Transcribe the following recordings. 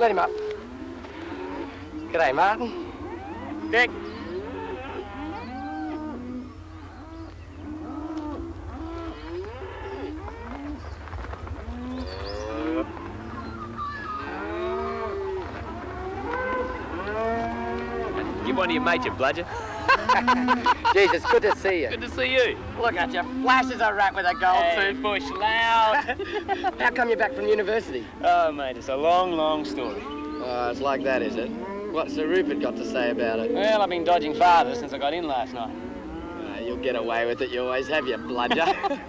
Let him up. G'day, Martin. Dick. You one of your mates, you bludger. Jesus, good to see you. Good to see you. Look at you, flash as a rat with a gold toothbush, loud. How come you're back from university? Oh, mate, it's a long, long story. Oh, it's like that, is it? What's Sir Rupert got to say about it? Well, I've been dodging father since I got in last night. You'll get away with it, you always have, you bludger. Hey,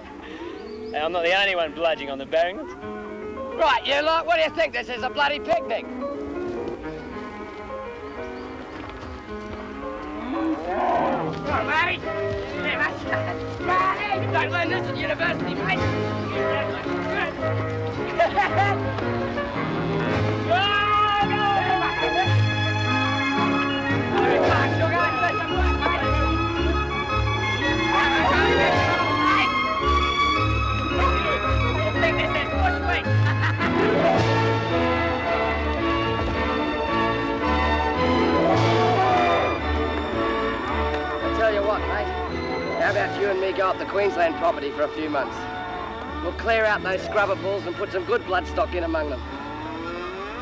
I'm not the only one bludging on the Barringtons. Right, you lot, what do you think? This is a bloody picnic. Come on, Barry! Barry! Don't learn this at university, mate! How about you and me go up the Queensland property for a few months? We'll clear out those scrubber bulls and put some good bloodstock in among them.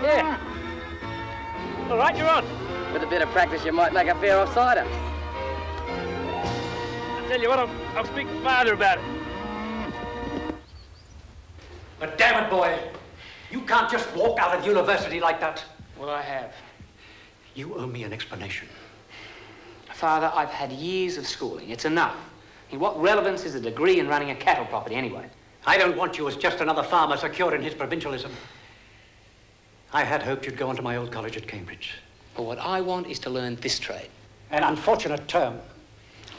Yeah. All right, you're on. With a bit of practice, you might make a fair offsider. I'll tell you what, I'll speak to father about it. But damn it, boy, you can't just walk out of university like that. Well, I have. You owe me an explanation. Father, I've had years of schooling. It's enough. And what relevance is a degree in running a cattle property anyway? I don't want you as just another farmer secure in his provincialism. I had hoped you'd go on to my old college at Cambridge. But what I want is to learn this trade. An unfortunate term.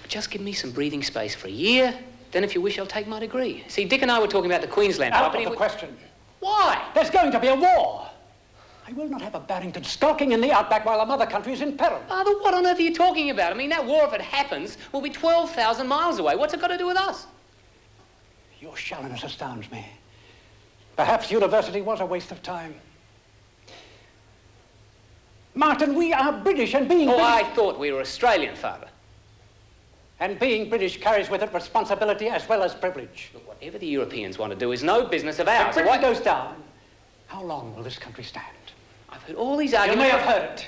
Just give me some breathing space for a year, then if you wish, I'll take my degree. See, Dick and I were talking about the Queensland property. Out of the question. Why? There's going to be a war. I will not have a Barrington stalking in the outback while our mother country is in peril. Father, what on earth are you talking about? I mean, that war, if it happens, will be 12,000 miles away. What's it got to do with us? Your shallowness astounds me. Perhaps university was a waste of time. Martin, we are British and being British... I thought we were Australian, Father. And being British carries with it responsibility as well as privilege. Look, whatever the Europeans want to do is no business of ours. If Britain goes down, how long will this country stand? I've heard all these arguments... You may have heard it,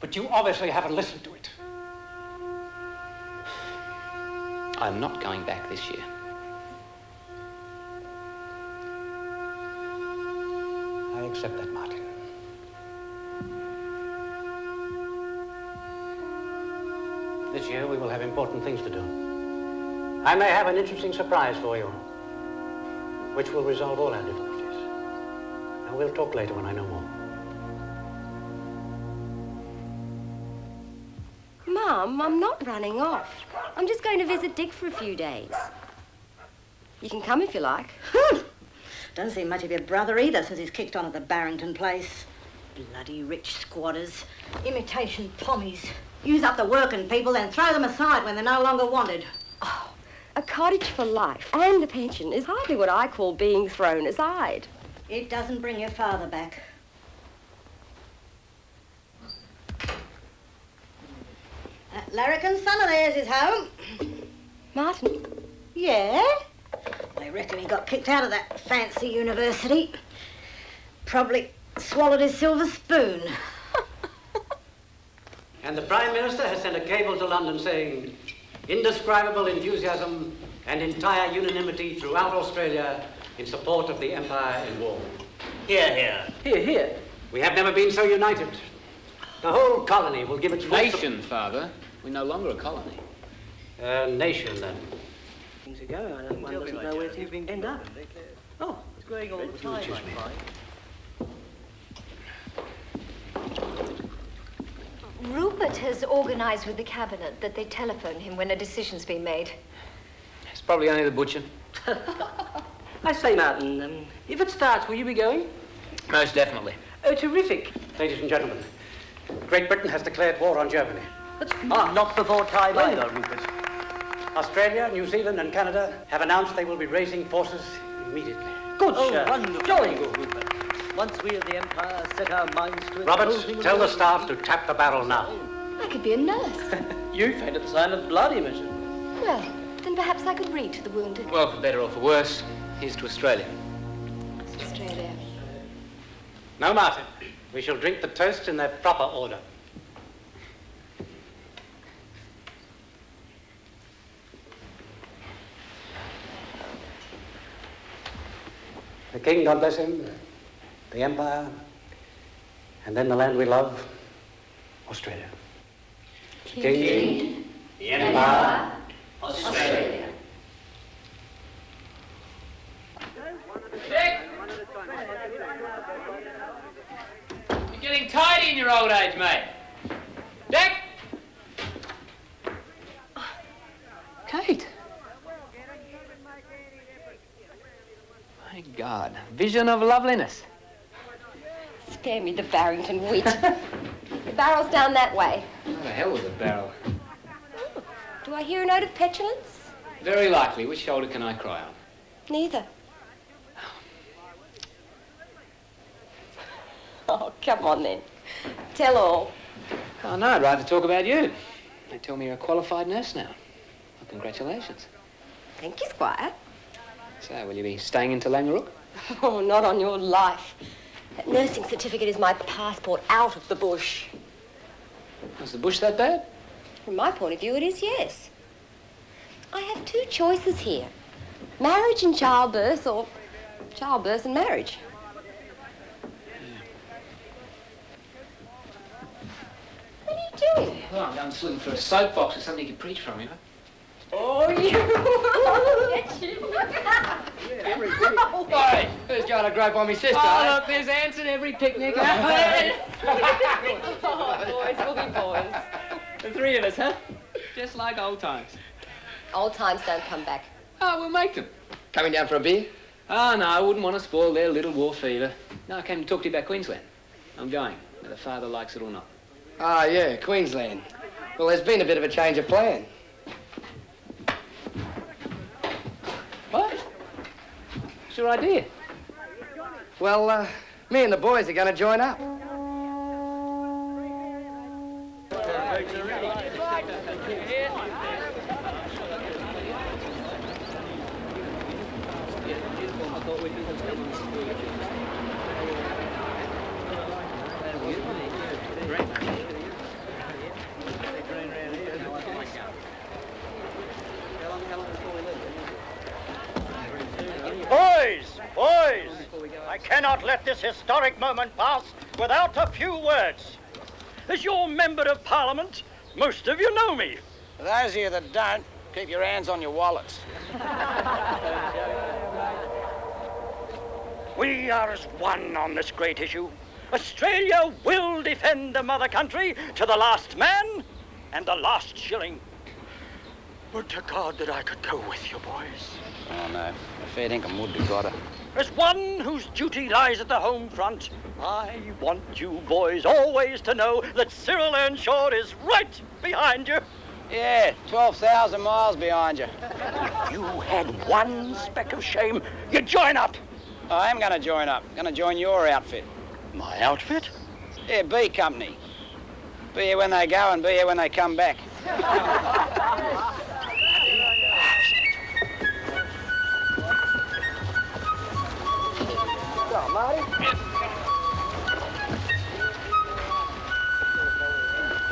but you obviously haven't listened to it. I'm not going back this year. I accept that, Martin. This year we will have important things to do. I may have an interesting surprise for you, which will resolve all our difficulties. And we'll talk later when I know more. Mum, I'm not running off. I'm just going to visit Dick for a few days. You can come if you like. Don't see much of your brother either since he's kicked on at the Barrington place. Bloody rich squatters. Imitation pommies. Use up the working people, then throw them aside when they're no longer wanted. Oh, a cottage for life and a pension is hardly what I call being thrown aside. It doesn't bring your father back. That larrikin son of theirs is home. Martin? Yeah? I reckon he got kicked out of that fancy university. Probably swallowed his silver spoon. And the Prime Minister has sent a cable to London saying indescribable enthusiasm and entire unanimity throughout Australia in support of the Empire in war. Hear, hear. Hear, hear. We have never been so united. The whole colony will give its full support. Nation, Father. We're no longer a colony. A nation, then. Things ago, I don't one doesn't know where to end up. Oh, it's growing all the time. Rupert has organised with the Cabinet that they telephone him when a decision's been made. It's probably only the butcher. I say, Martin, if it starts, will you be going? Most definitely. Oh, terrific. Ladies and gentlemen, Great Britain has declared war on Germany. That's not before time either, Rupert. Australia, New Zealand and Canada have announced they will be raising forces immediately. Good, sir. Wonderful. Jolly good, Rupert. Once we of the Empire set our minds to it... Roberts, tell the staff to tap the barrel now. I could be a nurse. You faint at the sign of blood, Imogen. Well, then perhaps I could read to the wounded. Well, for better or for worse, here's to Australia. Australia. Now, Martin, we shall drink the toast in their proper order. The King, God bless him, the Empire, and then the land we love, Australia. King, the Empire, Australia. You're getting tidy in your old age, mate. Dick! Oh, Kate. My God, vision of loveliness. Spare me the Barrington wit. The barrel's down that way. What the hell was a barrel? Oh, do I hear a note of petulance? Very likely. Which shoulder can I cry on? Neither. Oh, come on then. Tell all. Oh, no, I'd rather talk about you. They tell me you're a qualified nurse now. Well, congratulations. Thank you, Squire. So, will you be staying in Langerook? Oh, not on your life. That nursing certificate is my passport out of the bush. Was the bush that bad? From my point of view, it is, yes. I have two choices here. Marriage and childbirth, or childbirth and marriage. Yeah. What are you doing? Well, I'm going swimming for a soapbox or something you preach from, you know. Oh, you! Oh, sorry, who's trying to grope on me sister? Oh, look, there's ants at every picnic. Oh, boys, we'll be boys. The three of us, huh? Just like old times. Old times don't come back. Oh, we'll make them. Coming down for a beer? Oh, no, I wouldn't want to spoil their little war fever. No, I came to talk to you about Queensland. I'm going, whether father likes it or not. Ah, yeah, Queensland. Well, there's been a bit of a change of plan. What? What's your idea? Well, me and the boys are going to join up. Boys, I cannot let this historic moment pass without a few words. As your Member of Parliament, most of you know me. For those of you that don't, keep your hands on your wallets. We are as one on this great issue. Australia will defend the mother country to the last man and the last shilling. Would to God that I could go with you, boys. Oh, no. I fair dinkum would be godder. As one whose duty lies at the home front, I want you boys always to know that Cyril Earnshaw is right behind you. Yeah, 12,000 miles behind you. If you had one speck of shame, you'd join up. I am going to join up. I'm going to join your outfit. My outfit? Yeah, B Company. Be here when they go and be here when they come back.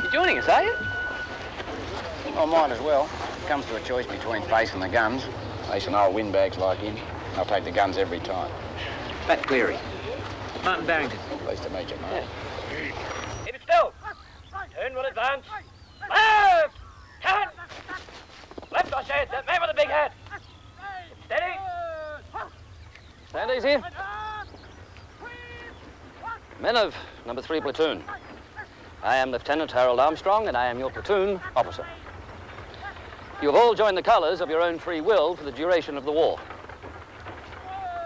You're joining us, are you? Well, might as well. It comes to a choice between Face and the guns. Face and old windbags like him. I'll take the guns every time. Matt Cleary. Martin Barrington. Pleased to meet you, mate. Yeah. Keep it still. Turn will advance. Left! Hand! Left, I said. That man with the big hat. Steady. Sandy's here. Men of number 3 platoon, I am Lieutenant Harold Armstrong, and I am your platoon officer. You have all joined the colours of your own free will for the duration of the war.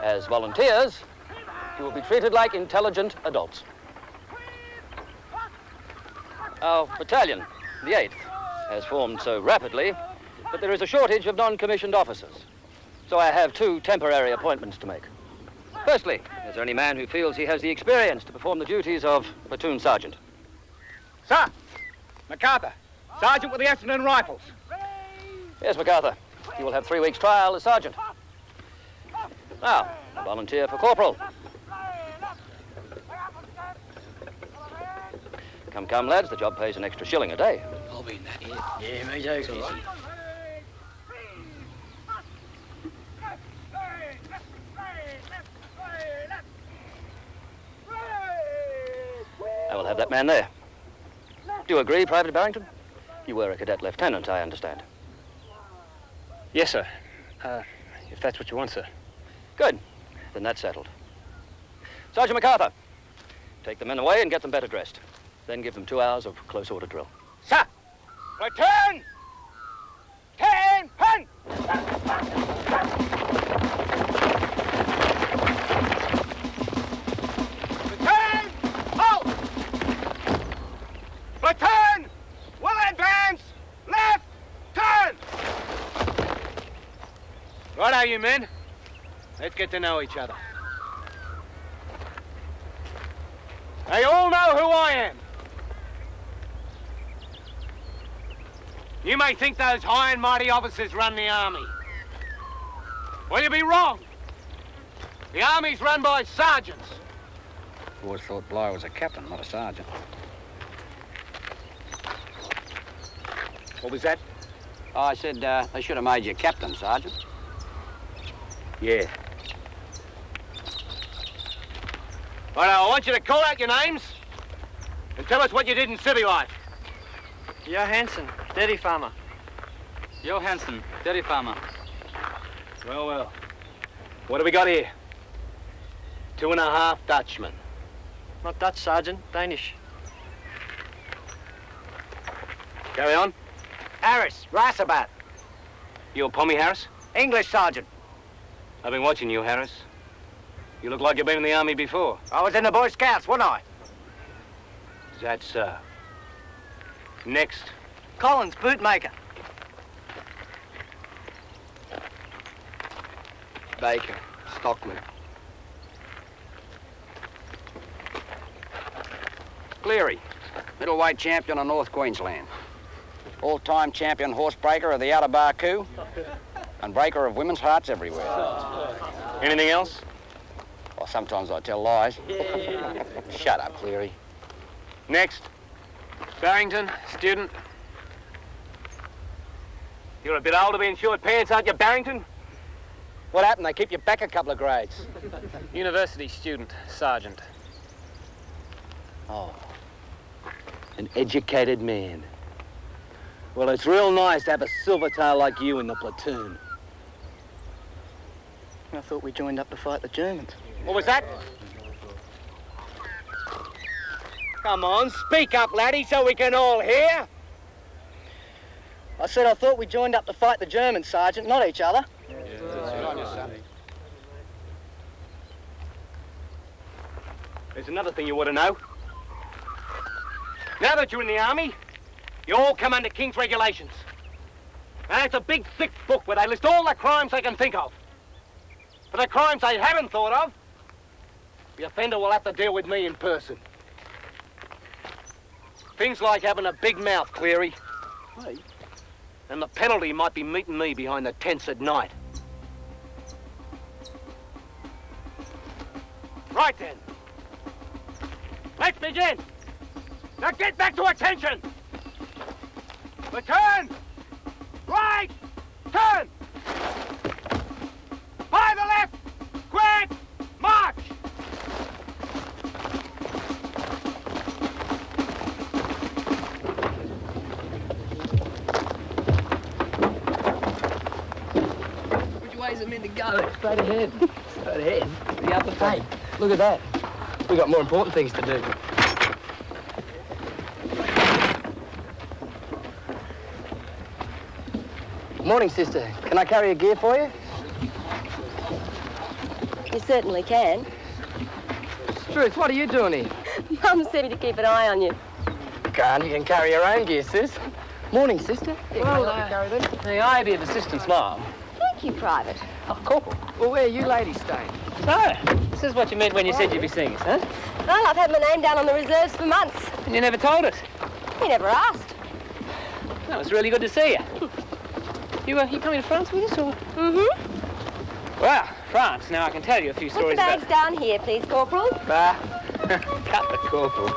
As volunteers, you will be treated like intelligent adults. Our battalion, the 8th, has formed so rapidly that there is a shortage of non-commissioned officers, so I have 2 temporary appointments to make. Firstly, there's only man who feels he has the experience to perform the duties of platoon sergeant. Sir! MacArthur, sergeant with the Essendon Rifles. Yes, MacArthur. You will have 3 weeks' trial as sergeant. Now, volunteer for corporal. Come, come, lads. The job pays an extra shilling a day. I'll be in that here. Yeah, me too. It's all right. I will have that man there. Do you agree, Private Barrington? You were a cadet lieutenant, I understand. Yes, sir. If that's what you want, sir. Good. Then that's settled. Sergeant MacArthur, take the men away and get them better dressed. Then give them 2 hours of close-order drill. Sir! Return! 10 pun! Return! Halt! Return! Will advance! Left! Turn! Righto, you men. Let's get to know each other. They all know who I am. You may think those high and mighty officers run the army. Well, you'd be wrong. The army's run by sergeants. I always thought Bligh was a captain, not a sergeant. What was that? Oh, I said they should have made you captain, sergeant. Yeah. Well, I want you to call out your names and tell us what you did in city life. Johansson, dairy farmer. Johansson, dairy farmer. Well, well. What have we got here? 2.5 Dutchmen. Not Dutch, sergeant. Danish. Carry on. Harris, Reisabat. You a Pommy, Harris? English, sergeant. I've been watching you, Harris. You look like you've been in the army before. I was in the Boy Scouts, wasn't I? That's so. Next. Collins, bootmaker. Baker, stockman. Cleary, middleweight champion of North Queensland. All-time champion horsebreaker of the Outer Bar Coup and breaker of women's hearts everywhere. Anything else? Well, sometimes I tell lies. Yeah. Shut up, Cleary. Next. Barrington, student. You're a bit old to be in short pants, aren't you, Barrington? What happened? They keep you back a couple of grades. University student, sergeant. Oh. An educated man. Well, it's real nice to have a silvertail like you in the platoon. I thought we joined up to fight the Germans. What was that? Come on, speak up, laddie, so we can all hear. I said I thought we joined up to fight the Germans, sergeant, not each other. Yeah, right. There's another thing you ought to know. Now that you're in the army, you all come under King's regulations. And it's a big, thick book where they list all the crimes they can think of. For the crimes they haven't thought of, the offender will have to deal with me in person. Things like having a big mouth, Cleary. Hey. And the penalty might be meeting me behind the tents at night. Right then. Let's begin. Now get back to attention. Return. Right. Turn. By the left, quick, march! Which way's the men to go? Straight ahead. Straight ahead. The upper face. Hey, look at that. We've got more important things to do. Morning, sister. Can I carry a gear for you? You certainly can. Struth, what are you doing here? Mum said to keep an eye on you. You can carry your own gear, sis. Morning, sister. Well, may I be of assistance, Mum? Thank you, Private. Of course. Well, where are you ladies staying? So, this is what you meant when you said you'd be seeing us, huh? Well, I've had my name down on the reserves for months. And you never told us? You never asked. No, it's really good to see you. You coming to France with us, or...? Mm-hmm. Well, France. Now, I can tell you a few stories about... Put the bags down here, please, Corporal. Bah. Cut the Corporal.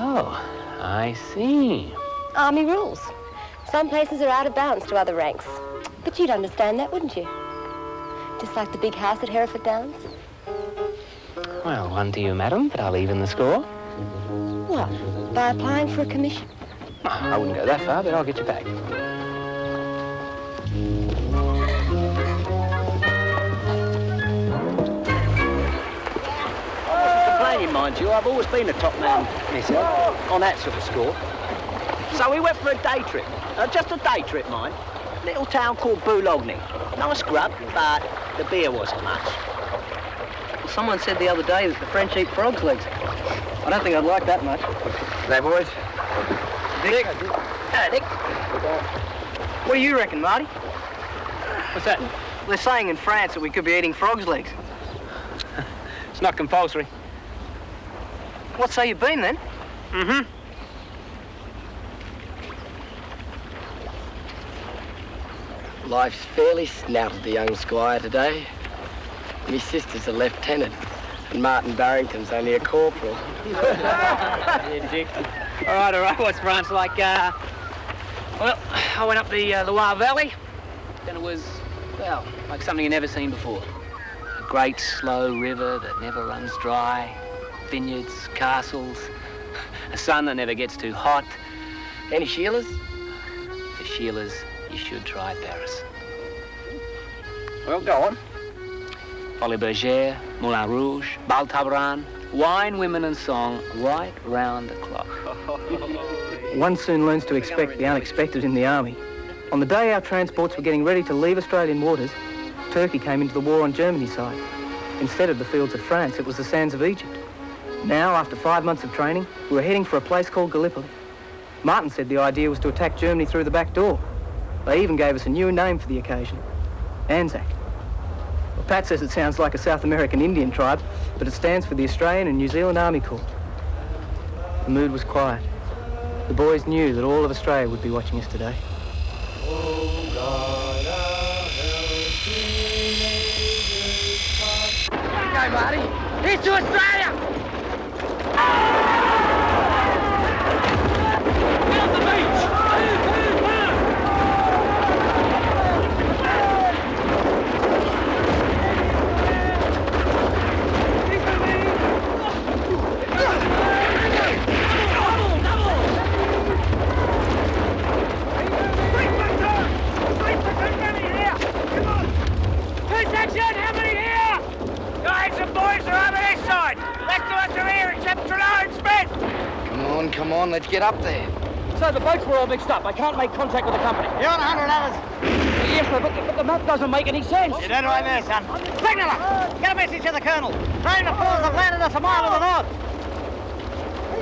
Oh, I see. Army rules. Some places are out of bounds to other ranks. But you'd understand that, wouldn't you? Just like the big house at Hereford Downs. Well, one to you, madam, but I'll even the score. What? By applying for a commission? Oh, I wouldn't go that far, but I'll get you back. Complaining, mind you, I've always been a top man myself, on that sort of score. So we went for a day trip. Just a day trip, mind. Little town called Boulogne. Nice grub, but the beer wasn't much. Well, someone said the other day that the French eat frog's legs. I don't think I'd like that much. G'day, boys. Dick. Hey, Dick. What do you reckon, Marty? What's that? They're saying in France that we could be eating frog's legs. It's not compulsory. What say you've been, then? Mm-hmm. Life's fairly snouted the young squire today. My sister's a lieutenant, and Martin Barrington's only a corporal. Yeah, Dick. All right, what's France like? Well, I went up the Loire Valley, and it was, well, like something you've never seen before. A great, slow river that never runs dry, vineyards, castles, a sun that never gets too hot. Any Sheilas? The Sheilas. You should try Paris. Well, go on. Folie Bergère, Moulin Rouge, Bal Tabaran, wine, women and song, right round the clock. One soon learns to expect the unexpected in the army. On the day our transports were getting ready to leave Australian waters, Turkey came into the war on Germany's side. Instead of the fields of France, it was the sands of Egypt. Now, after 5 months of training, we were heading for a place called Gallipoli. Martin said the idea was to attack Germany through the back door. They even gave us a new name for the occasion, Anzac. Well, Pat says it sounds like a South American Indian tribe, but it stands for the Australian and New Zealand Army Corps. The mood was quiet. The boys knew that all of Australia would be watching us today. Oh God, I help you. Here you go, Marty. Here's to Australia! Ah! Come on, let's get up there. So the boats were all mixed up. I can't make contact with the company. You're on 100 hours. Yes, sir, but the map doesn't make any sense. You don't know I'm there, son. Signaller, get a message to the colonel. Train to Falls have landed us a mile to the north.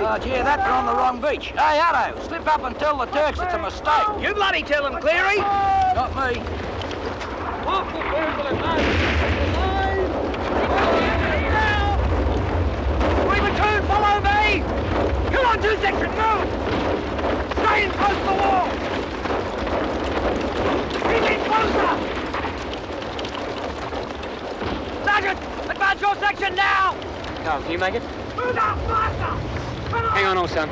Oh, gee, that we're on the wrong beach. Hey, Otto, slip up and tell the Turks it's a mistake. You bloody tell them, Cleary. Not me. Awful people at home. We were two, follow me. Come on, two section, move! Stay in close to the wall! Keep in closer! Sergeant, advance your section now! Carl, can you make it? Move up, faster! Come on! Hang on all, son.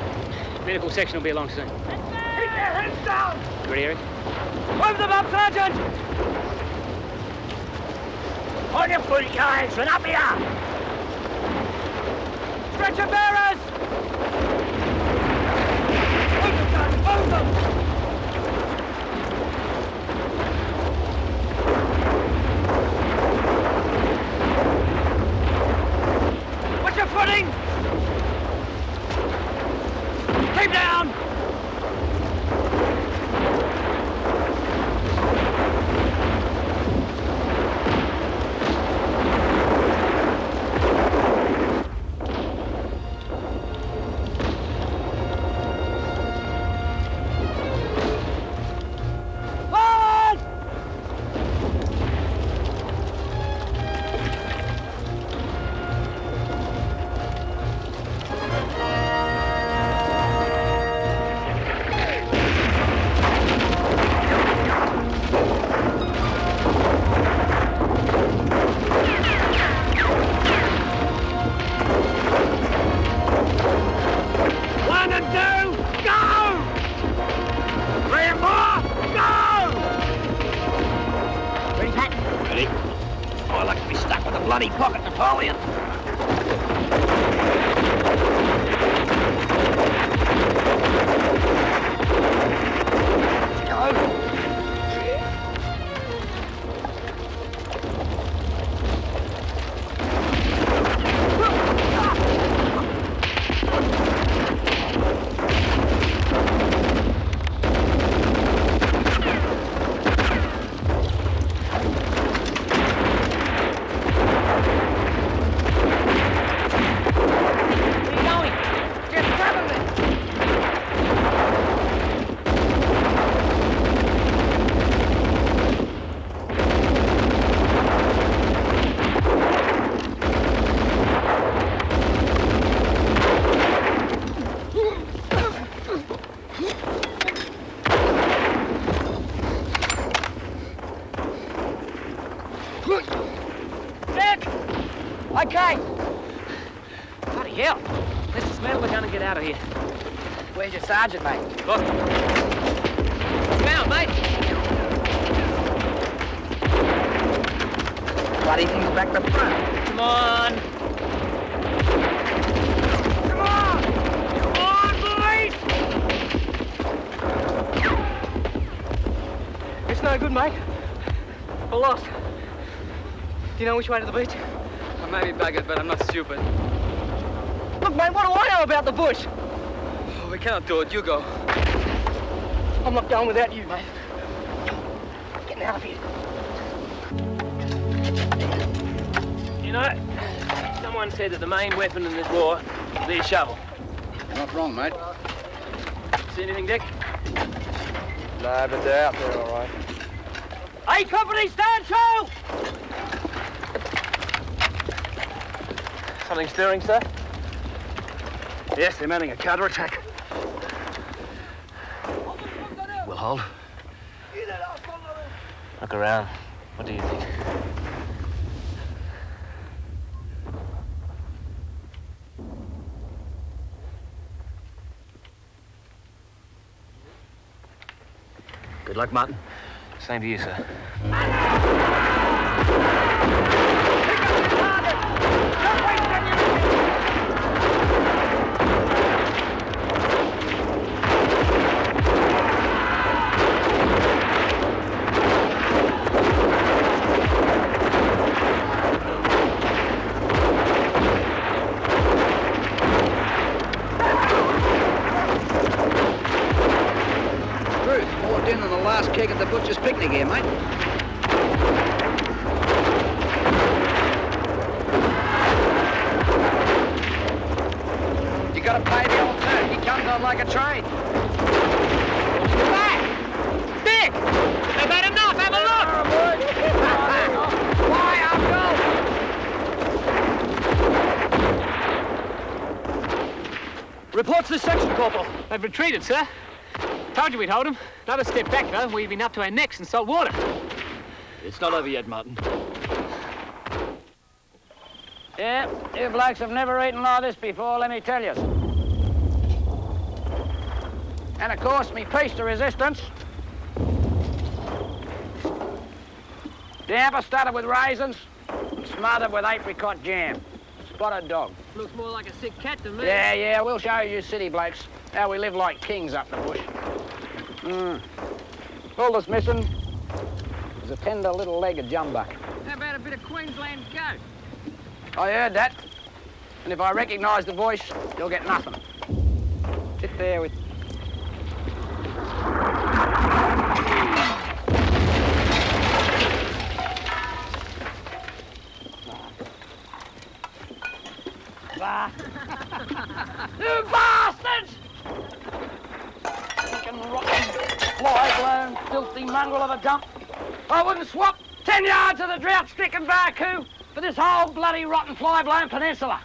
Medical section will be along soon. Keep their heads down! You ready, Eric? Move them up, Sergeant! On your feet, guys, and up here! Stretcher bearers! What's your footing? Keep down. Steady. Oh, I like to be stuck with a bloody pocket Napoleon. Sergeant, mate. Look. Come out, mate. Bloody thing's back to front. Come on. Come on. Come on, boys. It's no good, mate. We're lost. Do you know which way to the beach? I may be buggered, but I'm not stupid. Look, mate, what do I know about the bush? We can't do it. You go. I'm not going without you, mate. I'm getting out of here. You know, someone said that the main weapon in this war is the shovel. You're not wrong, mate. See anything, Dick? No, but they're out there, all right. A company, stand show! Something stirring, sir? Yes, they're mounting a counterattack. Hold. Look around. What do you think? Good luck, Martin. Same to you, sir. They've retreated, sir. Told you we'd hold them. Another step back, though, we've been up to our necks in salt water. It's not over yet, Martin. Yeah, you blokes have never eaten like this before, let me tell you. And, of course, me piece to resistance. The apple started with raisins and smothered with apricot jam. Spotted dog. Looks more like a sick cat to me. Yeah, we'll show you city blokes how we live like kings up the bush. All that's missing is a tender little leg of jumbuck. How about a bit of Queensland goat? I heard that. And if I recognise the voice, you'll get nothing. Sit there with... You bastards! Fucking rotten, fly-blown, filthy mongrel of a dump. I wouldn't swap 10 yards of the drought-stricken Baku for this whole bloody rotten, fly-blown peninsula.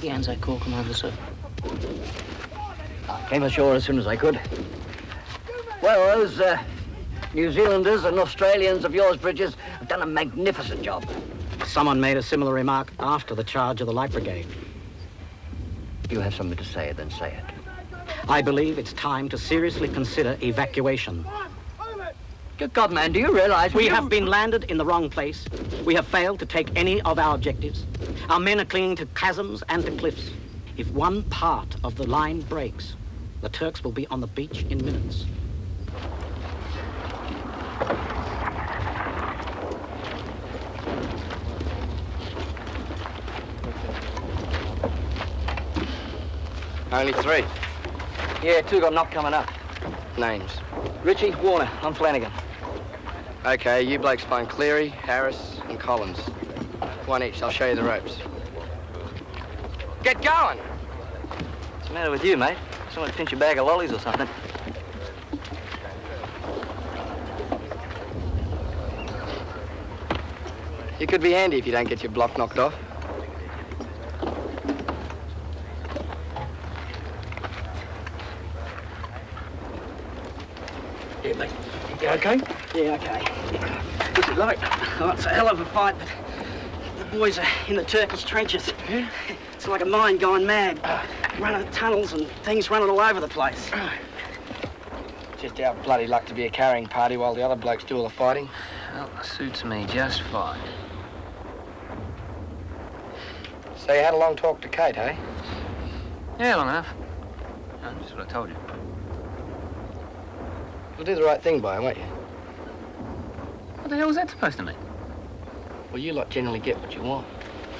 The Anzac Corps Commander, sir. Came ashore as soon as I could. Well, those New Zealanders and Australians of yours, Bridges, have done a magnificent job. Someone made a similar remark after the charge of the Light Brigade. You have something to say, then say it. I believe it's time to seriously consider evacuation. Good God, man, do you realize... We have been landed in the wrong place. We have failed to take any of our objectives. Our men are clinging to chasms and to cliffs. If one part of the line breaks, the Turks will be on the beach in minutes. Only three. Yeah, two got knocked coming up. Names? Richie, Warner, I'm Flanagan. Okay, you blokes find Cleary, Harris, and Collins. One each, I'll show you the ropes. Get going! What's the matter with you, mate? Someone pinch a bag of lollies or something. You could be handy if you don't get your block knocked off. Yeah, mate. You okay? Yeah, okay. What's it like? Oh, it's a hell of a fight, but the boys are in the Turkish trenches. Yeah? It's like a mine going mad. Running tunnels and things running all over the place. Just our bloody luck to be a carrying party while the other blokes do all the fighting. Well, suits me just fine. So you had a long talk to Kate, eh? Yeah, long enough. That's what I told you. You'll do the right thing by him, won't you? What the hell was that supposed to mean? Well, you lot generally get what you want.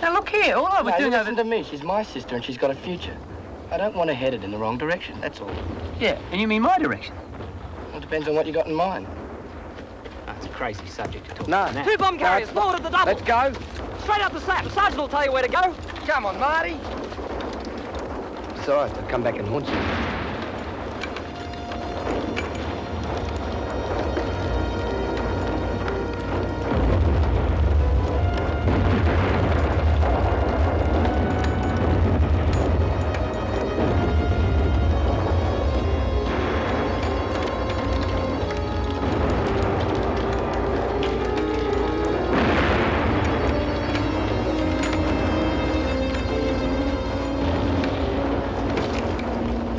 Now, look here, all I was doing... listen to me. She's my sister and she's got a future. I don't want her headed in the wrong direction, that's all. Yeah, and you mean my direction? Well, it depends on what you got in mind. That's a crazy subject to talk about now. Two bomb carriers, forward of the double. Let's go. Straight up the slap. The sergeant will tell you where to go. Come on, Marty. It's all right, they'll come back and haunt you.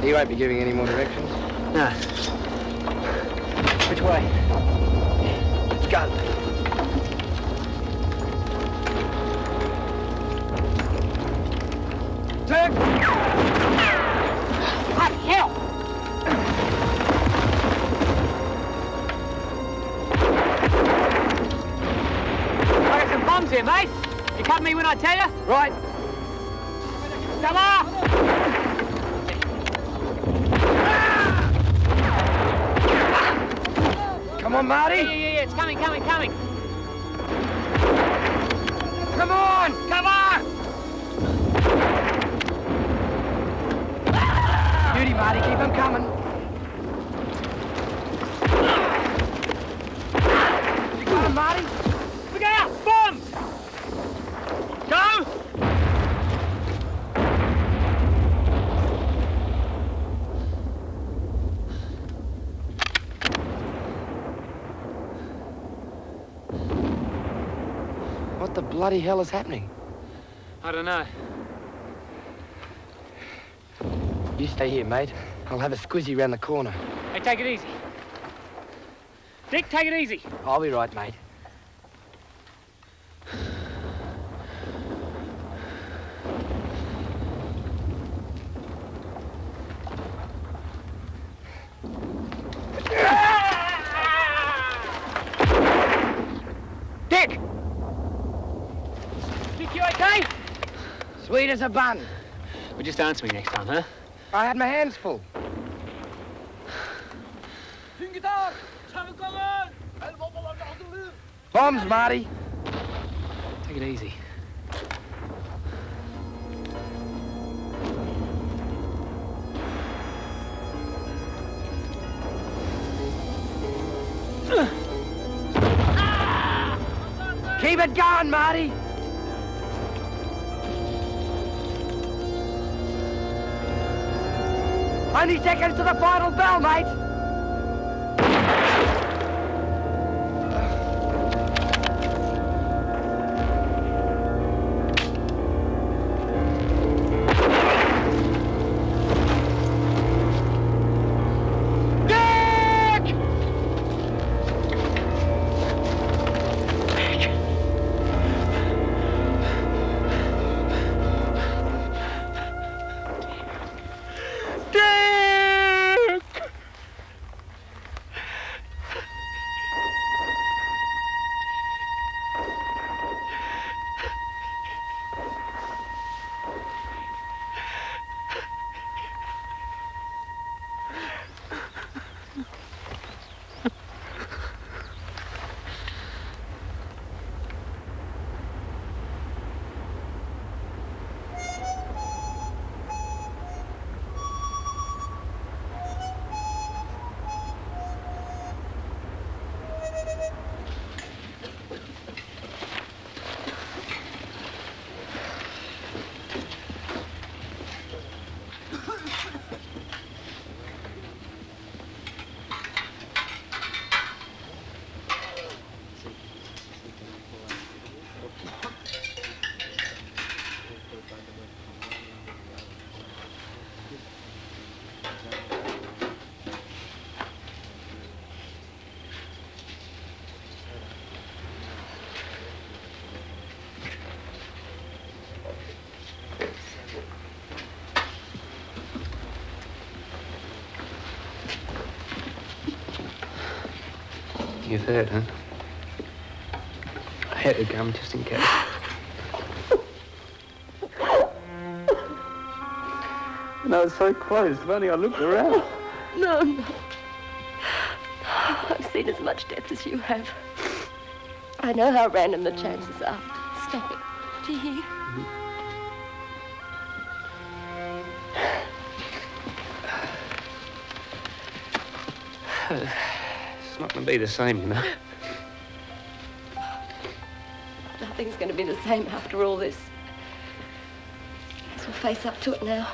You won't be giving any more directions? No. Which way? Let's go. Turn! Bloody hell! I got some bombs here, mate. You cut me when I tell you? Right. Come on! Come on, Marty! Yeah, it's coming. Come on! Beauty, Marty, keep them coming. You got him, Marty? Look out! Bombs! What the bloody hell is happening? I don't know. You stay here, mate. I'll have a squizzy round the corner. Hey, take it easy. Dick, take it easy. I'll be right, mate. Sweet as a bun. Well, just answer me next time, huh? I had my hands full. Bombs, Marty. Take it easy. Keep it going, Marty. Only seconds to the final bell, mate! You heard, huh? I hit the gum just in case. And I was so close, if only I looked around. No, no. I've seen as much death as you have. I know how random the chances are. Stop it. Do you hear? It's not going to be the same, you know. Nothing's going to be the same after all this. So we'll face up to it now.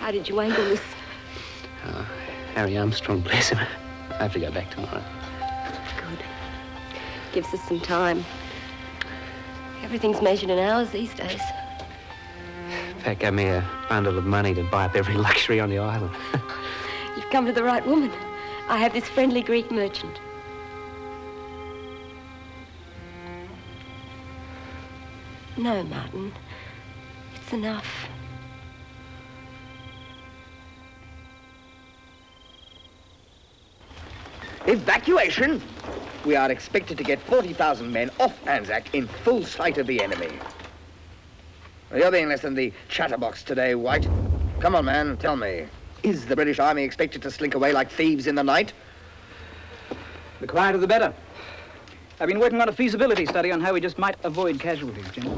How did you angle this? Oh, Harry Armstrong, bless him. I have to go back tomorrow. Good. Gives us some time. Everything's measured in hours these days. Pat gave me a bundle of money to buy up every luxury on the island. You've come to the right woman. I have this friendly Greek merchant. No, Martin. It's enough. Evacuation! We are expected to get 40,000 men off Anzac in full sight of the enemy. Well, you're being less than the chatterbox today, White. Come on, man, tell me. Is the British Army expected to slink away like thieves in the night? The quieter the better. I've been working on a feasibility study on how we just might avoid casualties, General.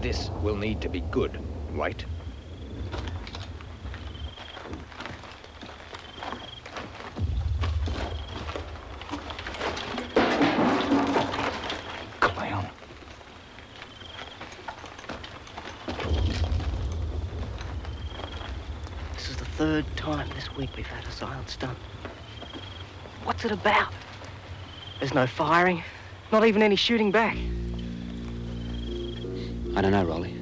This will need to be good, White. Third time this week we've had a silent stunt. What's it about? There's no firing, not even any shooting back. I don't know, Rolly.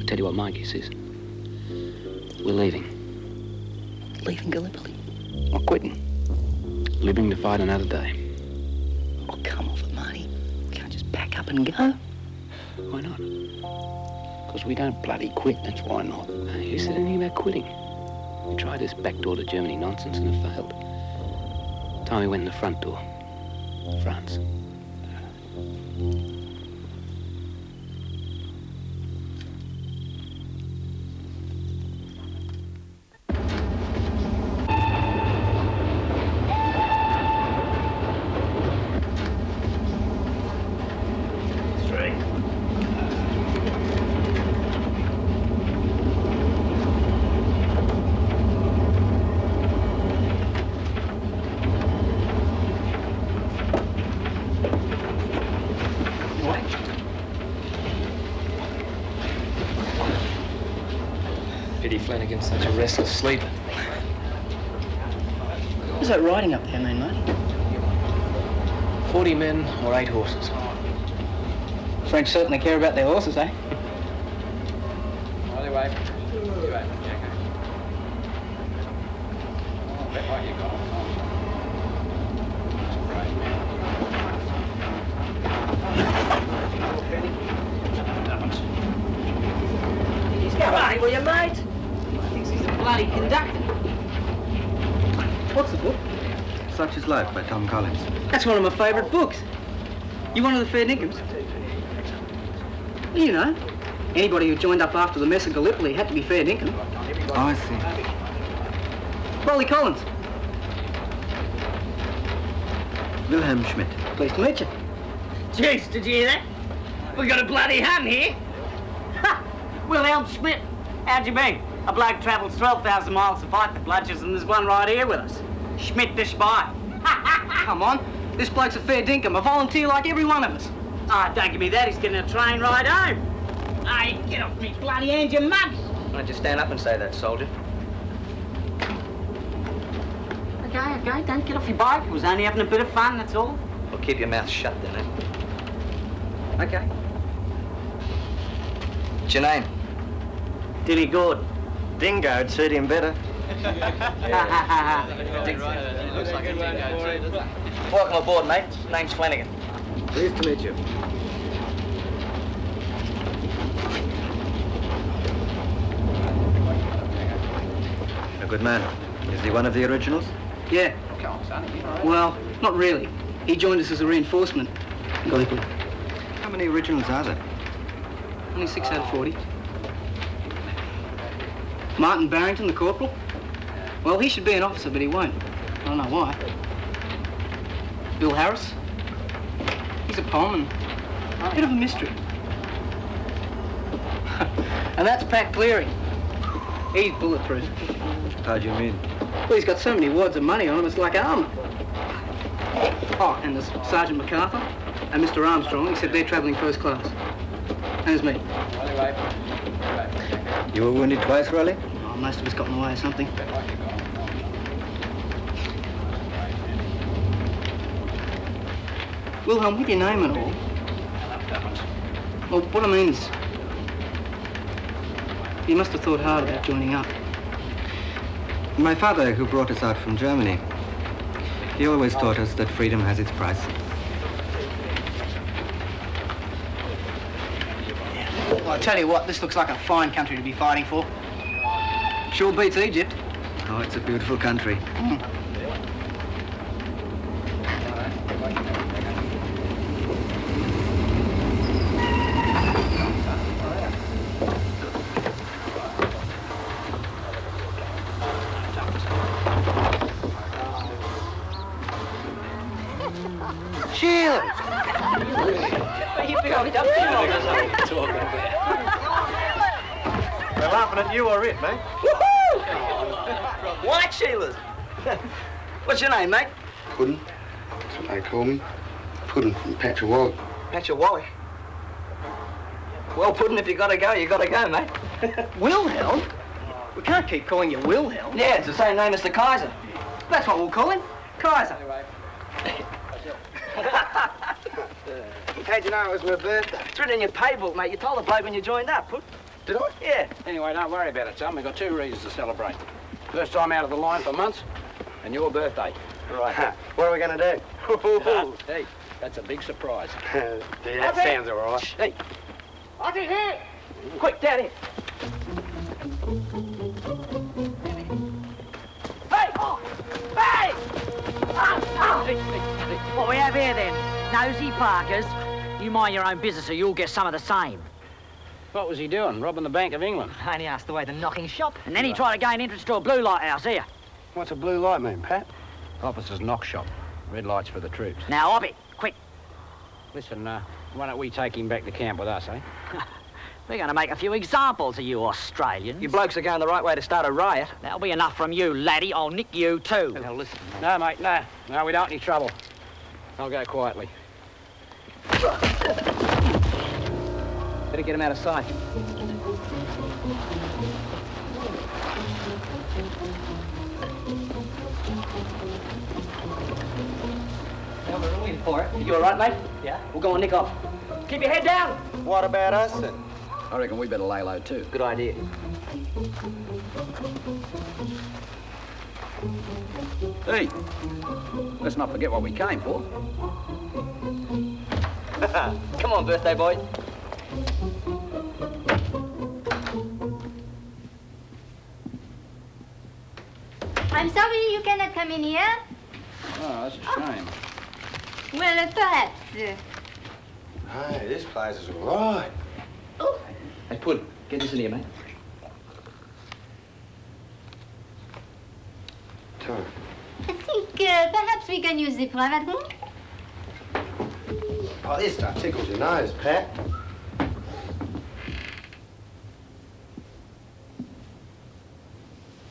I'll tell you what my guess is. We're leaving. Leaving Gallipoli? Not quitting. Living to fight another day. Oh, come off it, Marty. We can't just pack up and go. Why not? Because we don't bloody quit, that's why not. You said anything about quitting? We tried this backdoor to Germany nonsense and it failed. Time we went in the front door. France. Flanagan's such a restless sleeper. What's that riding up there mean, mate? 40 men or 8 horses. French certainly care about their horses, eh? Anyway. Couch's Life by Tom Collins. That's one of my favorite books. You one of the fair dinkum? You know, anybody who joined up after the mess of Gallipoli had to be fair dinkum. Oh, I see. Polly Collins. Wilhelm Schmidt. Pleased to meet you. Jeez, did you hear that? We got a bloody hun here. Ha! Wilhelm Schmidt. How'd you mean? A bloke travels 12,000 miles to fight the bludgers and there's one right here with us. Schmidt the spy. Come on. This bloke's a fair dinkum, a volunteer like every one of us. Ah, oh, don't give me that. He's getting a train ride home. Hey, get off me bloody hand, you mug. Why don't you stand up and say that, soldier? Okay, don't get off your bike. It was only having a bit of fun, that's all. Well, keep your mouth shut then, eh? Okay. What's your name? Dilly Gord. Dingo, it'd suit him better. It looks like a dingo, too. Welcome aboard, mate. Name's Flanagan. Pleased to meet you. A good man. Is he one of the originals? Yeah. Well, not really. He joined us as a reinforcement. Gallipoli. How many originals are there? Only 6 out of 40. Martin Barrington, the corporal. Well, he should be an officer, but he won't. I don't know why. Bill Harris. He's a poem and a bit of a mystery. And that's Pat Cleary. He's bulletproof. How do you mean? Well, he's got so many wads of money on him, it's like armour. Oh, and there's Sergeant MacArthur and Mr. Armstrong, except they're travelling first class. And there's me. You were wounded twice, Raleigh? Oh, most of us got in the way of something. Wilhelm, with your name and all. Well, what I mean is, you must have thought hard about joining up. My father, who brought us out from Germany, he always taught us that freedom has its price. Well, I tell you what, this looks like a fine country to be fighting for. Sure beats Egypt. Oh, it's a beautiful country. Mm. What's your name, mate? Puddin'. That's what they call me. Puddin' from Patchawally. Patchawally? Well, Puddin', if you gotta go, you gotta go, mate. Wilhelm? We can't keep calling you Wilhelm. Yeah, it's the same name as the Kaiser. That's what we'll call him. Kaiser. How'd you know it was my birthday? It's written in your pay book, mate. You told the bloke when you joined up, Puddin'. Did I? Yeah. Anyway, don't worry about it, son. We've got 2 reasons to celebrate. First time out of the line for months. And your birthday. Right. What are we going to do? Hey, that's a big surprise. That sounds all right. Hey. I can hear it. Quick, down here. Hey! Oh. Hey! Oh. Oh. Hey. What we have here, then? Nosy Parkers. You mind your own business or you'll get some of the same. What was he doing? Robbing the Bank of England? Only asked the way the knocking shop. And then he tried to gain entrance to a blue lighthouse here. What's a blue light mean, Pat? Officer's knock shop. Red lights for the troops. Now, hop it, quick. Listen, why don't we take him back to camp with us, eh? We're going to make a few examples of you Australians. You blokes are going the right way to start a riot. That'll be enough from you, laddie. I'll nick you, too. Now, listen. No, mate, no. No, we don't need trouble. I'll go quietly. Better get him out of sight. For it. You all right, mate? Yeah. We'll go and nick off. Keep your head down. What about us then? I reckon we better lay low too. Good idea. Hey, let's not forget what we came for. Come on, birthday boy. I'm sorry you cannot come in here. Oh, that's a shame. Well, perhaps. Hi, this place is right. Oh. Hey, Pud, get this in here, mate. Tom. I think perhaps we can use the private room. Oh, this stuff tickles your nose, Pat.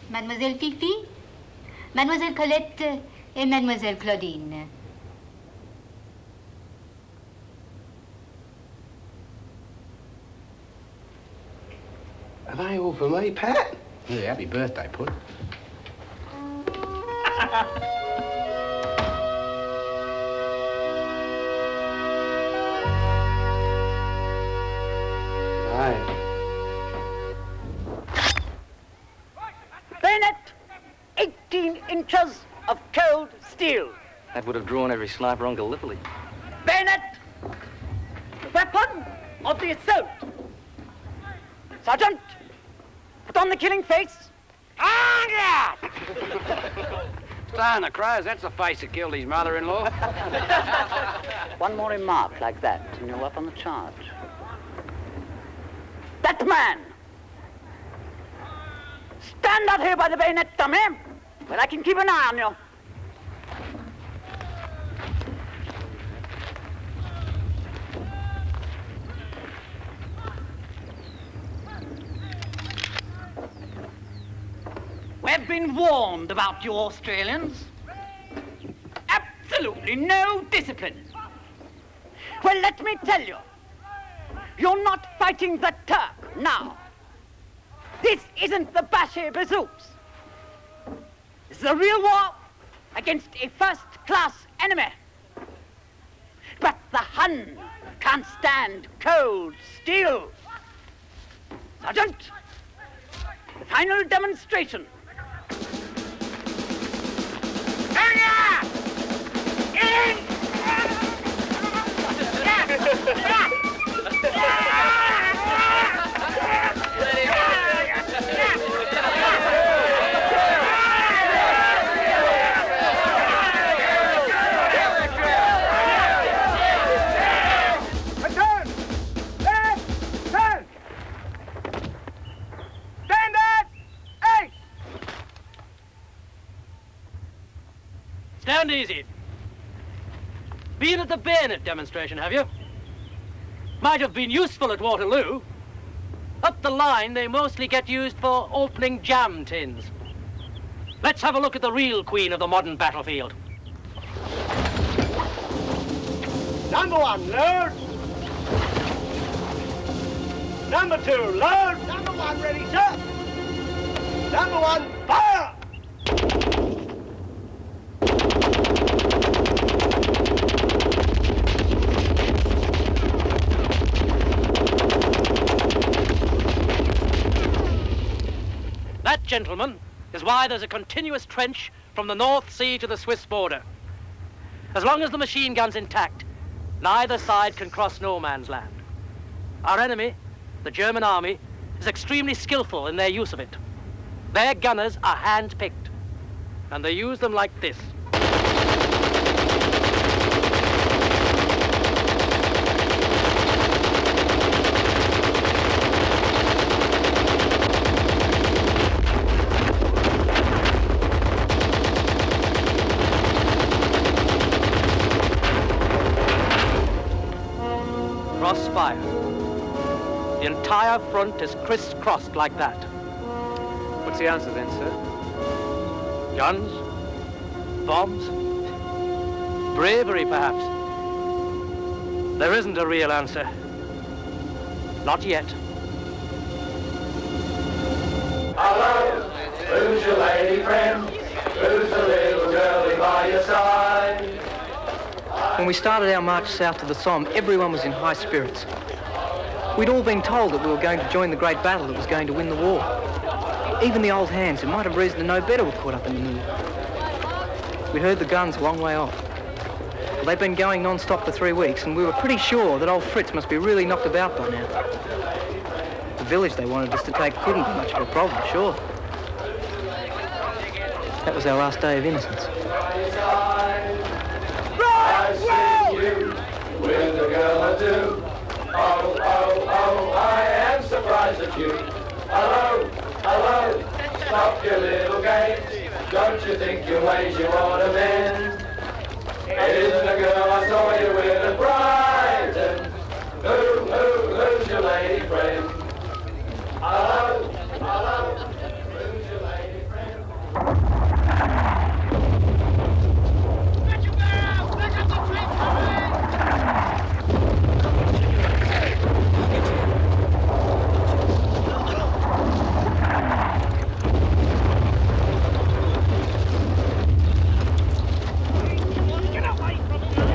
Mademoiselle Fifi, Mademoiselle Colette, and Mademoiselle Claudine. Are they all for me, Pat? Yeah, happy birthday, Pud. Burnett, 18 inches of cold steel. That would have drawn every sniper on Gallipoli. Burnett, weapon of the assault. Sergeant, put on the killing face. On guard! Starn the crows, that's the face that killed his mother-in-law. One more remark like that and you're up on the charge. That man! Stand out here by the bayonet, dummy, but I can keep an eye on you. We've been warned about you Australians. Absolutely no discipline. Well, let me tell you, you're not fighting the Turk now. This isn't the Bashi Bazooks. This is a real war against a first-class enemy. But the Hun can't stand cold steel. Sergeant, the final demonstration. Hang on! In! Stand easy. Been at the bayonet demonstration, have you? Might have been useful at Waterloo. Up the line, they mostly get used for opening jam tins. Let's have a look at the real queen of the modern battlefield. Number one, load. Number two, load. Number one, ready, sir. Number one, fire. That, gentlemen, is why there's a continuous trench from the North Sea to the Swiss border. As long as the machine gun's intact, neither side can cross no man's land. Our enemy, the German army, is extremely skillful in their use of it. Their gunners are hand-picked, and they use them like this. The entire front is crisscrossed like that. What's the answer then, sir? Guns? Bombs? Bravery, perhaps? There isn't a real answer. Not yet. Hello! Who's your lady friend? Who's the little girlie by your side? When we started our march south to the Somme, everyone was in high spirits. We'd all been told that we were going to join the great battle that was going to win the war. Even the old hands, who might have reason to know better, were caught up in the middle. We heard the guns a long way off. Well, they'd been going non-stop for 3 weeks, and we were pretty sure that old Fritz must be really knocked about by now. The village they wanted us to take couldn't be much of a problem, sure. That was our last day of innocence. ways you ought to mend. It isn't a girl I saw you with at Brighton. Who's your lady friend? I love who's your lady friend? Let you out! Look at the train coming! Get away from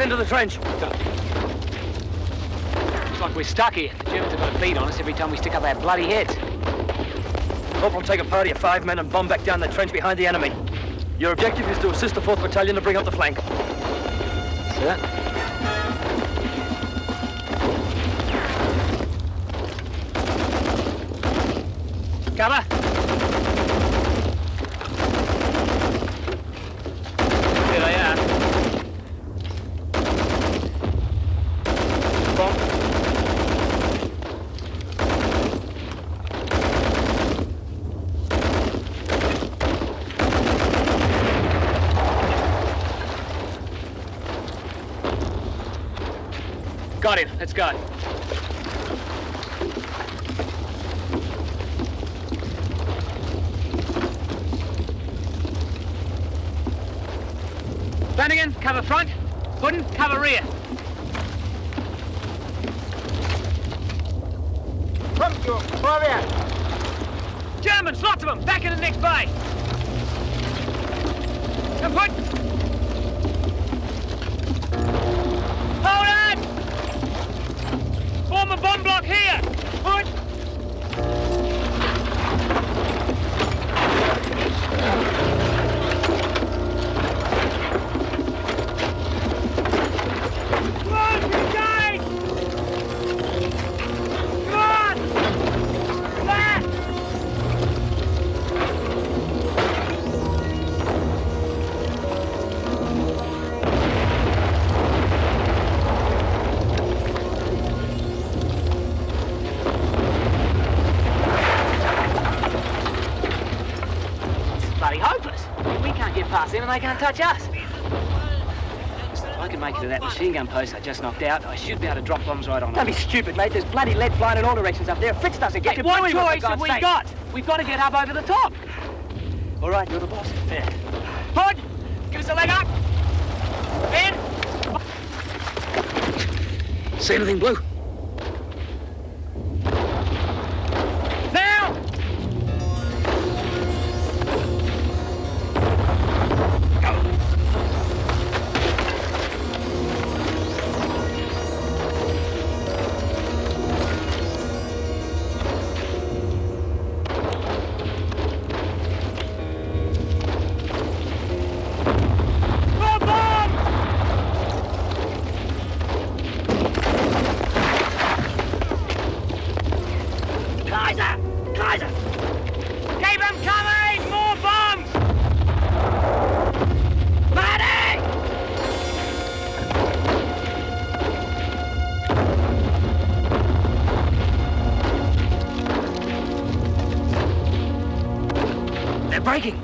into the trench. Looks like we're stuck here. The Germans have got a beat on us every time we stick up our bloody heads. Corporal, take a party of 5 men and bomb back down the trench behind the enemy. Your objective is to assist the 4th Battalion to bring up the flank. Sir? Cover! Got him. Let's go. Flanagan, cover front. Gooden, cover rear. Germans, lots of them. Back in the next bay. Come put. Bomb block here! Good! And they can't touch us. If I can make it to that machine gun post I just knocked out, I should be able to drop bombs right on it. Don't be stupid, mate. There's bloody lead flying in all directions up there. If Fritz doesn't get you, what choice have we got? We've got to get up over the top. All right, you're the boss. Yeah. Hood, give us a leg up. Ben. See anything blue? Kaiser! Kaiser! Keep them coming! More bombs! Marty! They're breaking!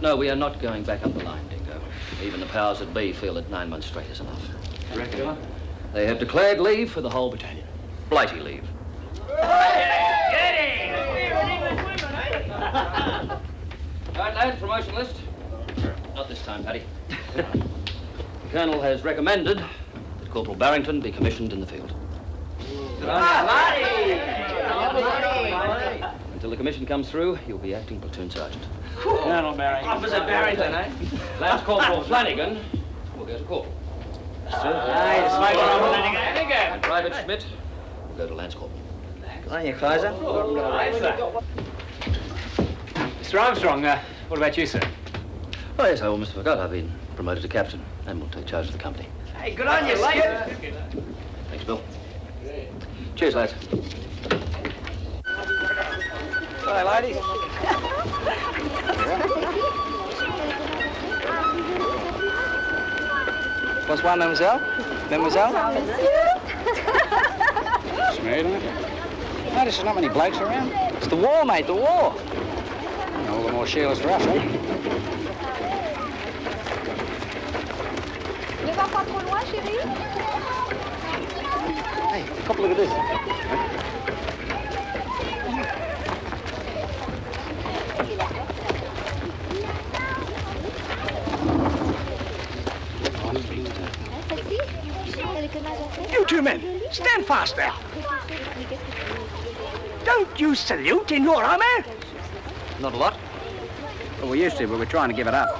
No, we are not going back up the line, Dingo. Even the powers that be feel that 9 months straight is enough. You reckon what? They have declared leave for the whole battalion. Blighty leave. All right, lads, promotion list. Not this time, Paddy. The Colonel has recommended that Corporal Barrington be commissioned in the field. Until the commission comes through, you'll be acting platoon sergeant. Colonel Barrington. Officer Barrington, eh? Lance Corporal Flanagan will go to Corporal. Flanagan. And Private Schmidt will go to Lance Corporal. Aren't you, Kaiser? Mr. Armstrong, what about you, sir? Oh, yes, I almost forgot. I've been promoted to captain and will take charge of the company. Hey, good on you, lads. Thanks, Bill. Cheers, lads. Hi, ladies. What's one, mademoiselle? Mademoiselle? It's me, isn't it? Notice there's not many blokes around. It's the war, mate, the war. And all the more shearless for us, eh? Hey, take a look at this. You two men, stand fast there. Don't you salute in your army? Not a lot. Well, we used to, but we're trying to give it up.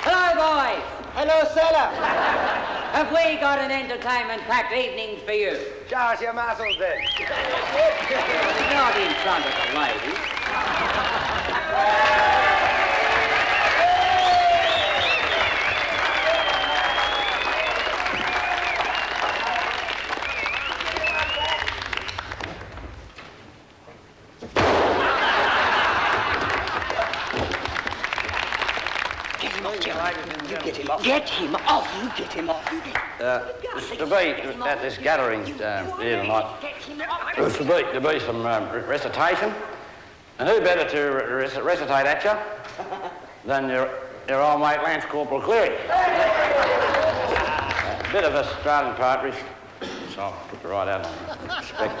Hello, boys. Hello, sailor. Have we got an entertainment-packed evening for you? Charge your muscles, then. Not in front of the ladies. Get him off, Jim. You get him off. Get him off. You get him off. There'll be at this gathering here tonight. There'll be some recitation, and who better to recitate at you than your old mate Lance Corporal Cleary? A bit of Australian poetry, so I'll put it right out on respect.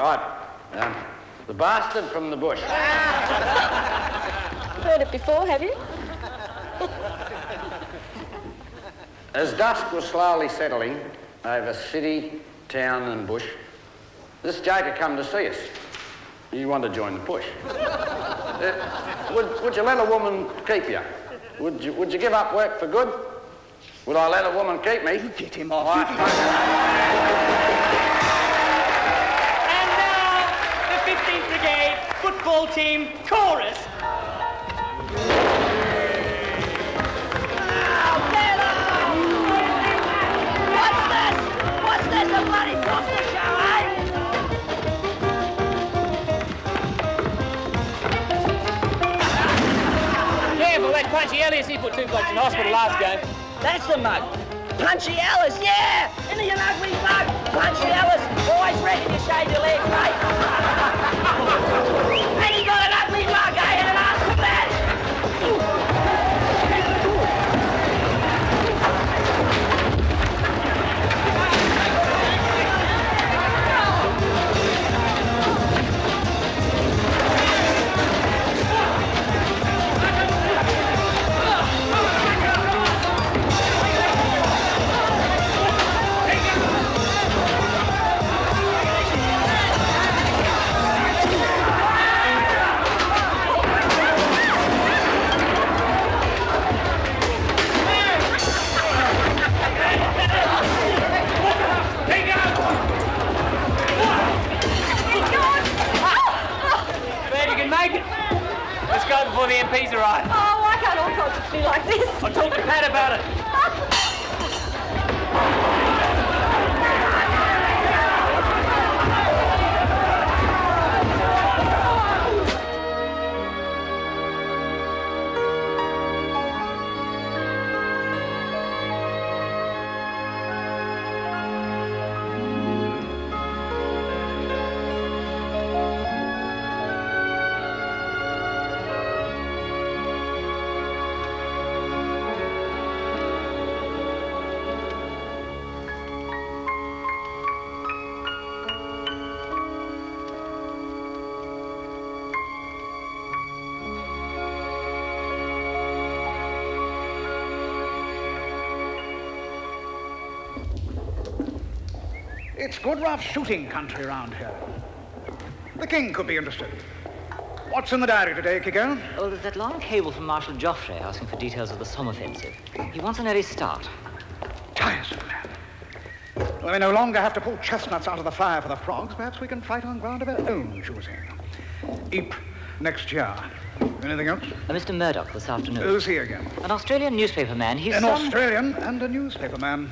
All right, the bastard from the bush. Heard it before, have you? As dusk was slowly settling over city, town and bush, this joke had come to see us. He wanted to join the push. Would you let a woman keep you? Would you give up work for good? Would I let a woman keep me? You get him off. And now, the 15th Brigade Football Team Chorus. Punchy Ellis, he put two blokes in hospital last game. That's the mug. Punchy Ellis, yeah! Isn't he an ugly mug? Punchy Ellis, always ready to shave your legs, mate. And he got an ugly mug, eh? And an ass for that! The MPs are right. Oh, why can't all concerts be like this? I'll talk to Pat about it. It's good rough shooting country round here. The King could be interested. What's in the diary today, Kiggell? Oh, there's that long cable from Marshal Joffre asking for details of the Somme offensive. He wants an early start. Tiresome man. Well, we no longer have to pull chestnuts out of the fire for the frogs. Perhaps we can fight on ground of our own choosing. Ypres next year. Anything else? Mr. Murdoch this afternoon. Who's he again? An Australian newspaper man. He's Australian and a newspaper man.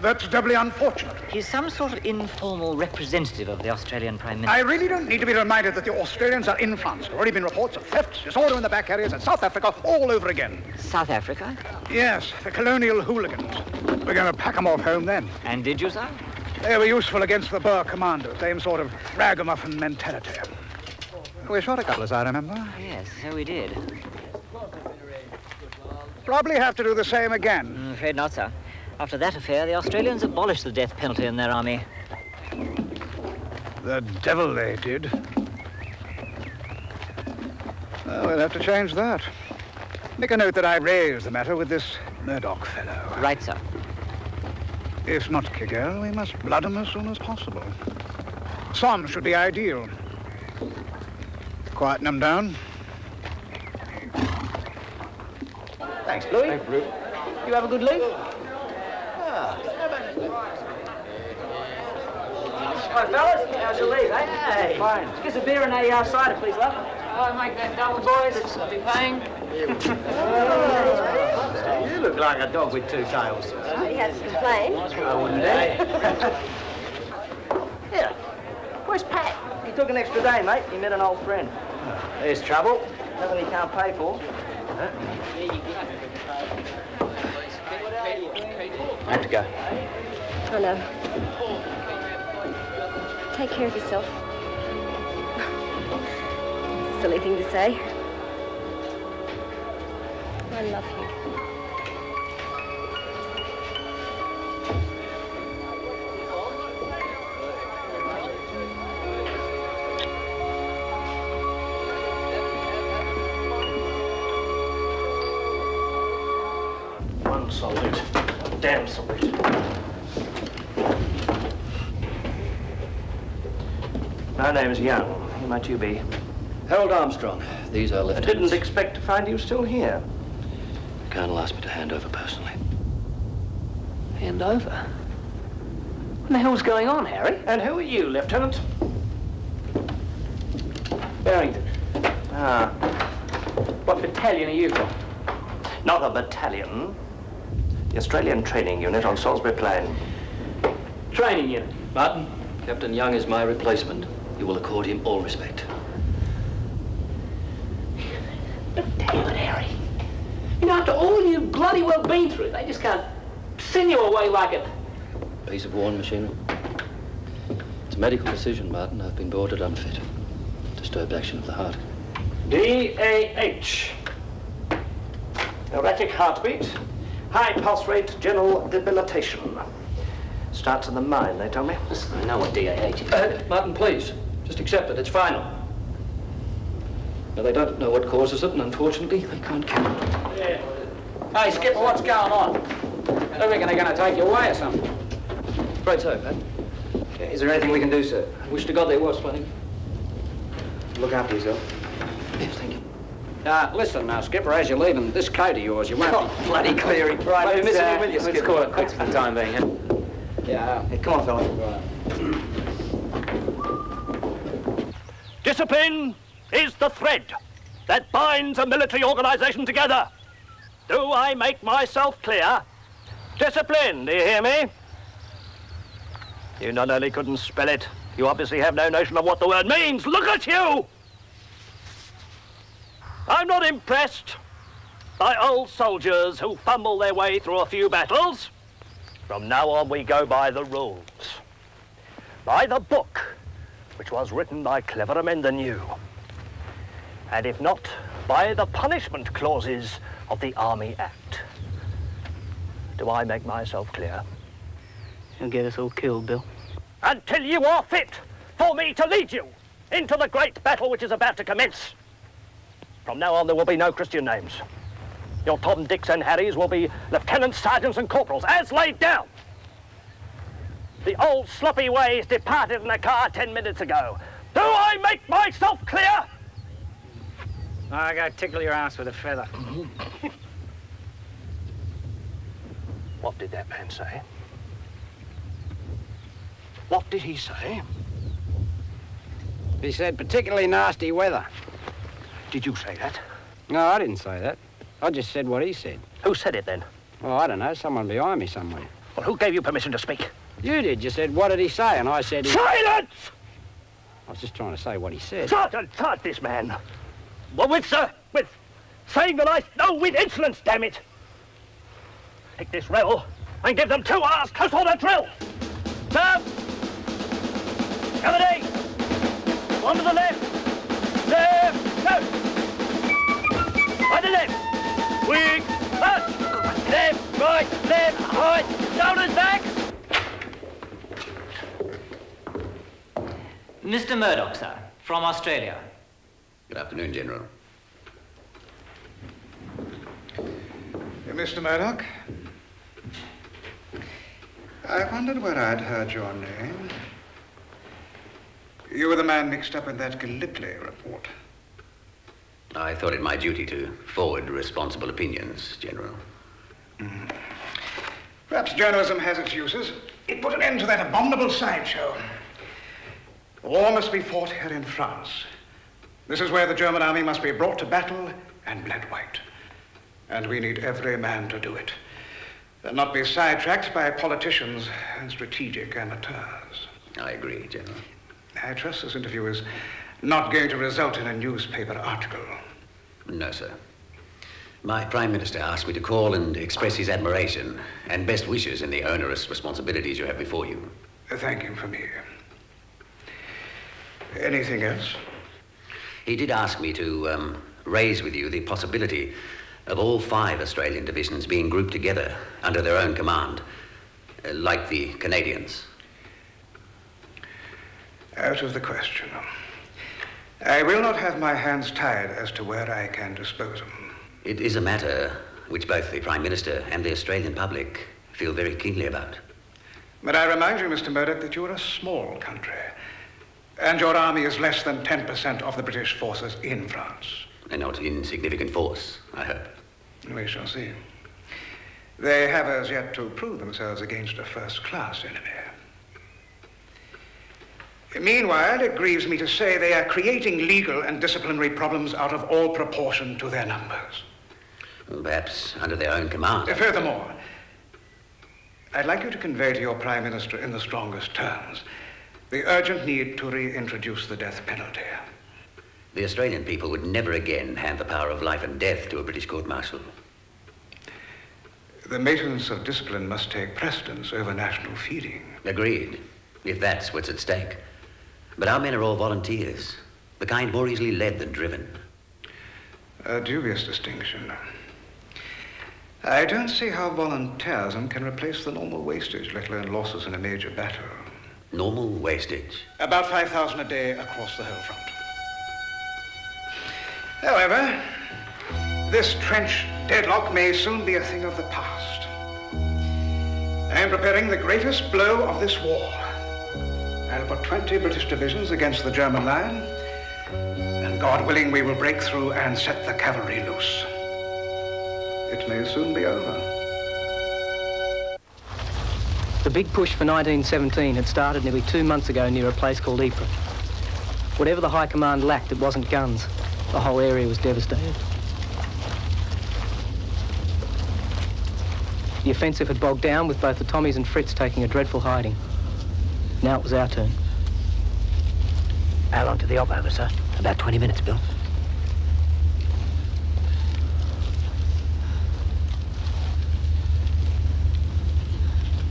That's doubly unfortunate. He's some sort of informal representative of the Australian Prime Minister. I really don't need to be reminded that the Australians are in France. There have already been reports of thefts, disorder in the back areas, and South Africa all over again. South Africa? Yes, the colonial hooligans. We're going to pack them off home then. And did you, sir? They were useful against the Boer commanders, same sort of ragamuffin mentality. We shot a couple, as I remember. Yes, so we did. Probably have to do the same again. I'm afraid not, sir. After that affair, the Australians abolished the death penalty in their army. The devil they did. Well, we'll have to change that. Make a note that I raised the matter with this Murdoch fellow. Right, sir. If not Kiggell, we must blood him as soon as possible. Somme should be ideal. Quieten them down. Thanks, Louis. Thanks, Rupert. You have a good leave? Hi, fellas. How's your leave, eh? Hey. Fine. Give us a beer and a cider, please, love. I'll make that double, boys. I'll be paying. Oh, you look like a dog with two tails. He has to complain. I wouldn't dare. Yeah. Where's Pat? He took an extra day, mate. He met an old friend. There's trouble. Nothing he can't pay for. Huh? There you go. I have to go. I know. Take care of yourself. Silly thing to say. I love you. One salute. Damn salute. My name's Young. Who might you be? Harold Armstrong, These are letters. I didn't expect to find you still here. The Colonel asked me to hand over personally. Hand over? What the hell's going on, Harry? And who are you, Lieutenant? Barrington. Ah. What battalion are you from? Not a battalion. The Australian Training Unit on Salisbury Plain. Training Unit. Martin, Captain Young is my replacement. You will accord him all respect. But damn it, Harry. You know, after all you've bloody well been through, they just can't send you away like a piece of worn machinery. It's a medical decision, Martin. I've been boarded unfit. Disturbed action of the heart. DAH. Erratic heartbeat. High pulse rate, general debilitation. Starts in the mind, they tell me. Listen, I know what DAH is. Martin, please. Just accept it. It's final. Now, they don't know what causes it, and unfortunately, they can't cure it. Yeah. Hey, Skipper, what's going on? I reckon they're going to take you away or something. Right, so, Pat. Yeah, is there anything we can do, sir? I wish to God there was, Flanagan. Look after yourself. Yes, thank you. Listen now, Skipper, as you're leaving, this coat of yours, you won't be... bloody Cleary. Right, we're missing you, will you, Skipper? Let's call it quits for the time being, huh? Yeah. Hey, come on, fella. Right. Discipline is the thread that binds a military organisation together. Do I make myself clear? Discipline, do you hear me? You not only couldn't spell it, you obviously have no notion of what the word means. Look at you! I'm not impressed by old soldiers who fumble their way through a few battles. From now on, we go by the rules. By the book, which was written by cleverer men than you. And if not, by the punishment clauses of the Army Act. Do I make myself clear? You'll get us all killed, Bill. Until you are fit for me to lead you into the great battle which is about to commence. From now on, there will be no Christian names. Your Tom, Dicks and Harrys will be lieutenants, sergeants and corporals, as laid down. The old sloppy ways departed in a car 10 minutes ago. Do I make myself clear? I gotta tickle your ass with a feather. What did that man say? What did he say? He said, particularly nasty weather. Did you say that? No, I didn't say that. I just said what he said. Who said it, then? Well, I don't know. Someone behind me somewhere. Well, who gave you permission to speak? You did. You said, what did he say? And I said... Silence! I was just trying to say what he said. Sergeant, start this man. Well, with, sir, with saying that I... No, with insolence, damn it. Take this rebel and give them 2 hours close order drill. Serve. Company. One to the left. Serve. Go. By the left. Wing, left, left, right, shoulders back. Mr. Murdoch, sir, from Australia. Good afternoon, General. Mr. Murdoch, I wondered where I'd heard your name. You were the man mixed up in that Gallipoli report. I thought it my duty to forward responsible opinions, General. Mm. Perhaps journalism has its uses. It put an end to that abominable sideshow. War must be fought here in France. This is where the German army must be brought to battle and bled white. And we need every man to do it. And not be sidetracked by politicians and strategic amateurs. I agree, General. I trust this interview is not going to result in a newspaper article. No, sir. My Prime Minister asked me to call and express his admiration and best wishes in the onerous responsibilities you have before you. Thank him for me. Anything else? He did ask me to raise with you the possibility of all 5 Australian divisions being grouped together under their own command, like the Canadians. Out of the question. I will not have my hands tied as to where I can dispose of them. It is a matter which both the Prime Minister and the Australian public feel very keenly about. But I remind you, Mr. Murdoch, that you are a small country, and your army is less than 10% of the British forces in France. A not insignificant force, I hope. We shall see. They have as yet to prove themselves against a first-class enemy. Meanwhile, it grieves me to say they are creating legal and disciplinary problems out of all proportion to their numbers. Well, perhaps under their own command. Furthermore, I'd like you to convey to your Prime Minister in the strongest terms the urgent need to reintroduce the death penalty. The Australian people would never again hand the power of life and death to a British court-martial. The maintenance of discipline must take precedence over national feeling. Agreed, if that's what's at stake. But our men are all volunteers, the kind more easily led than driven. A dubious distinction. I don't see how volunteerism can replace the normal wastage, let alone losses in a major battle. Normal wastage? About 5,000 a day across the whole front. However, this trench deadlock may soon be a thing of the past. I am preparing the greatest blow of this war. I'll put 20 British divisions against the German line, and God willing, we will break through and set the cavalry loose. It may soon be over. The big push for 1917 had started nearly 2 months ago near a place called Ypres. Whatever the High Command lacked, it wasn't guns. The whole area was devastated. The offensive had bogged down, with both the Tommies and Fritz taking a dreadful hiding. Now it was our turn. How long to the op over, sir? About 20 minutes, Bill.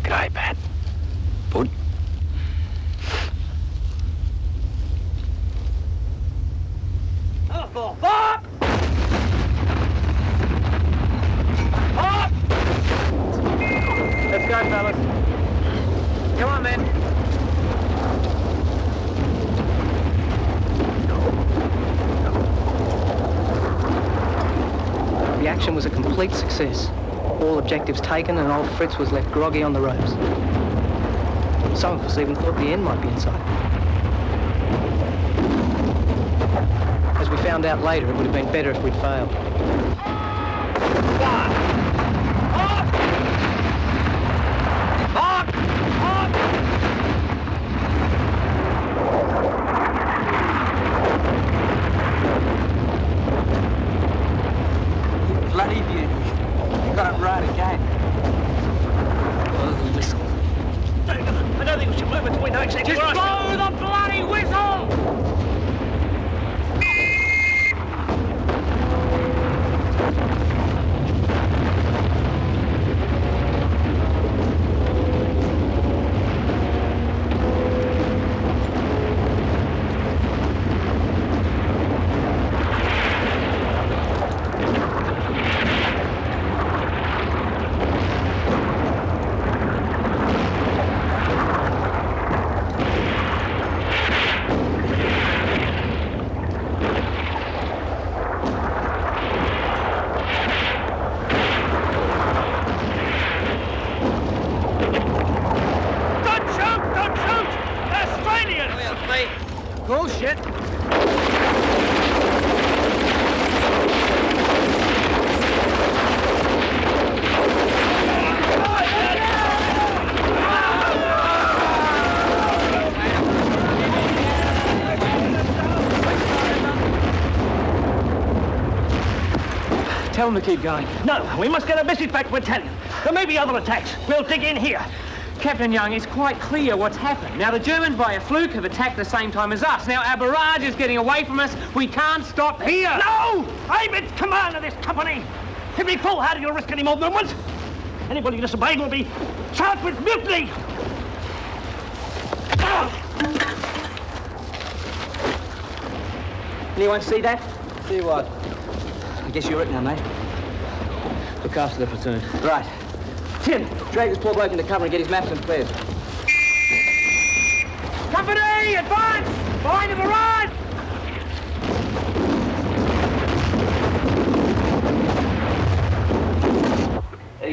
G'day, Pat. Bud. Let's go, fellas. Come on, men. The action was a complete success. All objectives taken, and old Fritz was left groggy on the ropes. Some of us even thought the end might be in sight. We found out later it would have been better if we'd failed. You bloody beauty. You got it right again. Blow the whistle. I don't think we should move until we know exactly where I am. Just blow the bloody whistle! Tell them to keep going. No, we must get a message back to Italian. There may be other attacks. We'll dig in here. Captain Young, it's quite clear what's happened. Now, the Germans, by a fluke, have attacked the same time as us. Now, our barrage is getting away from us. We can't stop here. No! I'm in command of this company. He'll be foolhardy to risk any more movement. Anybody who disobeys will be charged with mutiny. Anyone see that? See what? I guess you're it now, mate. Look after the platoon. Right. Tim, drag this poor bloke into cover and get his maps and cleared. Company, advance! Behind the barrage!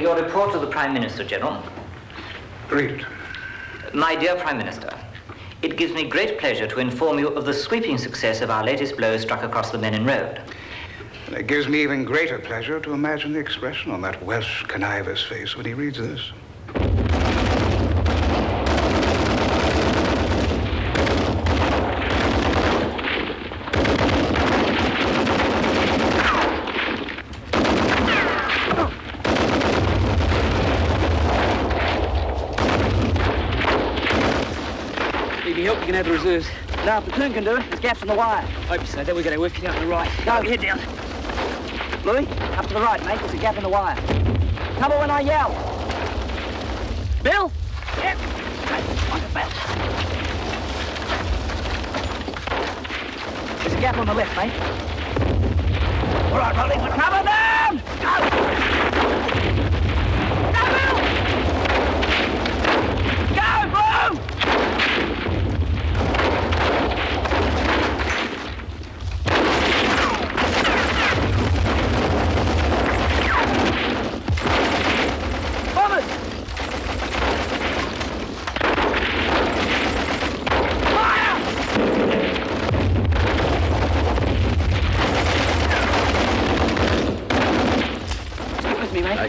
Your report to the Prime Minister, General. Great. My dear Prime Minister, it gives me great pleasure to inform you of the sweeping success of our latest blow struck across the Menin Road. And it gives me even greater pleasure to imagine the expression on that Welsh conniver's face when he reads this. The reserves. No, the platoon can do it. There's gaps in the wire. Hope so. Then we've got to work it out to the right. Go, head down. Louis, up to the right, mate. There's a gap in the wire. Cover when I yell. Bill? Yep. On the belt. There's a gap on the left, mate. All right, Rolly. Cover them! Go! Go, Bill! Go, Blue!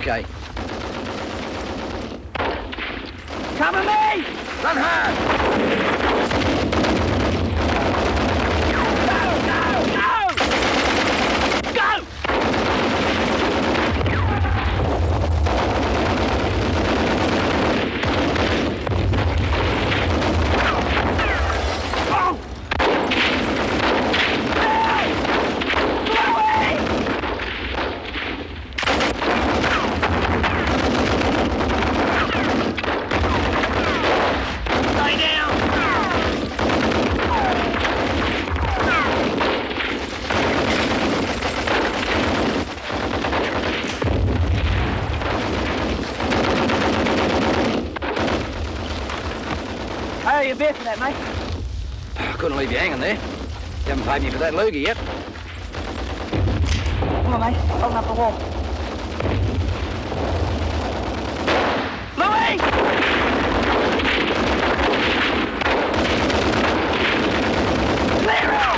Okay. Cover me! Run hard! Go! Go! Go! For that, mate. I couldn't leave you hanging there. You haven't paid me for that loogie yet. Come on, mate. Holding up the wall. Louis! Clear out!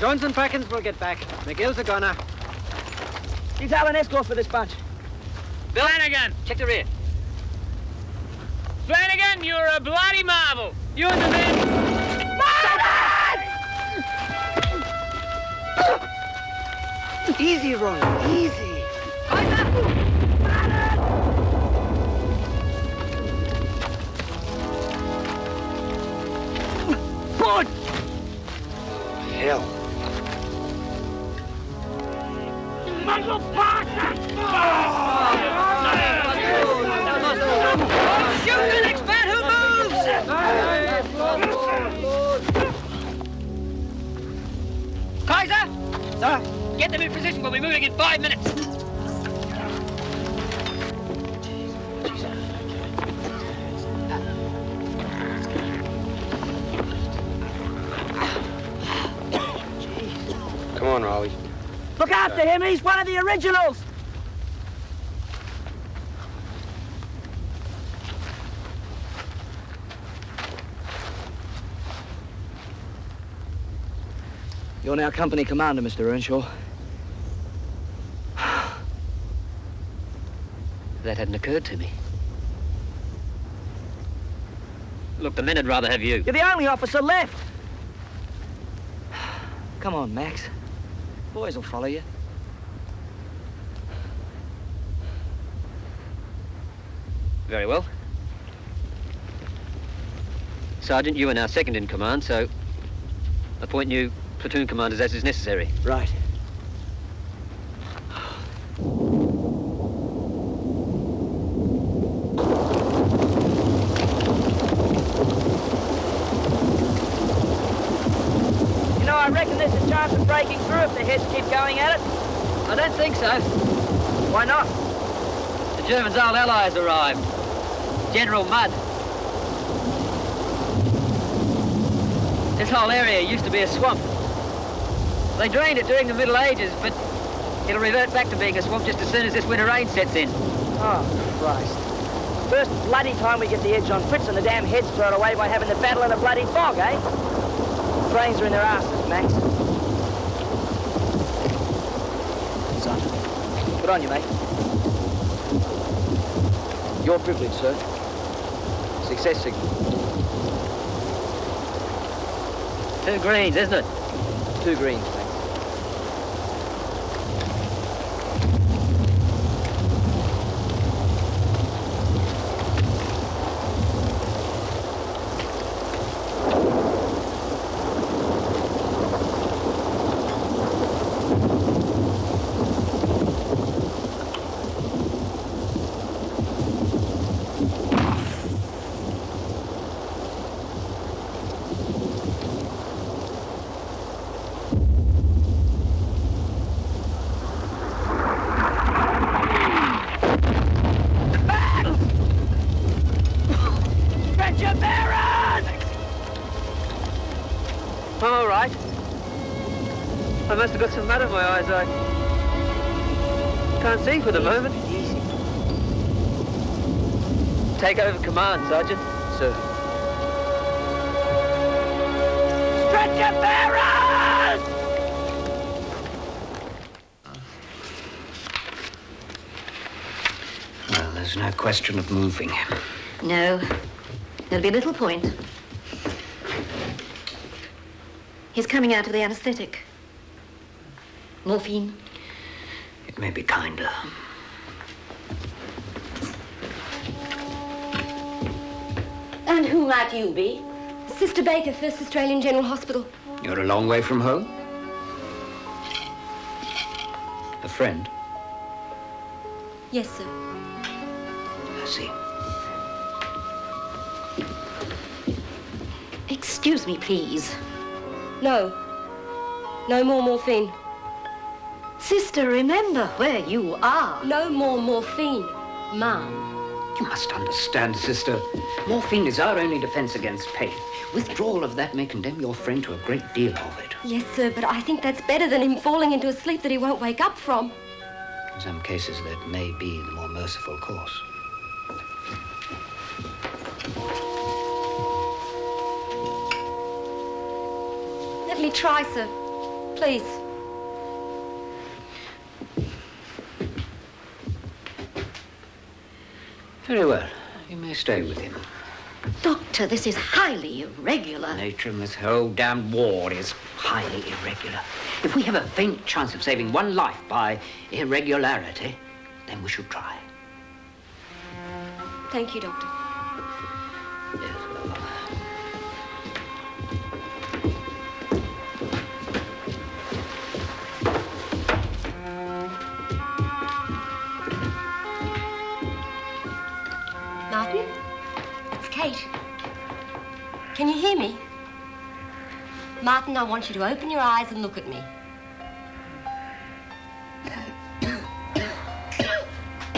Jones and Perkins will get back. McGill's a goner. He's out an escort for this bunch. Bill Flanagan, check the rear. Flanagan, you're a bloody marvel. You and the men. Martin! Easy, Roy. Easy. Martin! Board! Hell. Michael Barker! Shoot the next man who moves! Kaiser! Sir? Get them in position. We'll be moving in 5 minutes. Come on, Raleigh. Look after him. He's one of the originals. You're now company commander, Mr. Earnshaw. That hadn't occurred to me. Look, the men would rather have you. You're the only officer left. Come on, Max. Boys will follow you. Very well. Sergeant, you are now second in command, so appoint new platoon commanders as is necessary. Right. there's a chance of breaking through if the heads keep going at it? I don't think so. Why not? The Germans' old allies arrived. General Mudd. This whole area used to be a swamp. They drained it during the Middle Ages, but it'll revert back to being a swamp just as soon as this winter rain sets in. Oh, Christ. First bloody time we get the edge on Fritz and the damn heads thrown away by having the battle in a bloody fog, eh? The trains are in their asses, Max. Son, good on you, mate. Your privilege, sir. Success signal. Two greens, isn't it? Two greens, mate. I've got some mud in my eyes, I can't see for the moment. Take over command, Sergeant. Sir. Stretcher bearers! Well, there's no question of moving. No. There'll be little point. He's coming out of the anaesthetic. Morphine. It may be kinder. And who might you be? Sister Baker, First Australian General Hospital. You're a long way from home? A friend? Yes, sir. I see. Excuse me, please. No. No more morphine. Sister, remember where you are. No more morphine, ma'am. You must understand, sister. Morphine is our only defense against pain. Withdrawal of that may condemn your friend to a great deal of it. Yes, sir, but I think that's better than him falling into a sleep that he won't wake up from. In some cases, that may be the more merciful course. Let me try, sir. Please. Very well. You may stay with him. Doctor, this is highly irregular. Nature in this whole damned war is highly irregular. If we have a faint chance of saving one life by irregularity, then we should try. Thank you, Doctor. Yes, well. Martin, it's Kate. Can you hear me? Martin, I want you to open your eyes and look at me.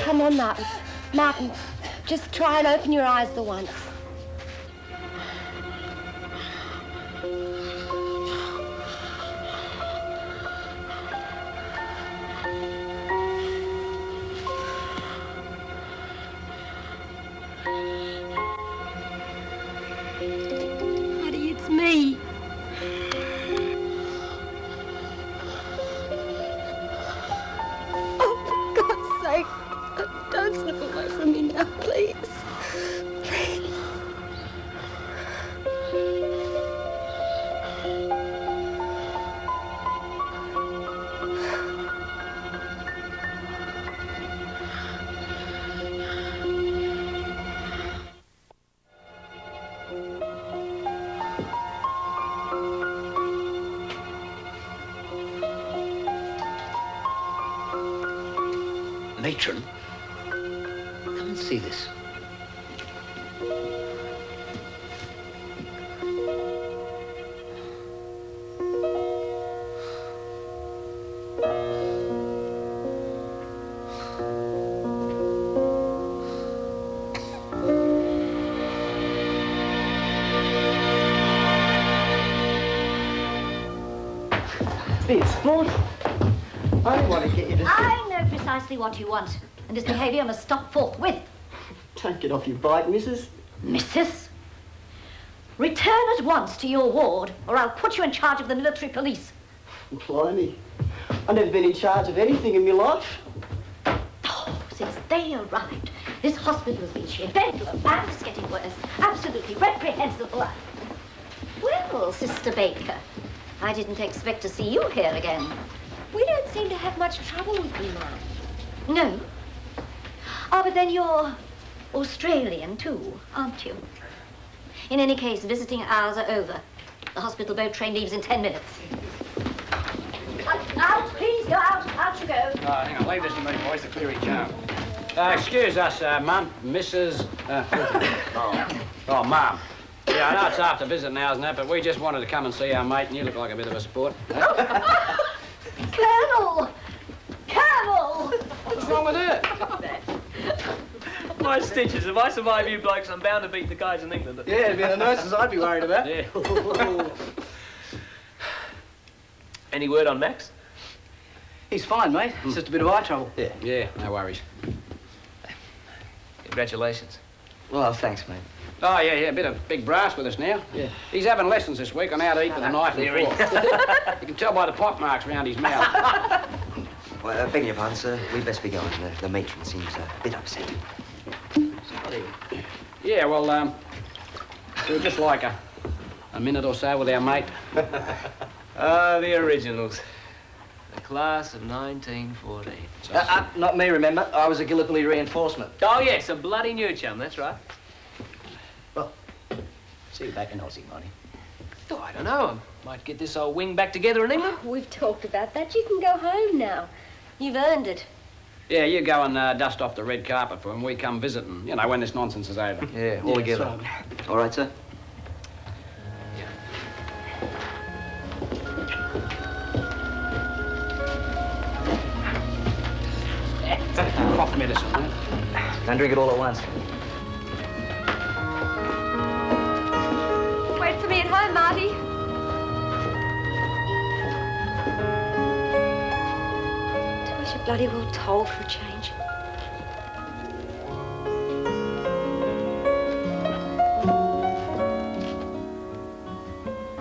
Come on, Martin. Martin, just try and open your eyes the once. Come and see this. Please, Maud, I want to get you to... I know precisely what you want, and this behaviour must stop forthwith. Don't get off your bike, Mrs. Mrs.? Return at once to your ward, or I'll put you in charge of the military police. Blimey. I've never been in charge of anything in my life. Oh, since they arrived, this hospital has been sheer bedlam, and it's getting worse. Absolutely reprehensible. Well, Sister Baker, I didn't expect to see you here again. We don't seem to have much trouble with you now. No? Ah, but then you're Australian too, aren't you? In any case, visiting hours are over. The hospital boat train leaves in 10 minutes. Out, please, go out. Out you go. Oh, hang on, leave this to me, boys, the Cleary charm. Excuse us, ma'am, Mrs... ma'am. Yeah, I know it's after visiting hours and that, but we just wanted to come and see our mate, and you look like a bit of a sport. Colonel! Colonel! What's wrong with her? My stitches, if I survive you blokes, I'm bound to beat the guys in England. Yeah, it'd be the nurses I'd be worried about. Yeah. Any word on Max? He's fine, mate. It's just a bit of eye trouble. Yeah. Yeah, no worries. Congratulations. Well, thanks, mate. Oh, yeah, yeah, a bit of big brass with us now. Yeah. He's having lessons this week on how to eat with a knife and fork. You can tell by the pock marks round his mouth. Well, begging your pardon, sir, we'd best be going. The matron seems a bit upset. Sorry. Yeah, well, we'd just like a minute or so with our mate. Ah, the originals. The class of 1914. Not me, remember. I was a Gallipoli reinforcement. Oh, yes, a bloody new chum, that's right. See you back in Aussie, Marty. Oh, I don't know. I might get this old wing back together in England. Oh, we've talked about that. You can go home now. You've earned it. Yeah, you go and dust off the red carpet for him. We come visit and, you know, when this nonsense is over. Yeah, all together. Right. All right, sir. Yeah. Cough medicine, huh? Don't drink it all at once. Hi, Marty. I wish you'd bloody well told for a change.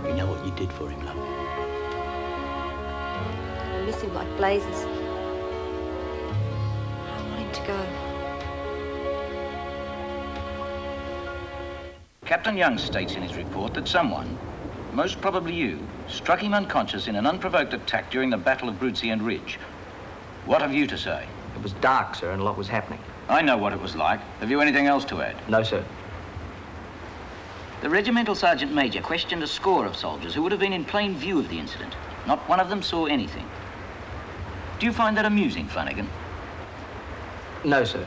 You know what you did for him, love. I miss him like blazes. I want him to go. Captain Young states in his report that someone, most probably you, struck him unconscious in an unprovoked attack during the Battle of Broodsea and Ridge. What have you to say? It was dark, sir, and a lot was happening. I know what it was like. Have you anything else to add? No, sir. The regimental sergeant major questioned a score of soldiers who would have been in plain view of the incident. Not one of them saw anything. Do you find that amusing, Flanagan? No, sir.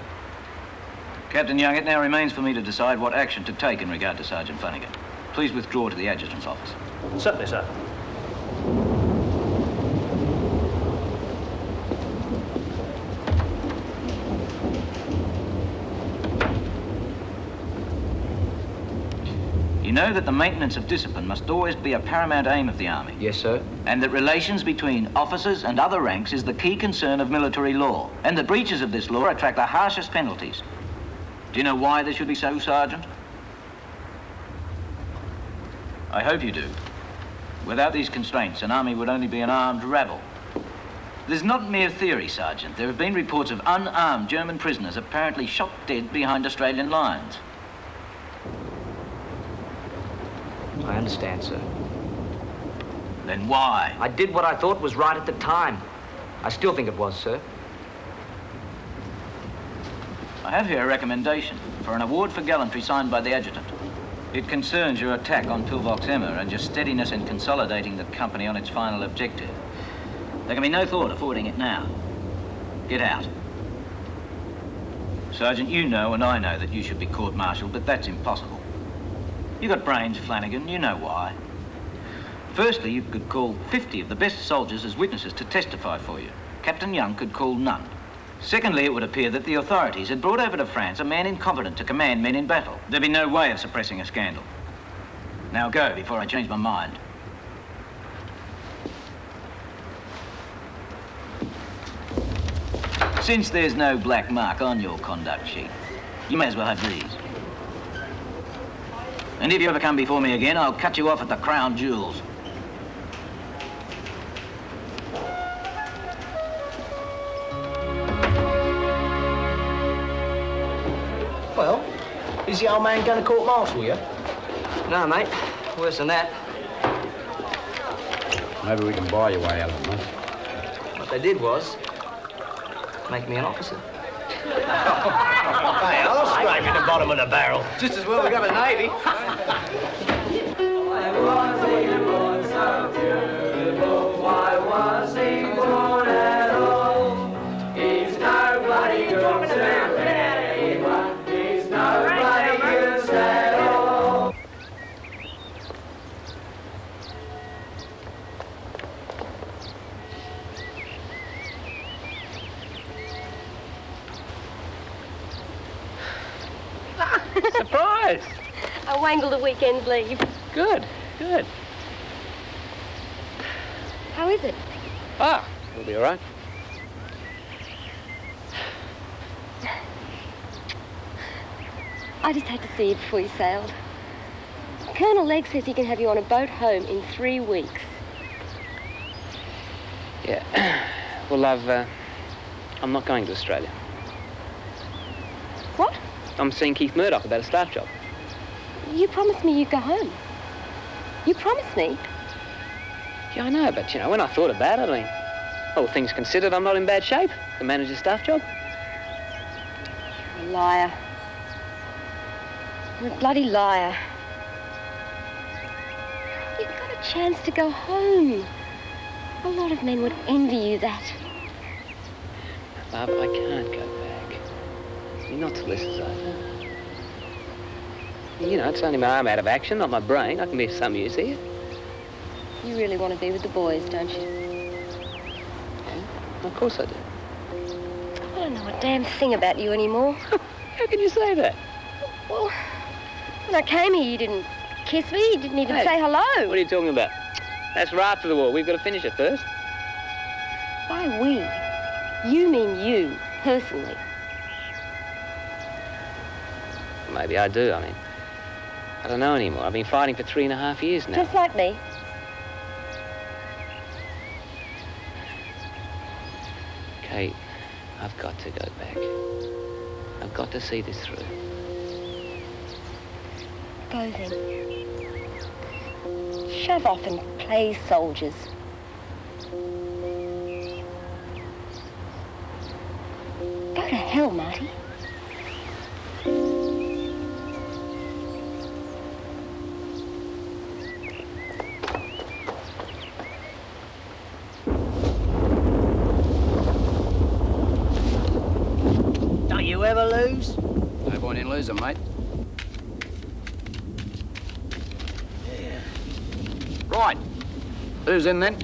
Captain Young, it now remains for me to decide what action to take in regard to Sergeant Flanagan. Please withdraw to the Adjutant's office. Certainly, sir. You know that the maintenance of discipline must always be a paramount aim of the Army. Yes, sir. And that relations between officers and other ranks is the key concern of military law, and that breaches of this law attract the harshest penalties. Do you know why this should be so, Sergeant? I hope you do. Without these constraints, an army would only be an armed rabble. This is not mere theory, Sergeant. There have been reports of unarmed German prisoners apparently shot dead behind Australian lines. I understand, sir. Then why? I did what I thought was right at the time. I still think it was, sir. I have here a recommendation for an award for gallantry signed by the Adjutant. It concerns your attack on Pillbox Emma and your steadiness in consolidating the company on its final objective. There can be no thought of forwarding it now. Get out. Sergeant, you know and I know that you should be court-martialed, but that's impossible. You got brains, Flanagan, you know why. Firstly, you could call 50 of the best soldiers as witnesses to testify for you. Captain Young could call none. Secondly, it would appear that the authorities had brought over to France a man incompetent to command men in battle. There'd be no way of suppressing a scandal. Now go, before I change my mind. Since there's no black mark on your conduct sheet, you may as well have these. And if you ever come before me again, I'll cut you off at the crown jewels. Well, is the old man going to court-martial you? No, mate. Worse than that. Maybe we can buy your way out of it, mate. What they did was make me an officer. Hey, I'll scrape you at the bottom of the barrel. Just as well we got a navy. Why was he born so beautiful? Why was he born at all? He's no bloody good to anyone. He's no bloody good at all. Surprise! I wangled a weekend's leave. Good, good. How is it? Ah, it'll be all right. I just had to see you before you sailed. Colonel Legg says he can have you on a boat home in 3 weeks. Yeah, well, I'm not going to Australia. What? I'm seeing Keith Murdoch about a staff job. You promised me you'd go home. You promised me. Yeah, I know, but, you know, when I thought about it, I mean, all things considered, I'm not in bad shape. The manager's staff job. You're a liar. You're a bloody liar. You've got a chance to go home. A lot of men would envy you that. Barb, I can't go. You're not till this is over. You know, it's only my arm out of action, not my brain. I can be of some use here. You really want to be with the boys, don't you? Yeah, of course I do. I don't know a damn thing about you anymore. How can you say that? Well, when I came here, you didn't kiss me. You didn't even say hello. What are you talking about? That's right after the war. We've got to finish it first. By we, you mean you, personally. Maybe I do. I mean, I don't know anymore. I've been fighting for 3.5 years now. Just like me. Kate, I've got to go back. I've got to see this through. Go then. Shove off and play soldiers. Go to hell, Marty. Lose? No point in losing, mate. Yeah. Right. Who's in then?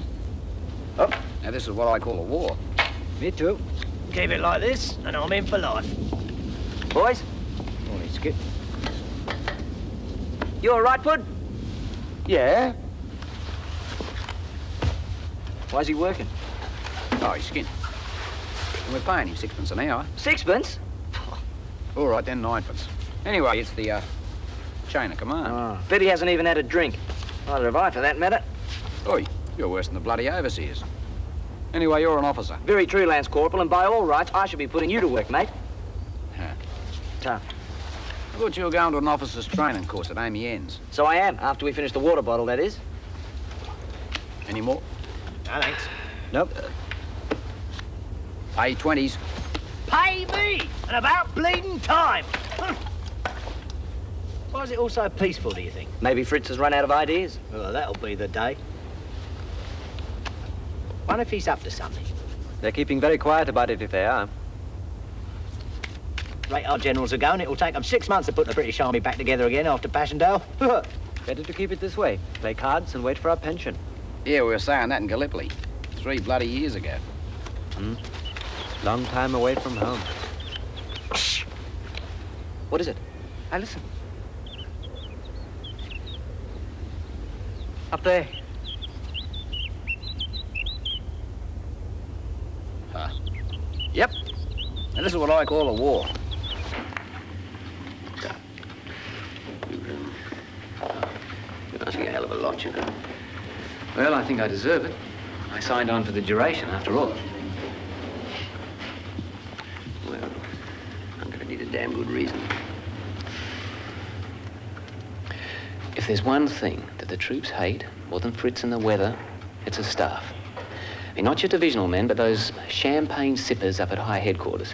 Oh. Now this is what I call a war. Me too. Keep it like this, and I'm in for life. Boys. Morning, Skip. You all right, Wood? Yeah. Why's he working? Oh, he's skinned. And we're paying him 6 pence an hour. 6 pence? All right, then, 9 pence. Anyway, it's the chain of command. Oh. Bet he hasn't even had a drink. Neither have I, for that matter. Oi, you're worse than the bloody overseers. Anyway, you're an officer. Very true, Lance Corporal, and by all rights, I should be putting you to work, mate. Huh. Tough. I thought you were going to an officer's training course at Amy Ends. So I am, after we finish the water bottle, that is. Any more? No, thanks. Nope. Pay 20s. Pay me! And about bleeding time! Why is it all so peaceful, do you think? Maybe Fritz has run out of ideas. Well, that'll be the day. Wonder if he's up to something. They're keeping very quiet about it if they are. Right, our generals are going. It'll take them 6 months to put the British Army back together again after Passchendaele. Better to keep it this way. Play cards and wait for our pension. Yeah, we were saying that in Gallipoli. 3 bloody years ago. Hmm. Long time away from home. What is it? I listen. Up there. Huh? Yep. And this is what I call a war. You're asking a hell of a lot, you know. Well, I think I deserve it. I signed on for the duration, after all. Well, I'm going to need a damn good reason. If there's one thing that the troops hate, more than Fritz and the weather, it's a staff. I mean, not your divisional men, but those champagne sippers up at high headquarters.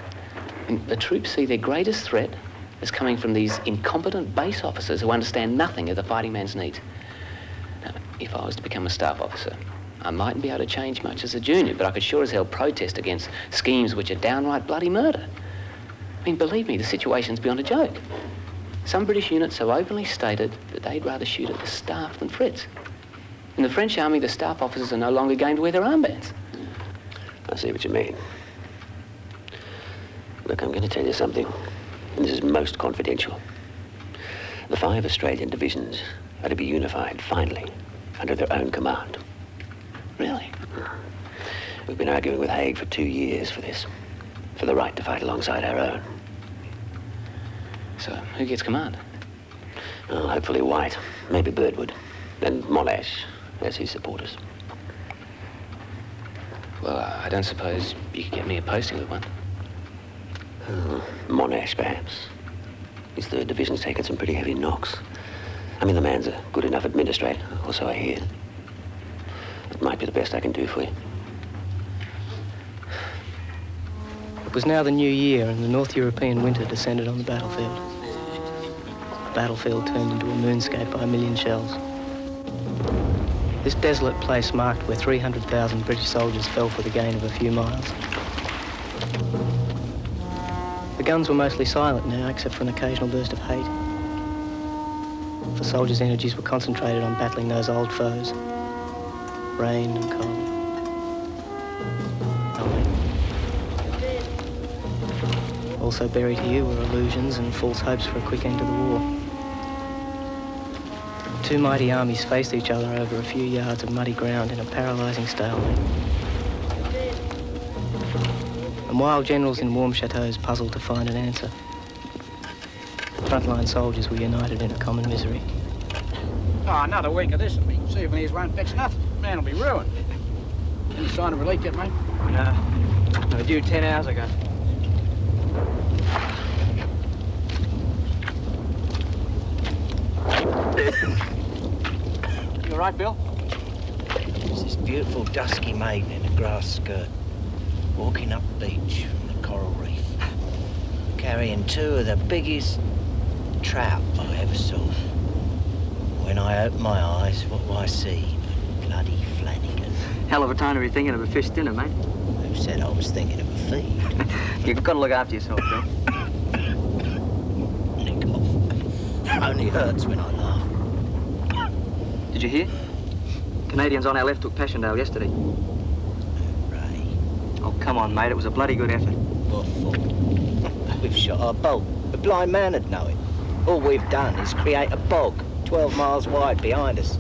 And the troops see their greatest threat as coming from these incompetent base officers who understand nothing of the fighting man's needs. Now, if I was to become a staff officer, I mightn't be able to change much as a junior, but I could sure as hell protest against schemes which are downright bloody murder. I mean, believe me, the situation's beyond a joke. Some British units have openly stated that they'd rather shoot at the staff than Fritz. In the French army, the staff officers are no longer going to wear their armbands. I see what you mean. Look, I'm going to tell you something, and this is most confidential. The 5 Australian divisions are to be unified, finally, under their own command. Really? We've been arguing with Haig for 2 years for this, for the right to fight alongside our own. So, who gets command? Oh, hopefully White, maybe Birdwood, and Monash as his supporters. Well, I don't suppose you could get me a posting with one. Monash, perhaps. His 3rd division's taken some pretty heavy knocks. I mean, the man's a good enough administrator, or so I hear. It might be the best I can do for you. It was now the new year, and the North European winter descended on the battlefield. The battlefield turned into a moonscape by a million shells. This desolate place marked where 300,000 British soldiers fell for the gain of a few miles. The guns were mostly silent now, except for an occasional burst of hate. The soldiers' energies were concentrated on battling those old foes. Rain and cold. Also buried here were illusions and false hopes for a quick end to the war. Two mighty armies faced each other over a few yards of muddy ground in a paralysing stalemate. And while generals in warm chateaus puzzled to find an answer, frontline soldiers were united in a common misery. Oh, another week of this will be. Souvenirs won't fix nothing. Man will be ruined. Any sign of relief yet, mate? No. They were due 10 hours ago. You all right, Bill? It's this beautiful dusky maiden in a grass skirt, walking up the beach from the coral reef, carrying 2 of the biggest trout I ever saw. When I open my eyes, what do I see? Bloody Flanagan. Hell of a time to be thinking of a fish dinner, mate. Who said I was thinking of a feed? You've got to look after yourself, Bill. Nick off. Only hurts when I laugh. Did you hear? Canadians on our left took Passchendaele yesterday. Hooray. Oh, come on, mate. It was a bloody good effort. What for? We've shot our bolt. The blind man would know it. All we've done is create a bog 12 miles wide behind us.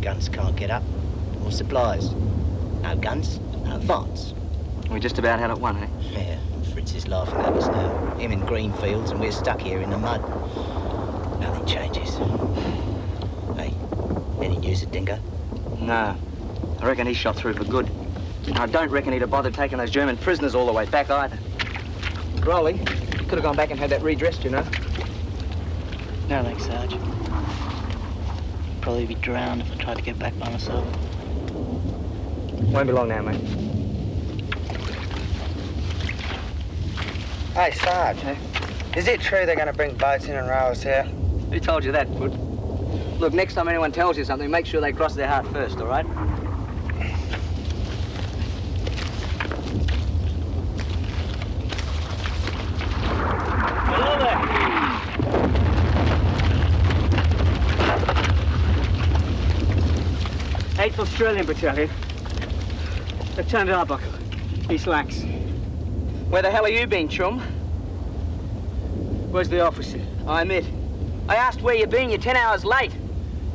Guns can't get up, or supplies. No guns, no advance. We just about had it won, eh? Yeah, Fritz is laughing at us now. Him in green fields and we're stuck here in the mud. Nothing changes. Hey, any news of Dingo? No. I reckon he shot through for good. And I don't reckon he'd have bothered taking those German prisoners all the way back either. Raleigh could have gone back and had that redressed, you know. No thanks, Sarge. I'd probably be drowned if I tried to get back by myself. Won't be long now, mate. Hey, Sarge. Eh? Is it true they're going to bring boats in and row us here? Who told you that, Wood? Look, next time anyone tells you something, make sure they cross their heart first, all right? Hello there. 8th Australian Battalion. Lieutenant Arbuckle, East Lancs. Where the hell have you been, chum? Where's the officer? I'm it. I asked where you've been. You're 10 hours late.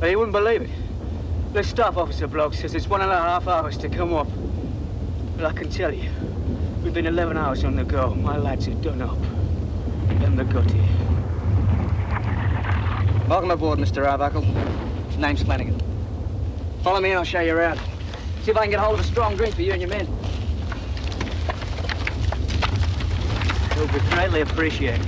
But he wouldn't believe it. The staff officer bloke says it's 1.5 hours to come up. But I can tell you, We've been 11 hours on the go. My lads are done up. In the gutty. Welcome aboard, Mr. Arbuckle. His name's Flanagan. Follow me and I'll show you around. See if I can get hold of a strong drink for you and your men. It'll be greatly appreciated.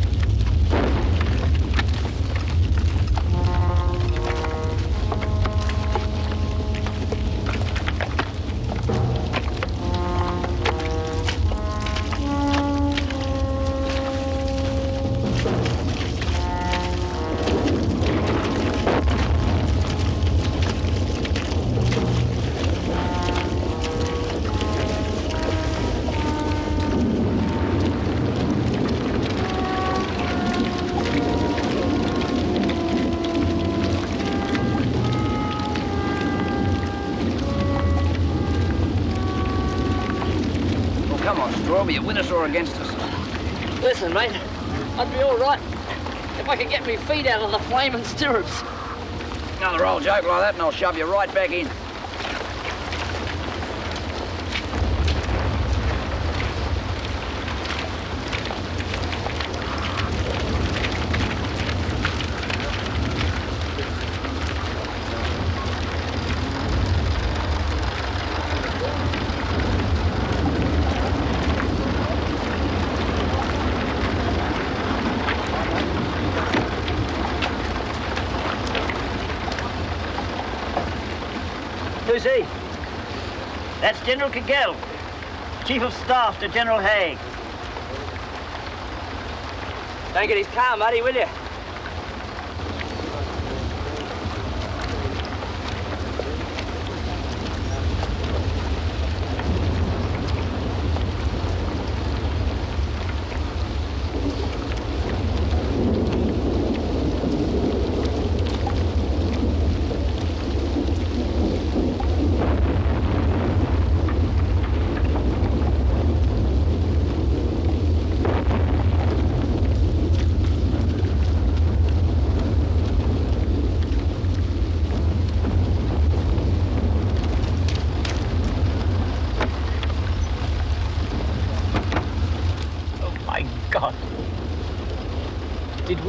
Or against us. Listen, mate, I'd be all right if I could get my feet out of the flaming stirrups. Another old joke like that and I'll shove you right back in. That's General Kiggell, Chief of Staff to General Haig. Don't get his car muddy, will you?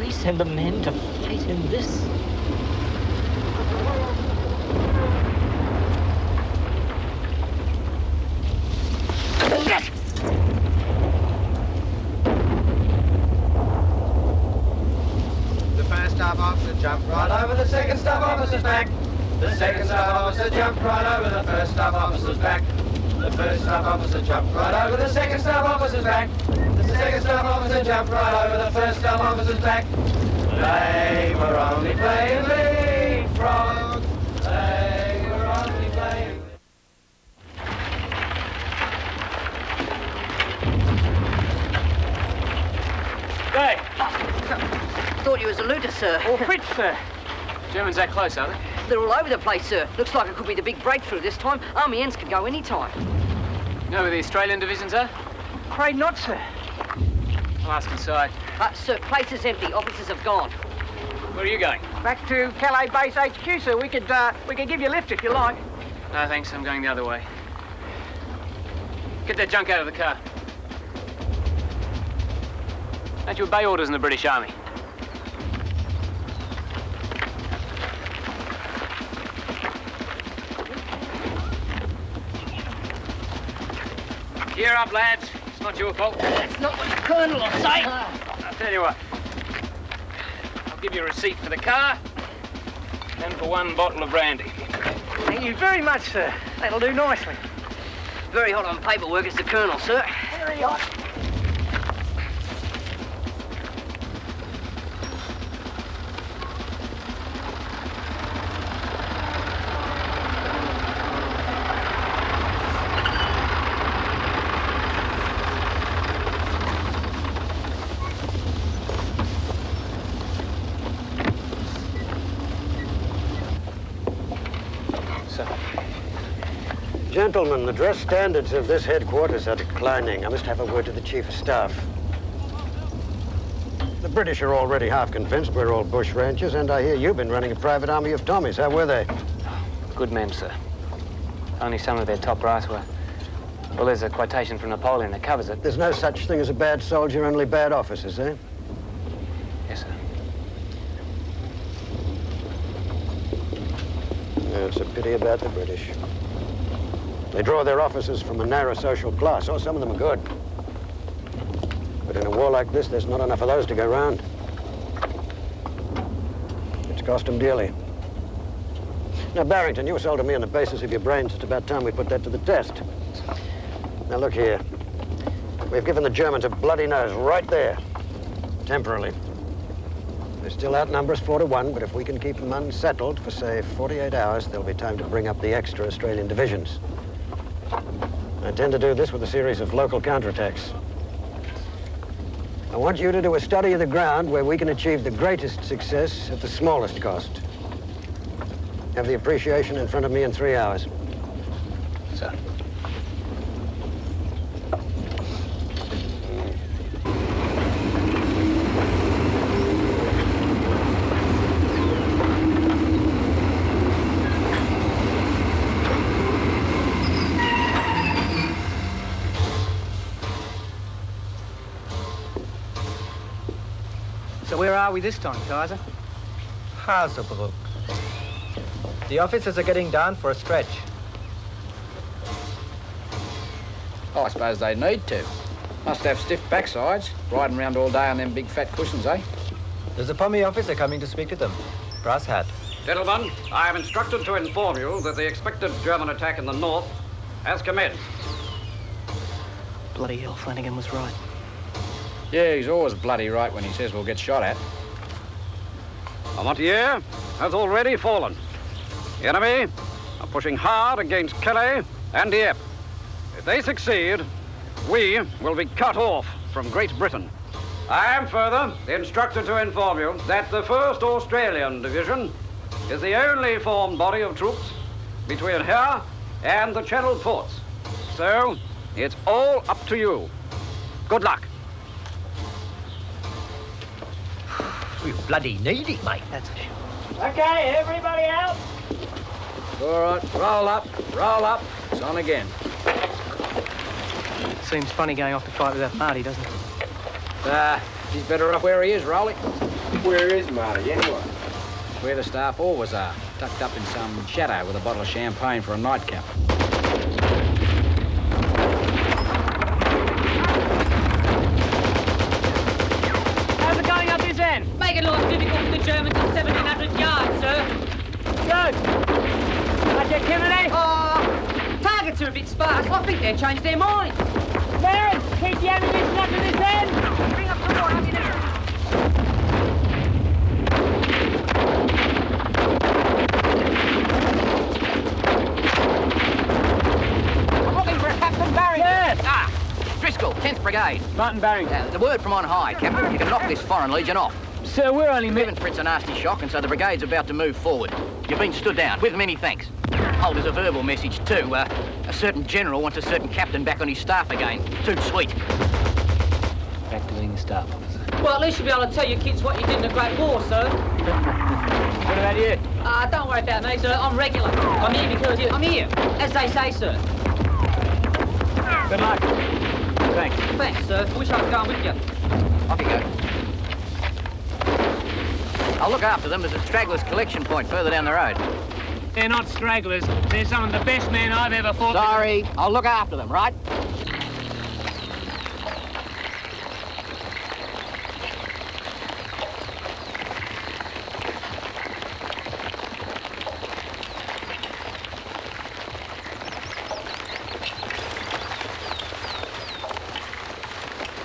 Send the men to fight in this. The first staff officer jumped right over the second staff officer's back. The second staff officer jumped right over the first staff officer's back. The first staff officer jumped right over the second staff officer's back. The second staff officer jumped right over the first staff officer's back. They were only playing leapfrog. They were only playing. Hey! Thought you was a looter, sir. Or Fritz, sir. Germans that close, are they? They're all over the place, sir. Looks like it could be the big breakthrough this time. Army ends could go any time. You know where the Australian divisions are? Afraid not, sir. I'll ask inside. Sir, place is empty. Officers have gone. Where are you going? Back to Calais Base HQ, sir. We could give you a lift if you like. No, thanks. I'm going the other way. Get that junk out of the car. Don't you obey orders in the British Army? Gear up, lads. It's not your fault. That's not what the colonel will say. I'll tell you what. I'll give you a receipt for the car and for one bottle of brandy. Thank you very much, sir. That'll do nicely. Very hot on paperwork is the colonel, sir. Very hot. Gentlemen, the dress standards of this headquarters are declining. I must have a word to the Chief of Staff. The British are already half convinced we're all bush ranchers, and I hear you've been running a private army of Tommies. How were they? Good men, sir. Only some of their top brass were Well, there's a quotation from Napoleon that covers it. There's no such thing as a bad soldier, only bad officers, eh? Yes, sir. Yeah, it's a pity about the British. They draw their officers from a narrow social class. Oh, some of them are good. But in a war like this, there's not enough of those to go round. It's cost them dearly. Now, Barrington, you were sold to me on the basis of your brains. It's about time we put that to the test. Now, look here. We've given the Germans a bloody nose right there, temporarily. They still outnumber us 4 to 1, but if we can keep them unsettled for, say, 48 hours, there'll be time to bring up the extra Australian divisions. I intend to do this with a series of local counterattacks. I want you to do a study of the ground where we can achieve the greatest success at the smallest cost. Have the appreciation in front of me in 3 hours. Sir. So where are we this time, Kaiser? Haserbrook. The officers are getting down for a stretch. Oh, I suppose they need to. Must have stiff backsides, riding around all day on them big fat cushions, eh? There's a Pommy officer coming to speak to them. Brass hat. Gentlemen, I am instructed to inform you that the expected German attack in the north has commenced. Bloody hell, Flanagan was right. Yeah, he's always bloody right when he says we'll get shot at. Amontier has already fallen. The enemy are pushing hard against Calais and Dieppe. If they succeed, we will be cut off from Great Britain. I am further instructed to inform you that the 1st Australian Division is the only formed body of troops between here and the Channel ports. So it's all up to you. Good luck. We bloody need it, mate. That's for sure. Okay, everybody out. All right, roll up, it's on again. Seems funny going off to fight with that Marty, doesn't it? He's better off where he is, Rolly. Where is Marty, anyway? Where the staff always are, tucked up in some shadow with a bottle of champagne for a nightcap. How's it going up this end? Make it life difficult for the Germans at 1,700 yards, sir. Go! Targets are a bit sparse. I think they've changed their minds. Clarence, keep the ammunition up to this end. Bring up the door, up in there. I'm looking for a Captain Barrington. Yes. Driscoll, 10th Brigade. Martin Barrington. The word from on high, Captain. You can knock this foreign legion off. Sir, we're only... We've given Fritz a nasty shock, and so the brigade's about to move forward. You've been stood down. With many thanks. Oh, there's a verbal message too. A certain general wants a certain captain back on his staff again. Too sweet. Back to being a staff officer. Well, at least you'll be able to tell your kids what you did in the Great War, sir. What about you? Don't worry about me, sir. I'm regular. I'm here because I'm here, as they say, sir. Good luck. Thanks. Thanks, sir. I wish I was going with you. Off you go. I'll look after them. There's a stragglers collection point further down the road. They're not stragglers. They're some of the best men I've ever fought. Sorry, I'll look after them, right?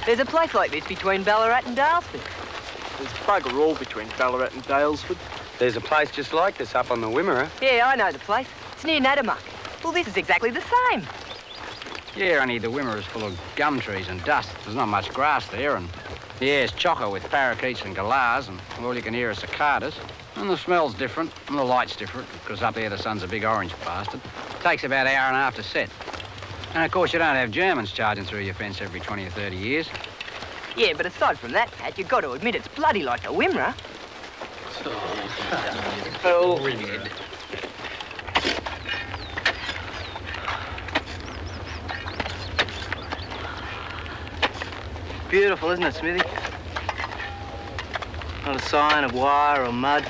There's a place like this between Ballarat and Daylesford. There's bugger all between Ballarat and Daylesford. There's a place just like this up on the Wimmera. Yeah, I know the place. It's near Nadamuck. Well, this is exactly the same. Yeah, only the Wimmera's full of gum trees and dust. There's not much grass there, and the air's chocker with parakeets and galahs, and all you can hear are cicadas. And the smell's different, and the light's different, because up there the sun's a big orange bastard. It takes about an hour and a half to set. And, of course, you don't have Germans charging through your fence every 20 or 30 years. Yeah, but aside from that, Pat, you've got to admit it's bloody like the Wimmera. Oh, wicked. Beautiful, isn't it, Smithy? Not a sign of wire or mud.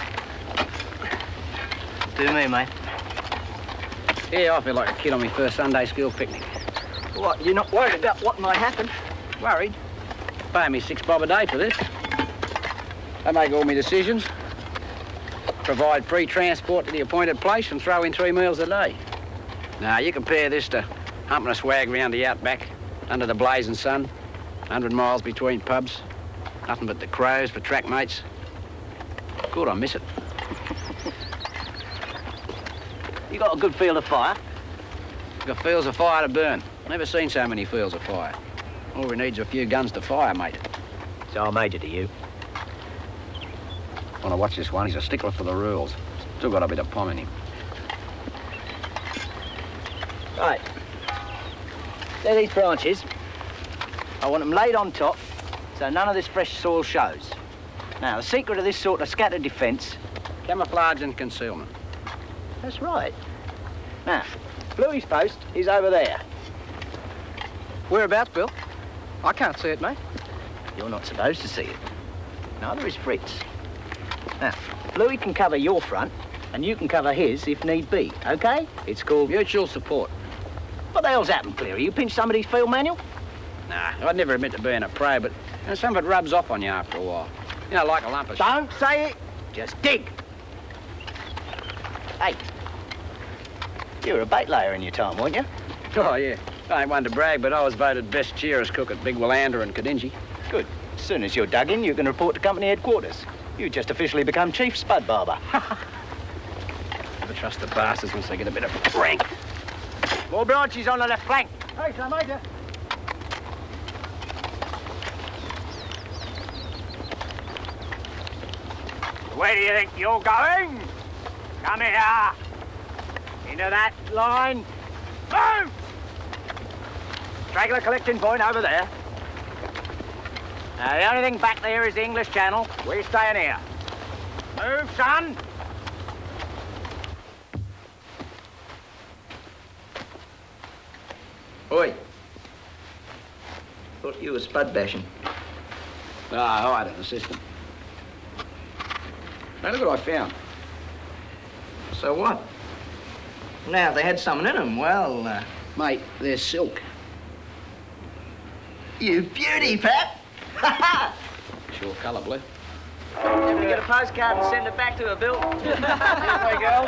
Do me, mate. Yeah, I feel like a kid on my first Sunday school picnic. What, you're not worried about what might happen? Worried? Pay me $6 bob a day for this. I make all my decisions. Provide free transport to the appointed place and throw in 3 meals a day. Now, you compare this to humping a swag round the outback, under the blazing sun, 100 miles between pubs, nothing but the crows for track mates. Good, I miss it. You got a good field of fire? We've got fields of fire to burn. Never seen so many fields of fire. All we need's a few guns to fire, mate. So I made it to you. When I watch this one, he's a stickler for the rules. Still got a bit of pom in him. Right. They're these branches. I want them laid on top, so none of this fresh soil shows. Now, the secret of this sort of scattered defence... camouflage and concealment. That's right. Now, Bluey's post is over there. Whereabouts, Bill? I can't see it, mate. You're not supposed to see it. Neither is Fritz. Now, Bluey can cover your front, and you can cover his if need be, OK? It's called mutual support. What the hell's happened, Cleary? You pinched somebody's field manual? Nah, I'd never admit to being a pro, but you know, some of it rubs off on you after a while. You know, like a lump of... Don't say it. Just dig. Hey, you were a bait layer in your time, weren't you? Oh, yeah. I ain't one to brag, but I was voted best shearer's cook at Big Willandra and Kadinji. Good. As soon as you're dug in, you can report to company headquarters. You just officially become chief spud barber. Never trust the bastards once they get a bit of prank. More branches on the left flank. Hey, sir, Major. Where do you think you're going? Come here. Into that line. Move! Straggler collecting point over there. Now, the only thing back there is the English Channel. We're staying here. Move, son! Oi. Thought you were spud bashing. No, I had an assistant. Now, look what I found. So what? Now, if they had something in them, well... Mate, they're silk. You beauty, Pap! Ha ha! Sure colour, Blue. Did we get a postcard and send it back to her, Bill? Here we go.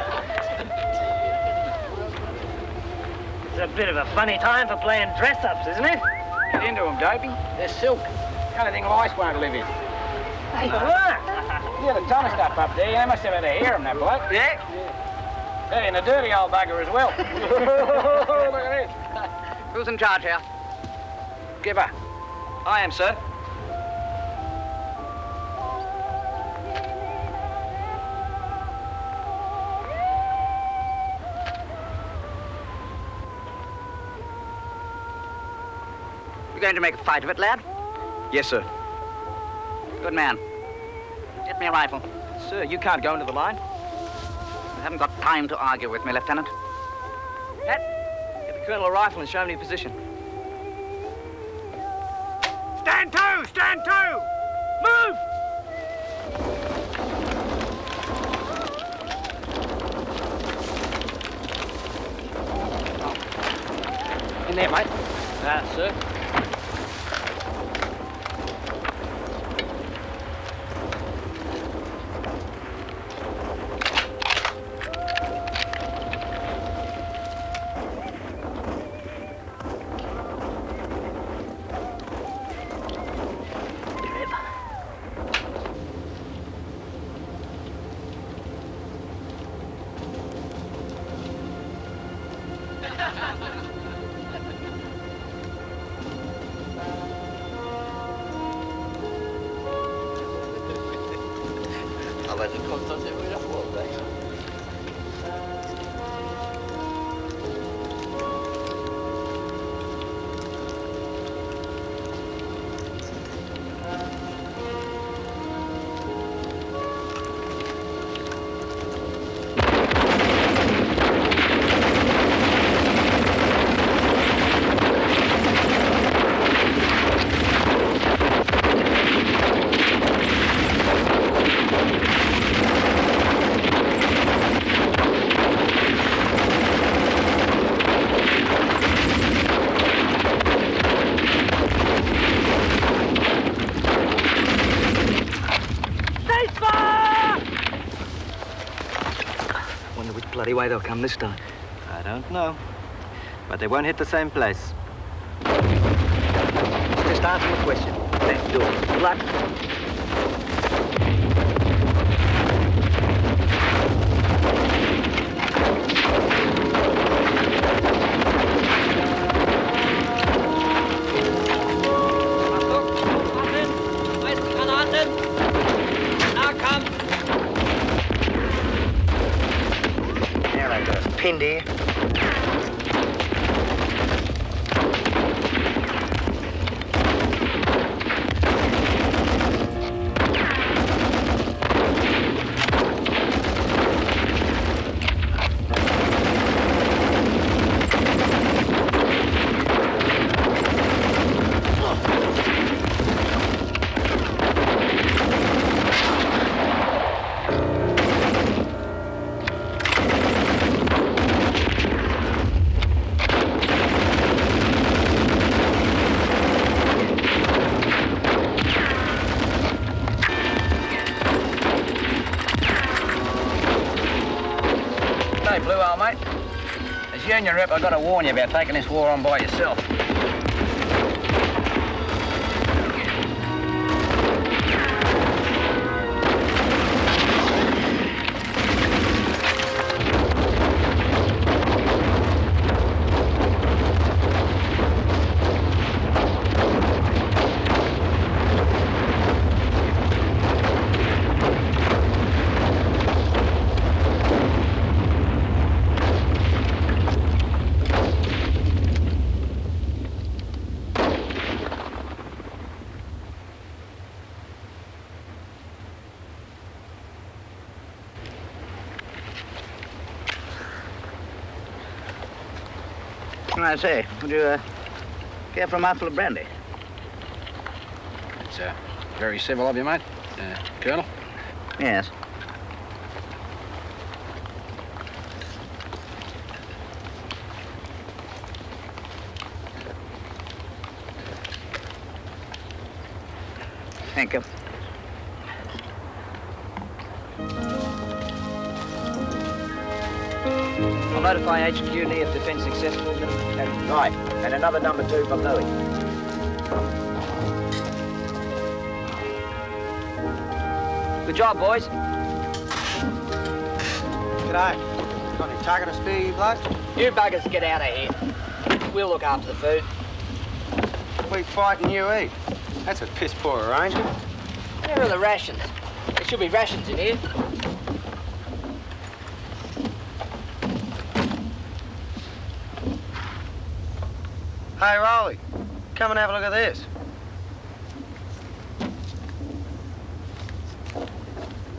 It's a bit of a funny time for playing dress-ups, isn't it? Get into them, Dopey. They're silk. Kind of thing lice won't live in. Hey, look! You're the ton of stuff up there. You must have had a hair on that bloke. Yeah. Hey, and a dirty old bugger as well. Look at this. Who's in charge here? Give her. I am, sir. You're going to make a fight of it, lad? Yes, sir. Good man. Get me a rifle. Sir, you can't go into the line. I haven't got time to argue with me, Lieutenant. Pat, get the colonel a rifle and show him your position. Stand to! Stand to! Move! In there, mate. That's it. way they'll come this time? I don't know. But they won't hit the same place. Just answer the question. Let's do it. Good luck. Pindy. Junior Rep, I've got to warn you about taking this war on by yourself. I say, would you care for a mouthful of brandy? It's very civil of you, mate. Colonel? Yes. Thank you. Notify HQ near defence successful. Right, and another number 2 for Louis. Good job, boys. G'day. Got any target to spear, you blokes? You buggers get out of here. We'll look after the food. We fight and you eat. That's a piss poor arrangement. Where are the rations? There should be rations in here. Hey, Rolly, come and have a look at this.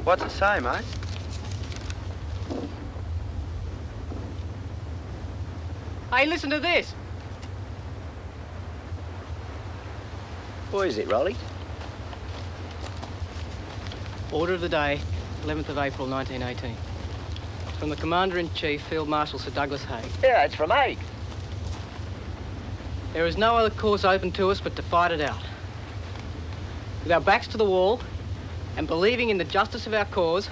What's it say, mate? Hey, listen to this. What is it, Rolly? Order of the day, 11th of April, 1918. It's from the Commander-in-Chief, Field Marshal Sir Douglas Haig. Yeah, it's from Haig. There is no other course open to us but to fight it out. With our backs to the wall and believing in the justice of our cause,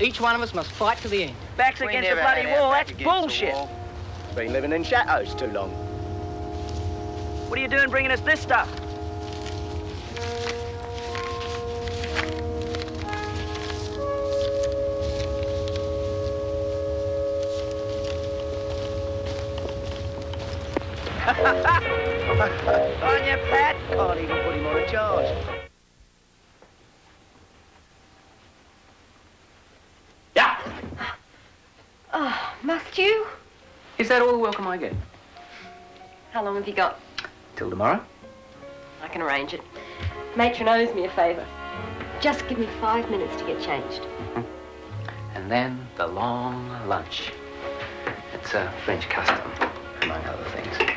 each one of us must fight to the end. Backs against the bloody wall, that's bullshit. It's been living in shadows too long. What are you doing bringing us this stuff? On your pat, can't even put him on a charge. Yeah. Oh, must you? Is that all the welcome I get? How long have you got? Till tomorrow. I can arrange it. Matron owes me a favour. Just give me 5 minutes to get changed. And then the long lunch. It's a French custom, among other things.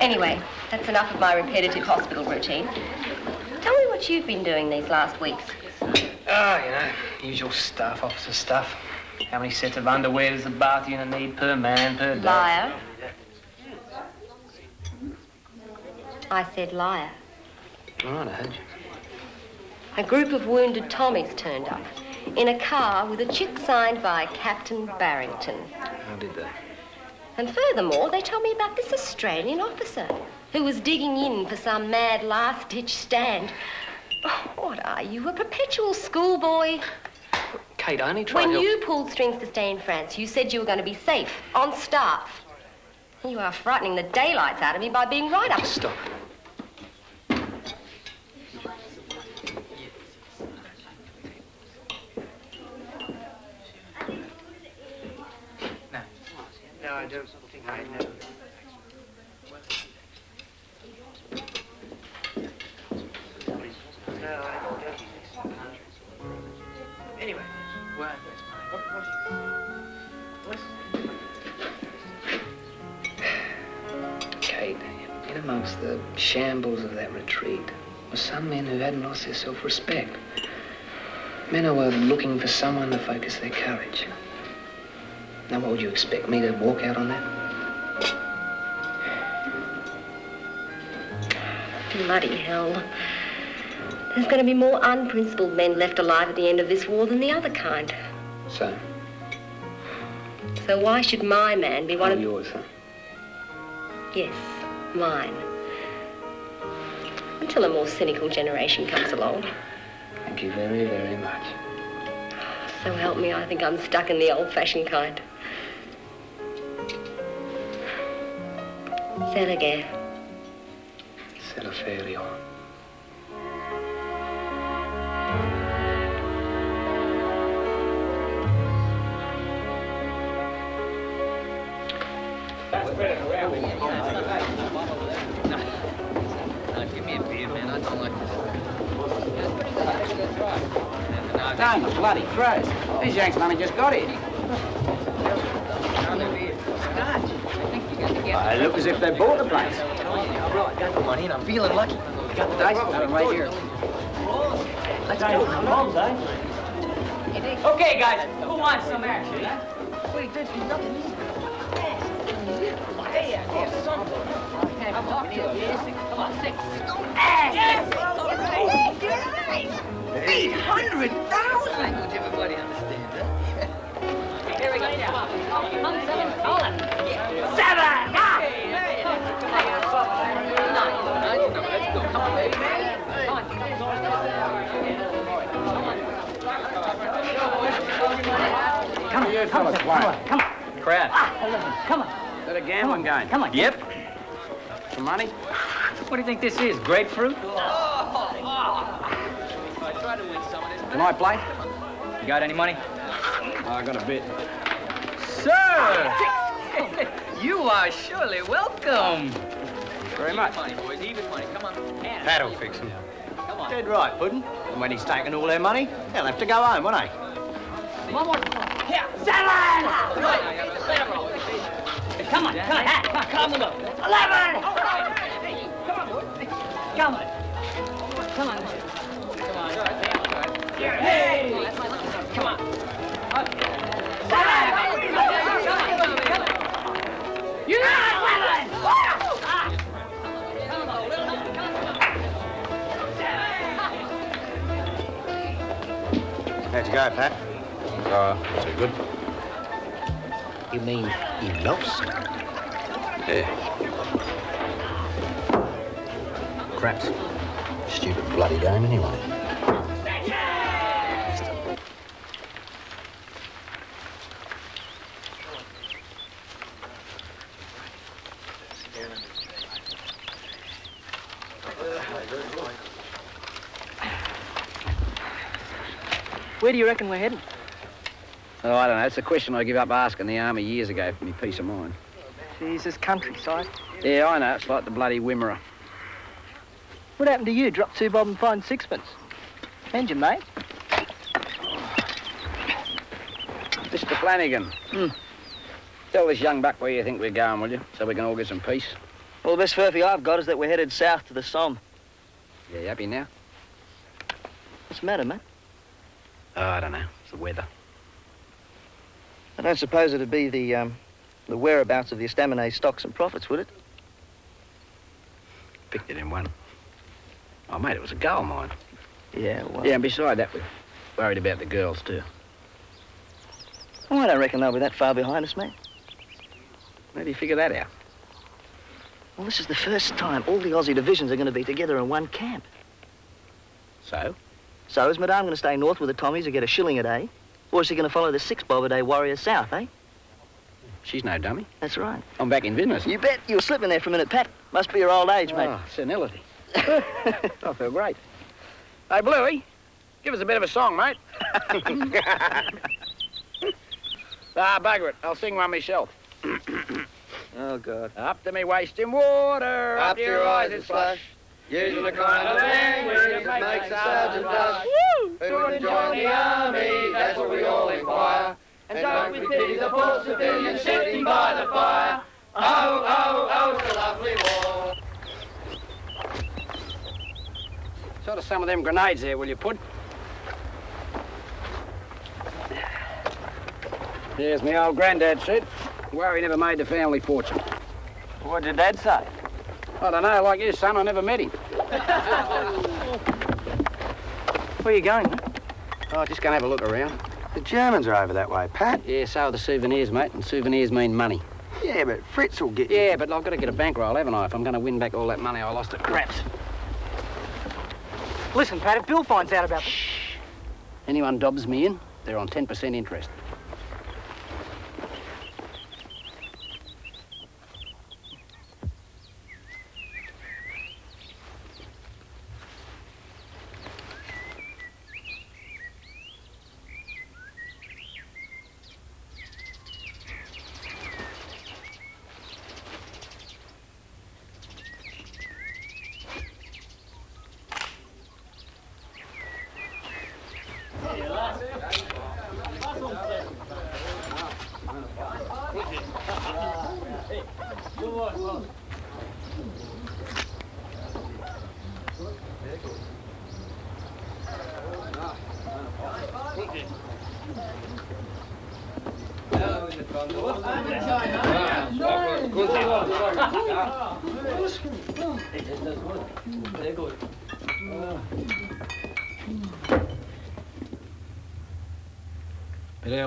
Anyway, that's enough of my repetitive hospital routine. Tell me what you've been doing these last weeks. Oh, you know, usual stuff, officer stuff. How many sets of underwear does the bath unit need per man, per day? Liar. I said liar. All right, I heard you. A group of wounded Tommies turned up. in a car with a chit signed by Captain Barrington. How did they? And furthermore, they told me about this Australian officer who was digging in for some mad last-ditch stand. Oh, what are you, a perpetual schoolboy? Kate, I only tried to... When you pulled strings to stay in France, you said you were going to be safe, on staff. You are frightening the daylights out of me by being right up... Just stop. I don't think I know. No, I don't think so. Anyway, where is mine? What? Kate, in amongst the shambles of that retreat were some men who hadn't lost their self-respect. Men who were looking for someone to focus their courage. Now, what would you expect, me to walk out on that? Bloody hell. There's going to be more unprincipled men left alive at the end of this war than the other kind. So? So why should my man be one of... yours, huh? Yes, mine. Until a more cynical generation comes along. Thank you very, very much. So help me, I think I'm stuck in the old-fashioned kind. C'est la guerre. C'est la failure. No, give me a beer, man. I don't like this. Damn the bloody crows. These Yanks money just got here. I look as if they bought the place. Right, got the money and I'm feeling lucky. Got the dice, got them right here. Let's go. Okay, guys, who wants some action? Wait, there's nothing. Come on, six. Yes! All right. 800,000! Language everybody understands, huh? Here we go. Seven! Come on, you fellas, come on. Crap. Come on. Is that a gambling game? Come on. Yep. Some money? What do you think this is? Grapefruit? I tried to win some of this. Can I play? You got any money? I got a bit. Sir! You are surely welcome. Very much. Even money, boys. Even money. Come on. That'll fix him. Come on. Dead right, Puddin'. And when he's taken all their money, they'll have to go home, won't they? Come on. Here. Seven! Come on. Come on. 11! Come on. Come on. Hey! Come on. Seven! You got 11! How'd you go, Pat? So good. You mean you lost? Yeah. Craps. Stupid bloody game, anyway. Where do you reckon we're heading? Oh, I don't know. It's a question I give up asking the army years ago for me peace of mind. Jesus, countryside. Yeah, I know. It's like the bloody Wimmera. What happened to you? Drop two bob and find sixpence. Engine, mate. Mr. Flanagan. Mm. Tell this young buck where you think we're going, will you? So we can all get some peace. Well, the best furphy I've got is that we're headed south to the Somme. Yeah, you happy now? What's the matter, mate? Oh, I don't know. It's the weather. I don't suppose it'd be the whereabouts of the Estaminet stocks and profits, would it? Picked it in one. Oh, mate, it was a gold mine. Yeah, well... Yeah, and beside that, we've Worried about the girls, too. Oh, I don't reckon they'll be that far behind us, mate. How do you figure that out? Well, this is the first time all the Aussie divisions are going to be together in one camp. So? So is Madame going to stay north with the Tommies and get a shilling a day? Or is she going to follow the 6-bob-a-day warrior south, eh? She's no dummy. That's right. I'm back in business. You bet. You were slipping there for a minute, Pat. Must be your old age, mate. Oh, senility. I feel great. Hey, Bluey, give us a bit of a song, mate. Ah, bugger it. I'll sing one myself. Oh, God. Up to me waist in water, up to your eyes in slush. Using the kind of language that makes a sergeant blush. Who would join the army, that's what we all inquire. And don't we pity the poor civilians shifting by the fire. Oh, oh, oh, it's a lovely war. Sort of some of them grenades there, will you, Pud? Here's my old granddad said. Worry never made the family fortune. What did Dad say? I don't know, like you, son, I never met him. Where are you going, mate? Oh, just going to have a look around. The Germans are over that way, Pat. Yeah, so are the souvenirs, mate, and souvenirs mean money. Yeah, but Fritz will get you. Yeah, but I've got to get a bankroll, haven't I, if I'm going to win back all that money I lost at craps. Listen, Pat, if Bill finds out about this... Shh. Anyone dobs me in, they're on 10% interest.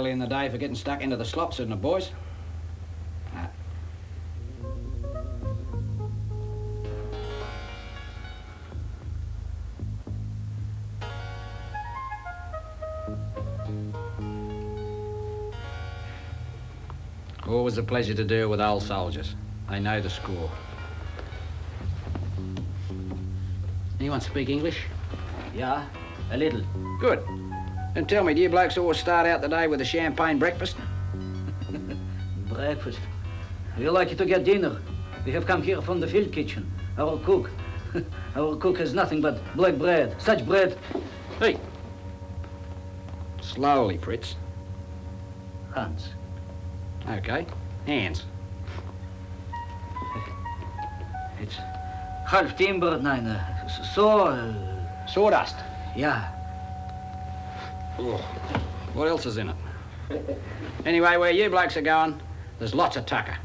In the day for getting stuck into the slops, isn't it, boys? Nah. Always a pleasure to deal with old soldiers. They know the score. Anyone speak English? Yeah, a little. Good. And tell me, do you blokes always start out the day with a champagne breakfast? Breakfast? We're likely to get dinner. We have come here from the field kitchen. Our cook. Our cook has nothing but black bread. Such bread. Hey. Slowly, Fritz. Hands. Okay. Hands. It's half timber, nine. Sawdust. Yeah. What else is in it? Anyway, where you blokes are going, there's lots of tucker.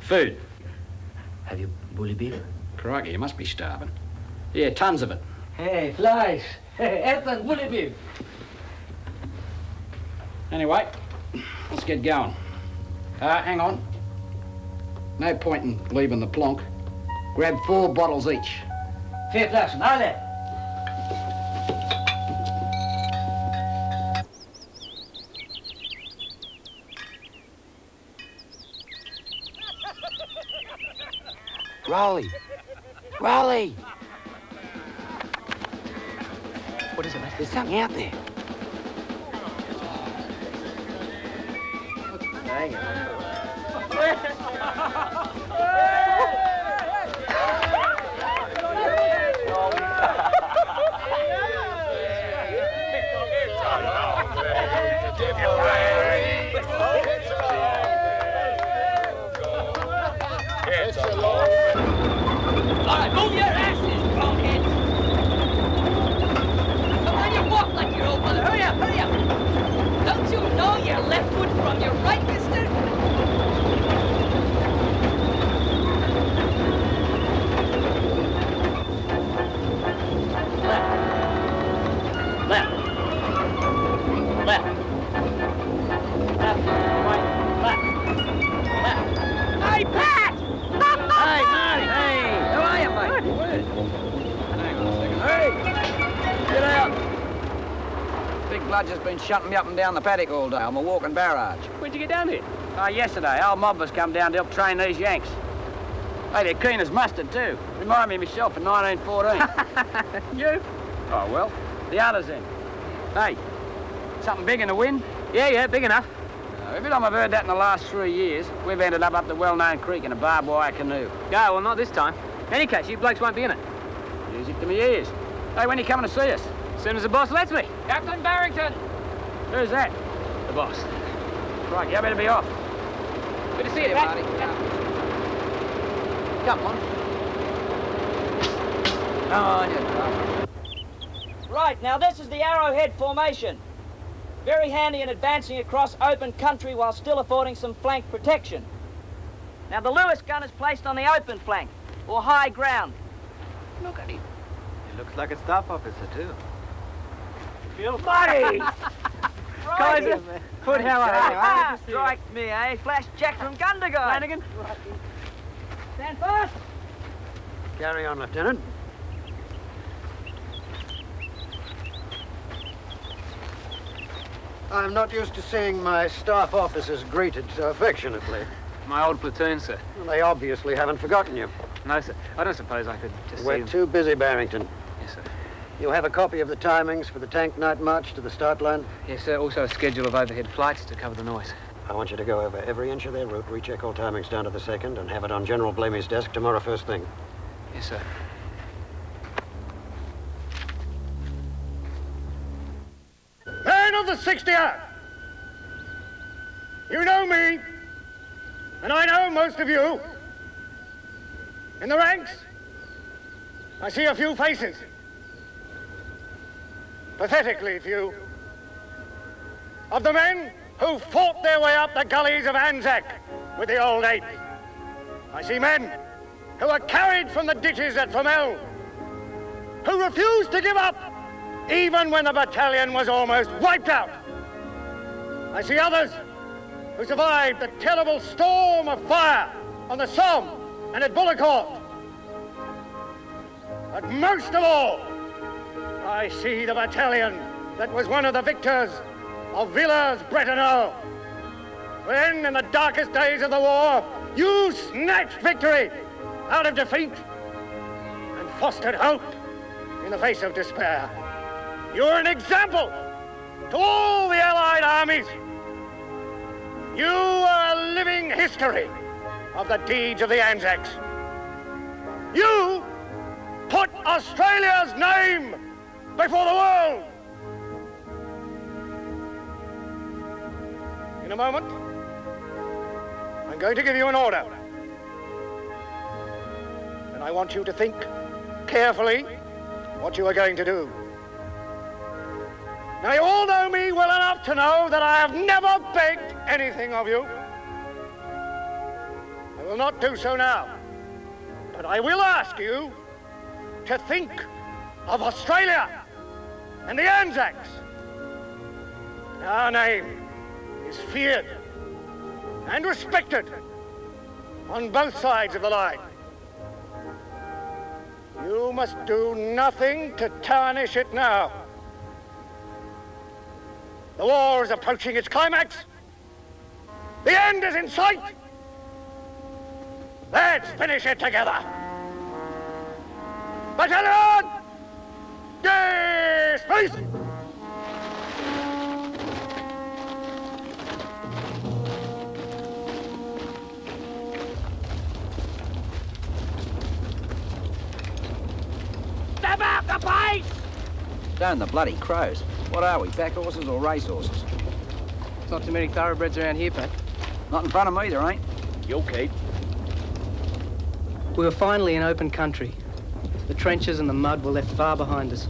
Food. Have you bully beef? Crikey, you must be starving. Yeah, tons of it. Hey, flies. Hey, Ethan, bully beef. Anyway, let's get going. Hang on. No point in leaving the plonk. Grab 4 bottles each. Fair flash, now then. Rolly! Rolly! What is it, mate? There's something out there. Hang on. All right, move your asses, bronkheads! But when you walk like your old mother, hurry up, hurry up! Don't you know your left foot from your right, mister? Left. Left. been shutting me up and down the paddock all day. I'm a walking barrage. When'd you get down here? Yesterday. Old Mobbers come down to help train these Yanks. Hey, they're keen as mustard, too. Remind me of myself in 1914. You? Oh, well, the others then. Hey, something big in the wind? Yeah, big enough. Every time I've heard that in the last 3 years, we've ended up the well-known creek in a barbed wire canoe. Yeah, well, not this time. In any case, you blokes won't be in it. Music to my ears. Hey, when are you coming to see us? As soon as the boss lets me. Captain Barrington! Who's that? The boss. Right, you better be off. Good to see you, Marty. Come on. Oh, yes. Right, now this is the arrowhead formation. Very handy in advancing across open country while still affording some flank protection. Now the Lewis gun is placed on the open flank, or high ground. Look at him. He looks like a staff officer, too. Feel buddy! Kaiser, put how I striked me, eh? Flash jack from gun to guy. Flanagan. Stand fast! Carry on, Lieutenant. I'm not used to seeing my staff officers greeted so affectionately. My old platoon, sir. Well, they obviously haven't forgotten you. No, sir. I don't suppose I could just We're too busy, Barrington. Yes, sir. You'll have a copy of the timings for the tank night march to the start line? Yes, sir. Also a schedule of overhead flights to cover the noise. I want you to go over every inch of their route, recheck all timings down to the second, and have it on General Blamey's desk tomorrow first thing. Yes, sir. Man of the 60th! You know me, and I know most of you. In the ranks, I see a few faces. Pathetically few. Of the men who fought their way up the gullies of Anzac with the old ape. I see men who were carried from the ditches at Famel, who refused to give up even when the battalion was almost wiped out. I see others who survived the terrible storm of fire on the Somme and at Bullecourt. But most of all, I see the battalion that was one of the victors of Villers-Brettoneux. When, in the darkest days of the war, you snatched victory out of defeat and fostered hope in the face of despair. You're an example to all the Allied armies. You are a living history of the deeds of the Anzacs. You put Australia's name before the world. In a moment, I'm going to give you an order. And I want you to think carefully what you are going to do. Now, you all know me well enough to know that I have never begged anything of you. I will not do so now, but I will ask you to think of Australia and the Anzacs. Our name is feared and respected on both sides of the line. You must do nothing to tarnish it now. The war is approaching its climax. The end is in sight. Let's finish it together. Battalion, disperse! Step out the pace! Darn the bloody crows. What are we, pack horses or race horses? There's not too many thoroughbreds around here, Pat. Not in front of me, there ain't. Yo, Kate. We were finally in open country. The trenches and the mud were left far behind us.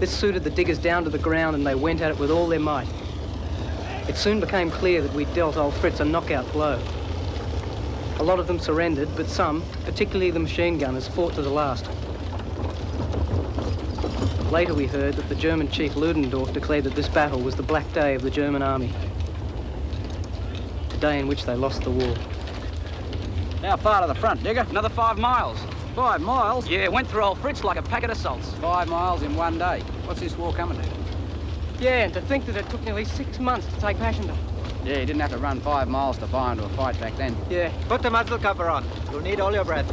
This suited the diggers down to the ground, and they went at it with all their might. It soon became clear that we'd dealt old Fritz a knockout blow. A lot of them surrendered, but some, particularly the machine gunners, fought to the last. Later we heard that the German chief Ludendorff declared that this battle was the black day of the German army. The day in which they lost the war. How far to the front, Digger? Another 5 miles. 5 miles? Yeah, went through old Fritz like a packet of salts. 5 miles in one day. What's this war coming to? Yeah, and to think that it took nearly 6 months to take Passchendaele. Yeah, you didn't have to run 5 miles to buy into a fight back then. Yeah, put the muzzle cover on. You'll need all your breath.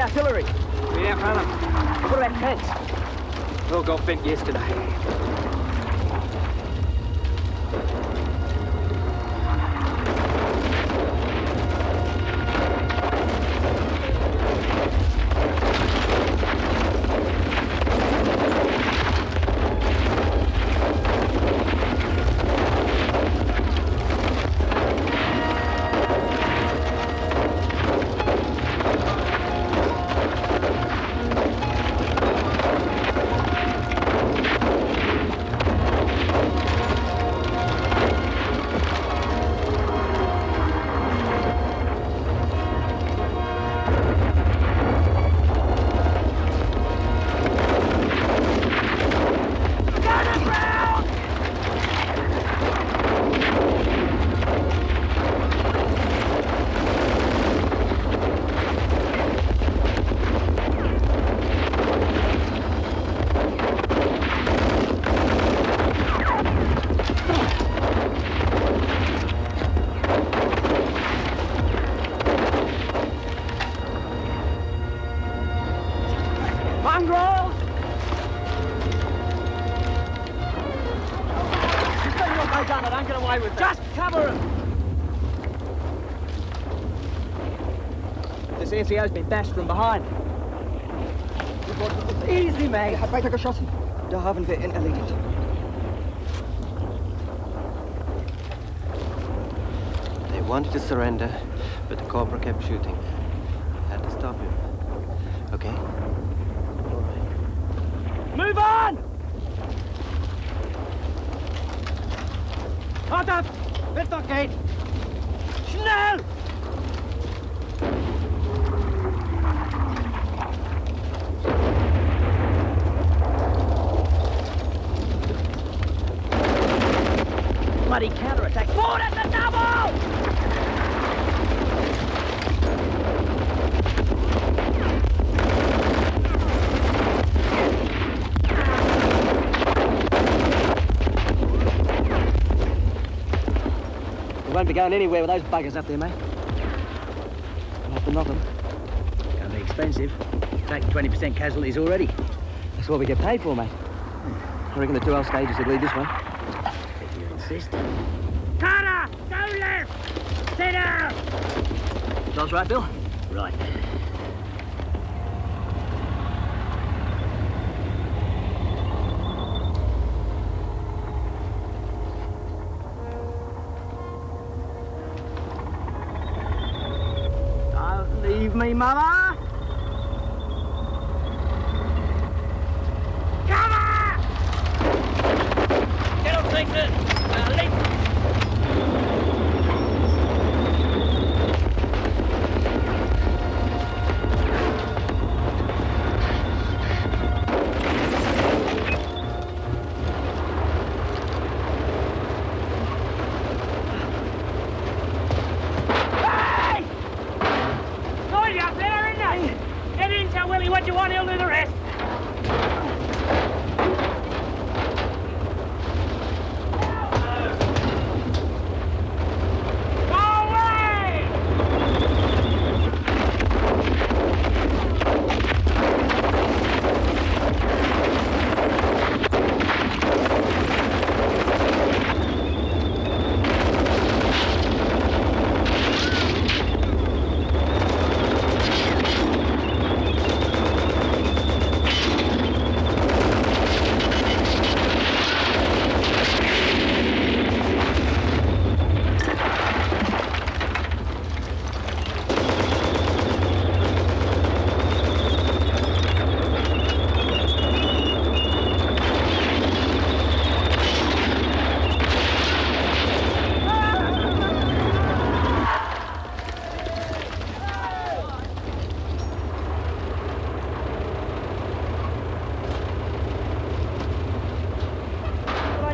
Artillery. We outrun them. What about tanks? All got bent yesterday. Has been bashed from behind. Easy, mate. Hat weiter geschossen. Da haben wir ihn erledigt. They wanted to surrender, but the Cobra kept shooting. I had to stop him. Okay? All right. Move on! Hot up! Wird doch, Kate! Schnell! Bloody counterattack. Forward at the double! We won't be going anywhere with those buggers up there, mate. We'll have to knock them. It's going to be expensive. Taking 20% casualties already. That's what we get paid for, mate. I reckon the 12 stages would lead this one. Tara, go left! Sit down! Sounds right, Bill? Right. Don't leave me, Mama!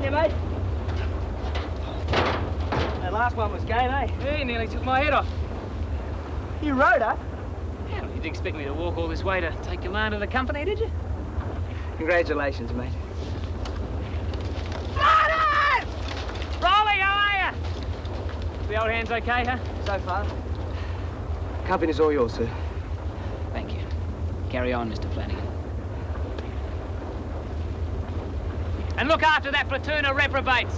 you, mate? That last one was game, eh? Yeah, he nearly took my head off. You rode her? Yeah, well, you didn't expect me to walk all this way to take command of the company, did you? Congratulations, mate. Martin! Rolly, how are you? The old hand's okay, huh? So far. Company's all yours, sir. Thank you. Carry on, Mr. Flanagan. And look after that platoon of reprobates.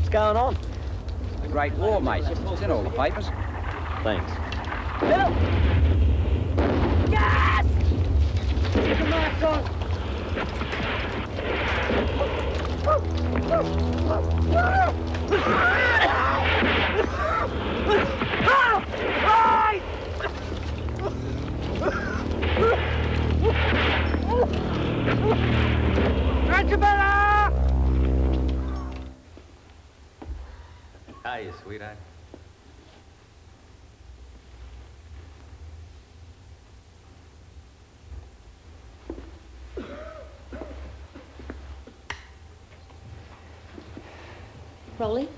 What's going on? The Great War, mate. It's in all the papers. Thanks. Bill! Yes! Get the mask on! Regiment! How are you, sweetheart? Rolly?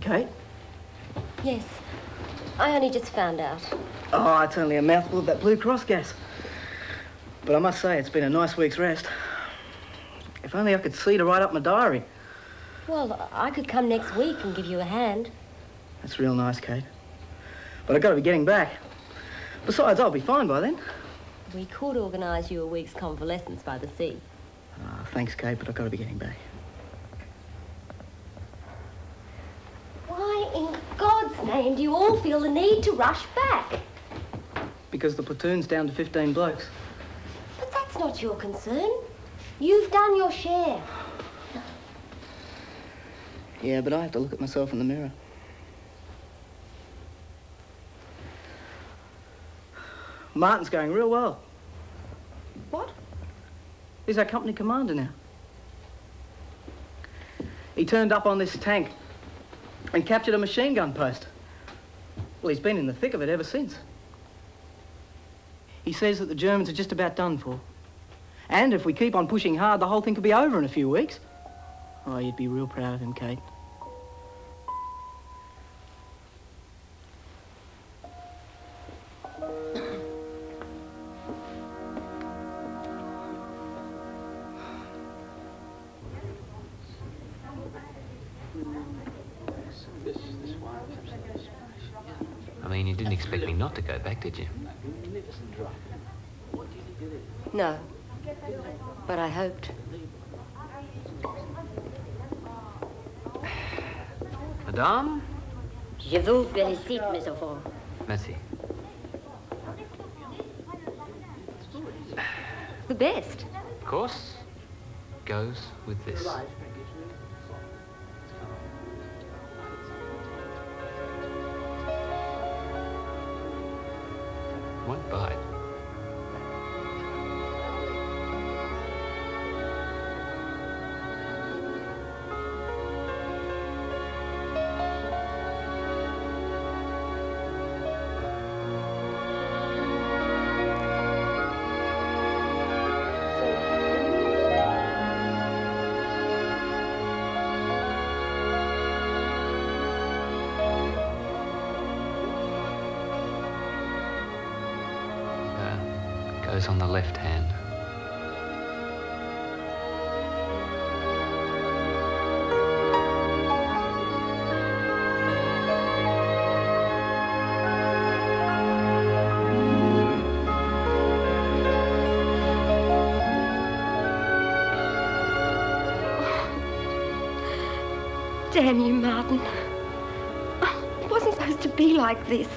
Kate? Yes. I only just found out. Oh, it's only a mouthful of that Blue Cross gas. But I must say, it's been a nice week's rest. If only I could see to write up my diary. Well, I could come next week and give you a hand. That's real nice, Kate. But I've got to be getting back. Besides, I'll be fine by then. We could organise you a week's convalescence by the sea. Thanks, Kate, but I've got to be getting back. Why in God's name do you all feel the need to rush back? Because the platoon's down to 15 blokes. But that's not your concern. You've done your share. Yeah, but I have to look at myself in the mirror. Martin's going real well. What? He's our company commander now. He turned up on this tank and captured a machine gun post. Well, he's been in the thick of it ever since. He says that the Germans are just about done for. And if we keep on pushing hard, the whole thing could be over in a few weeks. Oh, you'd be real proud of him, Kate. I mean, you didn't expect me not to go back, did you? No. But I hoped. Madame? Je vous félicite, mes enfants. Merci. The best. Of course, goes with this. One bite. On the left hand. Oh, damn you, Martin. Oh, it wasn't supposed to be like this.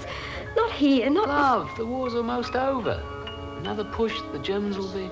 Not here, not... Love, the war's almost over. Another push, the Germans will be...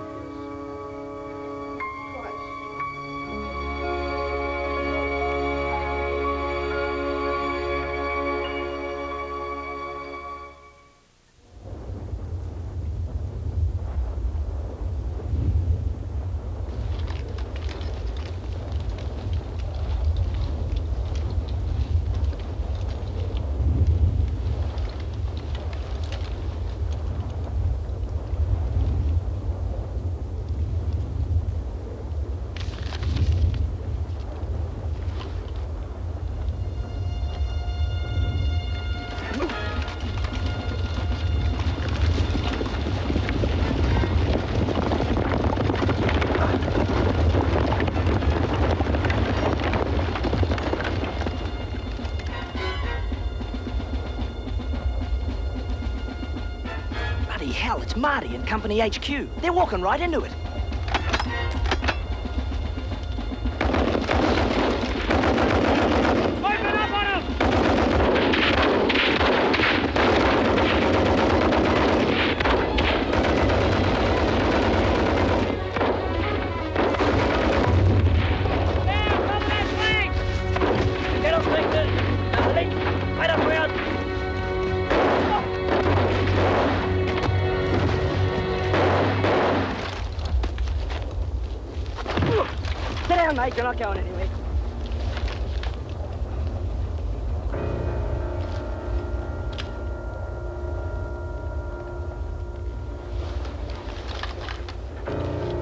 hell, it's Marty and Company HQ. They're walking right into it. You're not going anywhere.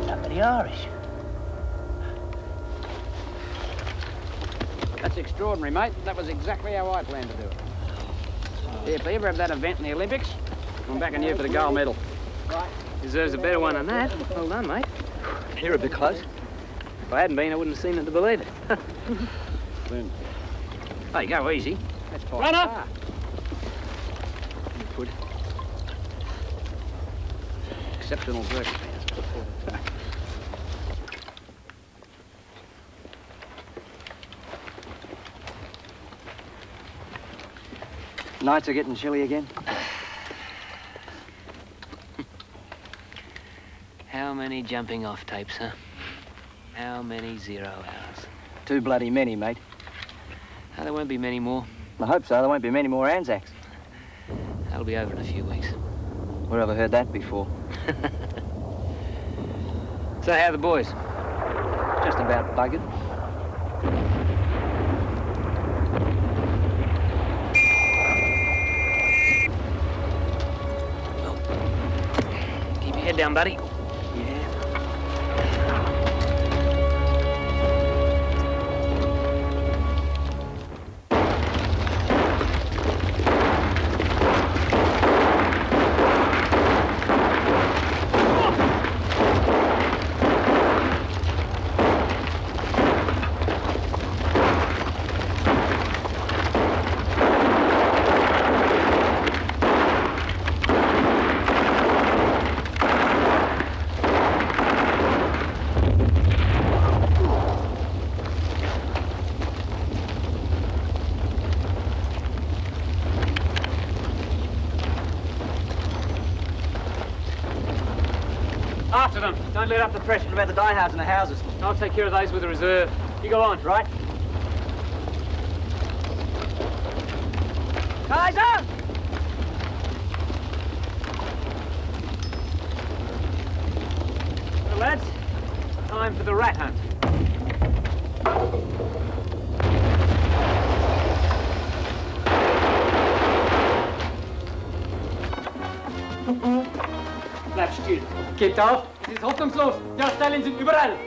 Somebody Irish. That's extraordinary, mate. That was exactly how I planned to do it. Yeah, if they ever have that event in the Olympics, I'm backing you for the gold medal. Right. Deserves a better one than that. Well done, mate. You're a bit close. If I hadn't been, I wouldn't have seen it to believe it. Hey, go easy. That's fine. Run up! Good. Exceptional work. Nights are getting chilly again. How many jumping off tapes, huh? How many 0 hours? Too bloody many, mate. No, there won't be many more. I hope so. There won't be many more Anzacs. That'll be over in a few weeks. Where have I heard that before? So, how are the boys? Just about buggered. Oh. Keep your head down, buddy. Don't let up the pressure about the diehards and the houses. I'll take care of those with the reserve. You go on. Right. Kaiser! Well, lads, time for the rat hunt. Bleib still. Geht auf. Es ist hoffnungslos. Die Australien sind überall.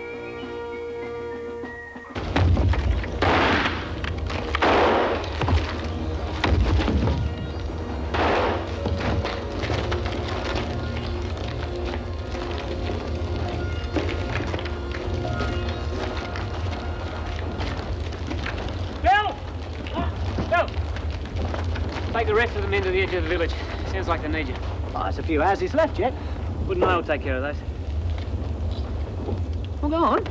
Bill! Bill! Take the rest of them into the edge of the village. Sounds like they need you. Oh, there's a few houses left yet. Wouldn't I take care of those? Well, go on.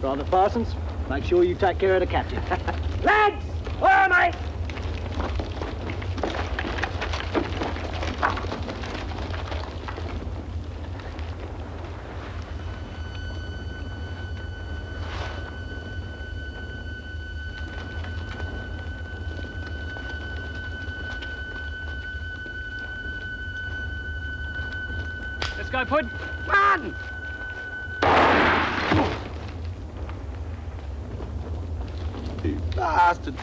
Private Parsons, make sure you take care of the captain. Lads! Where am I? Let's go, Pud. Martin! Bastard.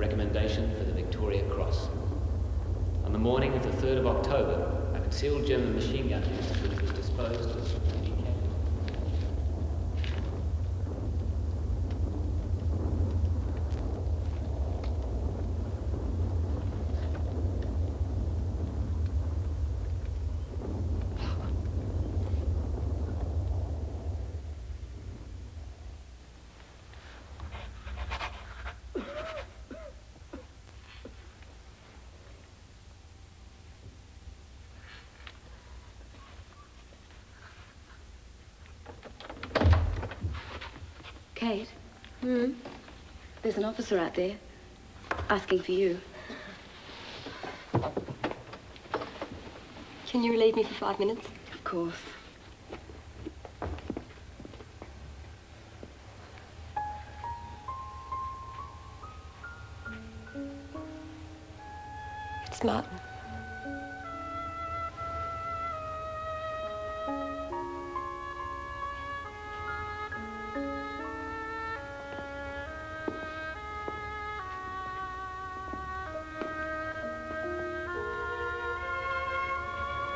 recommendation for the Victoria Cross. On the morning of the 3rd of October, a concealed German machine gun which was disposed of. Kate? Hmm? There's an officer out there, asking for you. Can you relieve me for 5 minutes? Of course. It's Martin.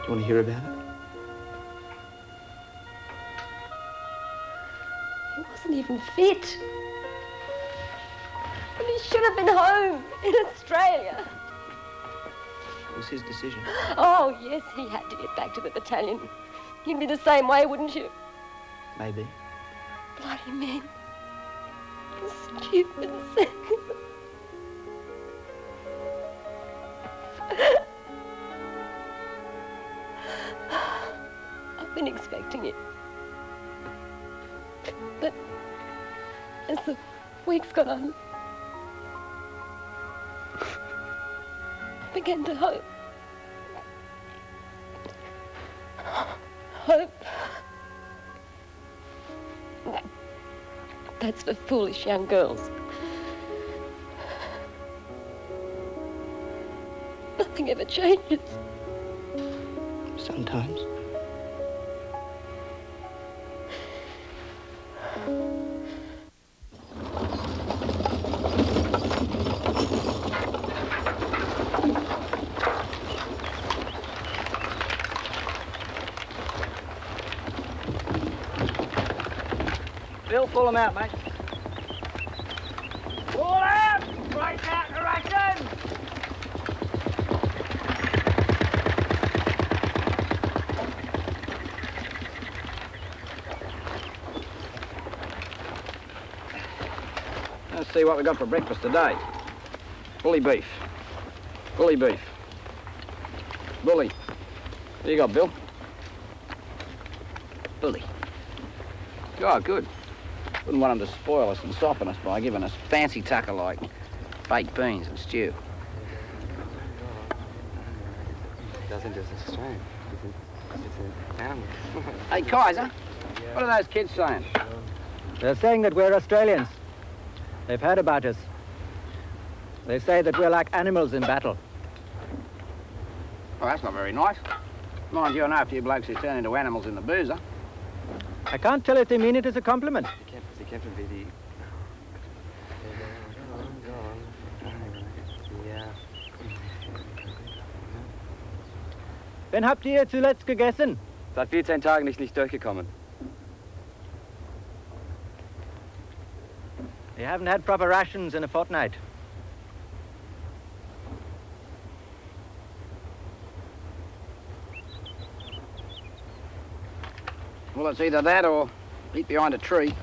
Want to hear about it? He wasn't even fit. And he should have been home in Australia. It was his decision. Oh, yes, he had to get back to the battalion. You'd be the same way, wouldn't you? Maybe. Bloody men. Stupid things. I've been expecting it, but as the weeks got on, I began to hope. That's for foolish young girls. Nothing ever changes. Sometimes. Pull them out, mate. Pull out! Right that direction! Let's see what we got for breakfast today. Bully beef. Bully beef. Bully. What do you got, Bill? Bully. Oh, good. Wouldn't want them to spoil us and soften us by giving us fancy tucker like baked beans and stew. It doesn't just explain. It's an animal. Hey, Kaiser, what are those kids saying? They're saying that we're Australians. They've heard about us. They say that we're like animals in battle. Well, that's not very nice. Mind you, I know a few blokes who turn into animals in the boozer. I can't tell if they mean it as a compliment. Wann habt ihr zuletzt gegessen? Seit 14 Tagen nicht durchgekommen. They haven't had proper rations in a fortnight. Well, it's either that or eat behind a tree.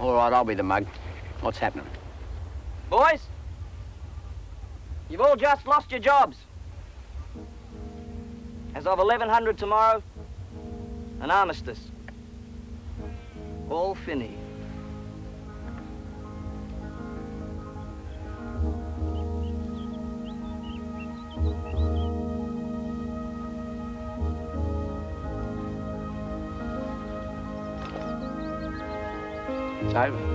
All right, I'll be the mug. What's happening? Boys, you've all just lost your jobs. As of 1100 tomorrow, an armistice. All finished. time.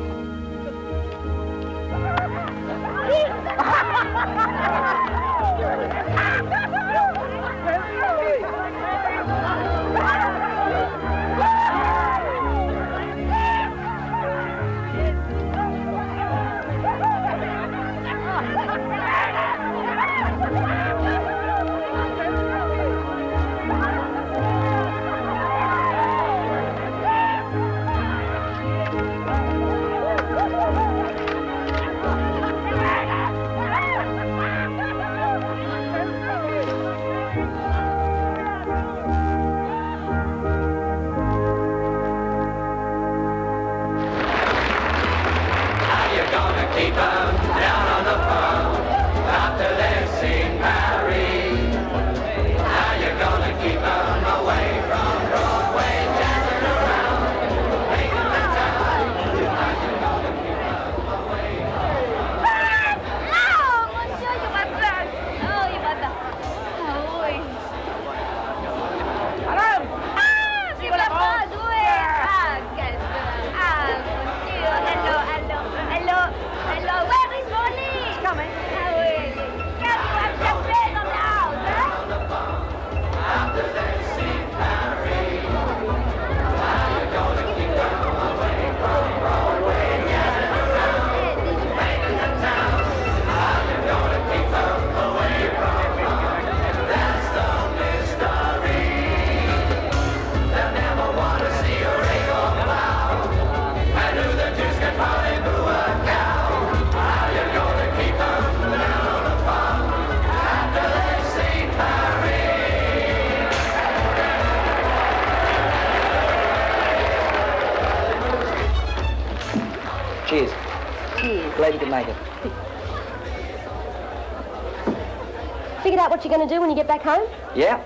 Going to do when you get back home? Yeah,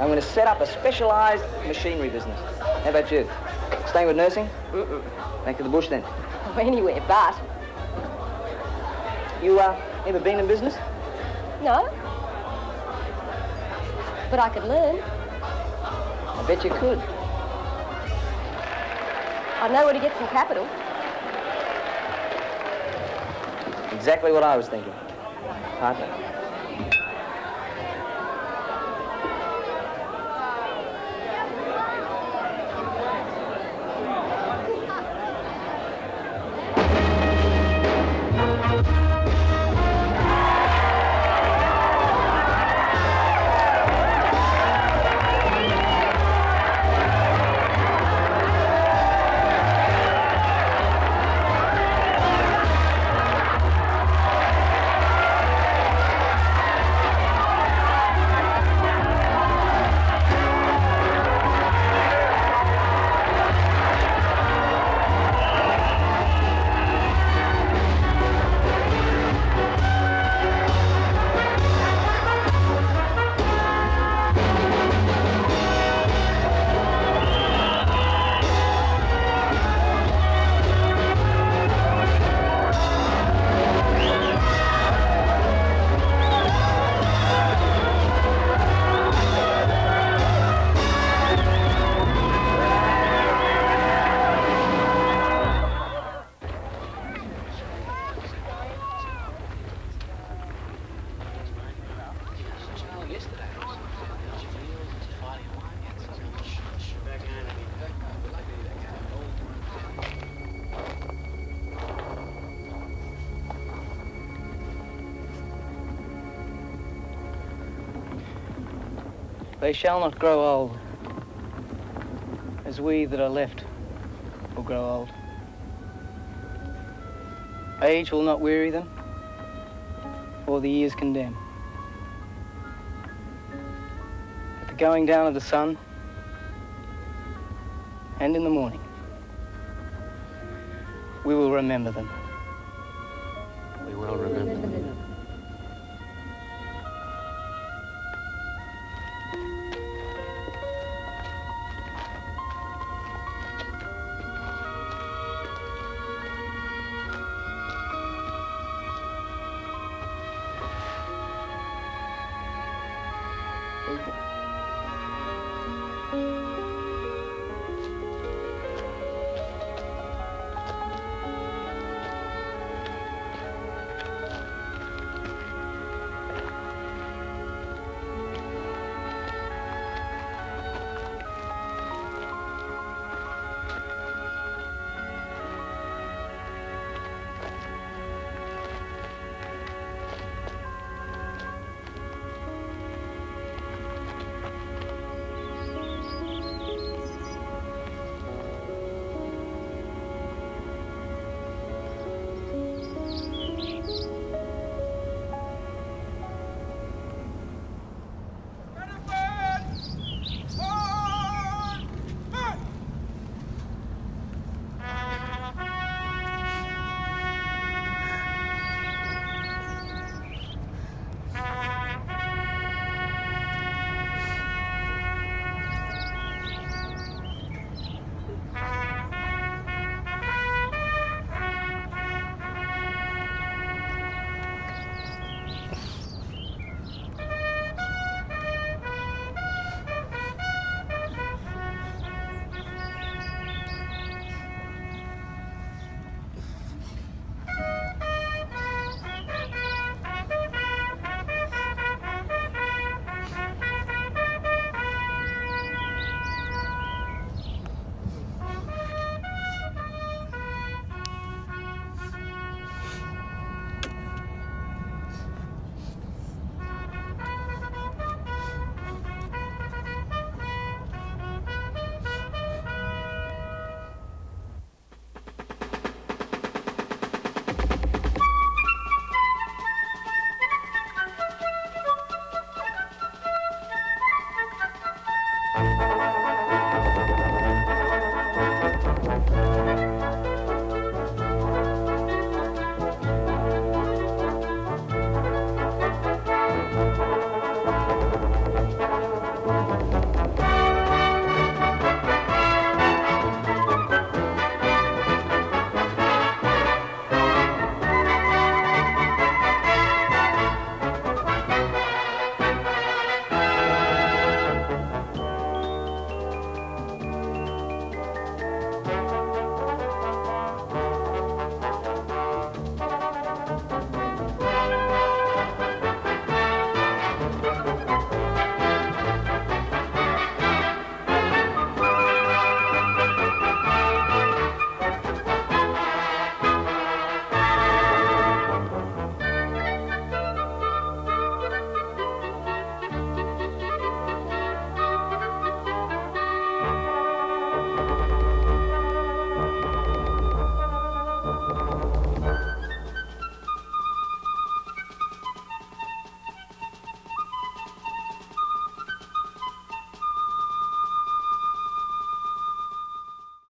I'm going to set up a specialised machinery business. How about you? Staying with nursing? Mm-mm. Back to the bush then? Oh, anywhere but. You ever been in business? No. But I could learn. I bet you could. I know where to get some capital. Exactly what I was thinking. Partner. They shall not grow old, as we that are left will grow old. Age will not weary them, or the years condemn. At the going down of the sun, and in the morning, we will remember them. We will remember them. Thank you.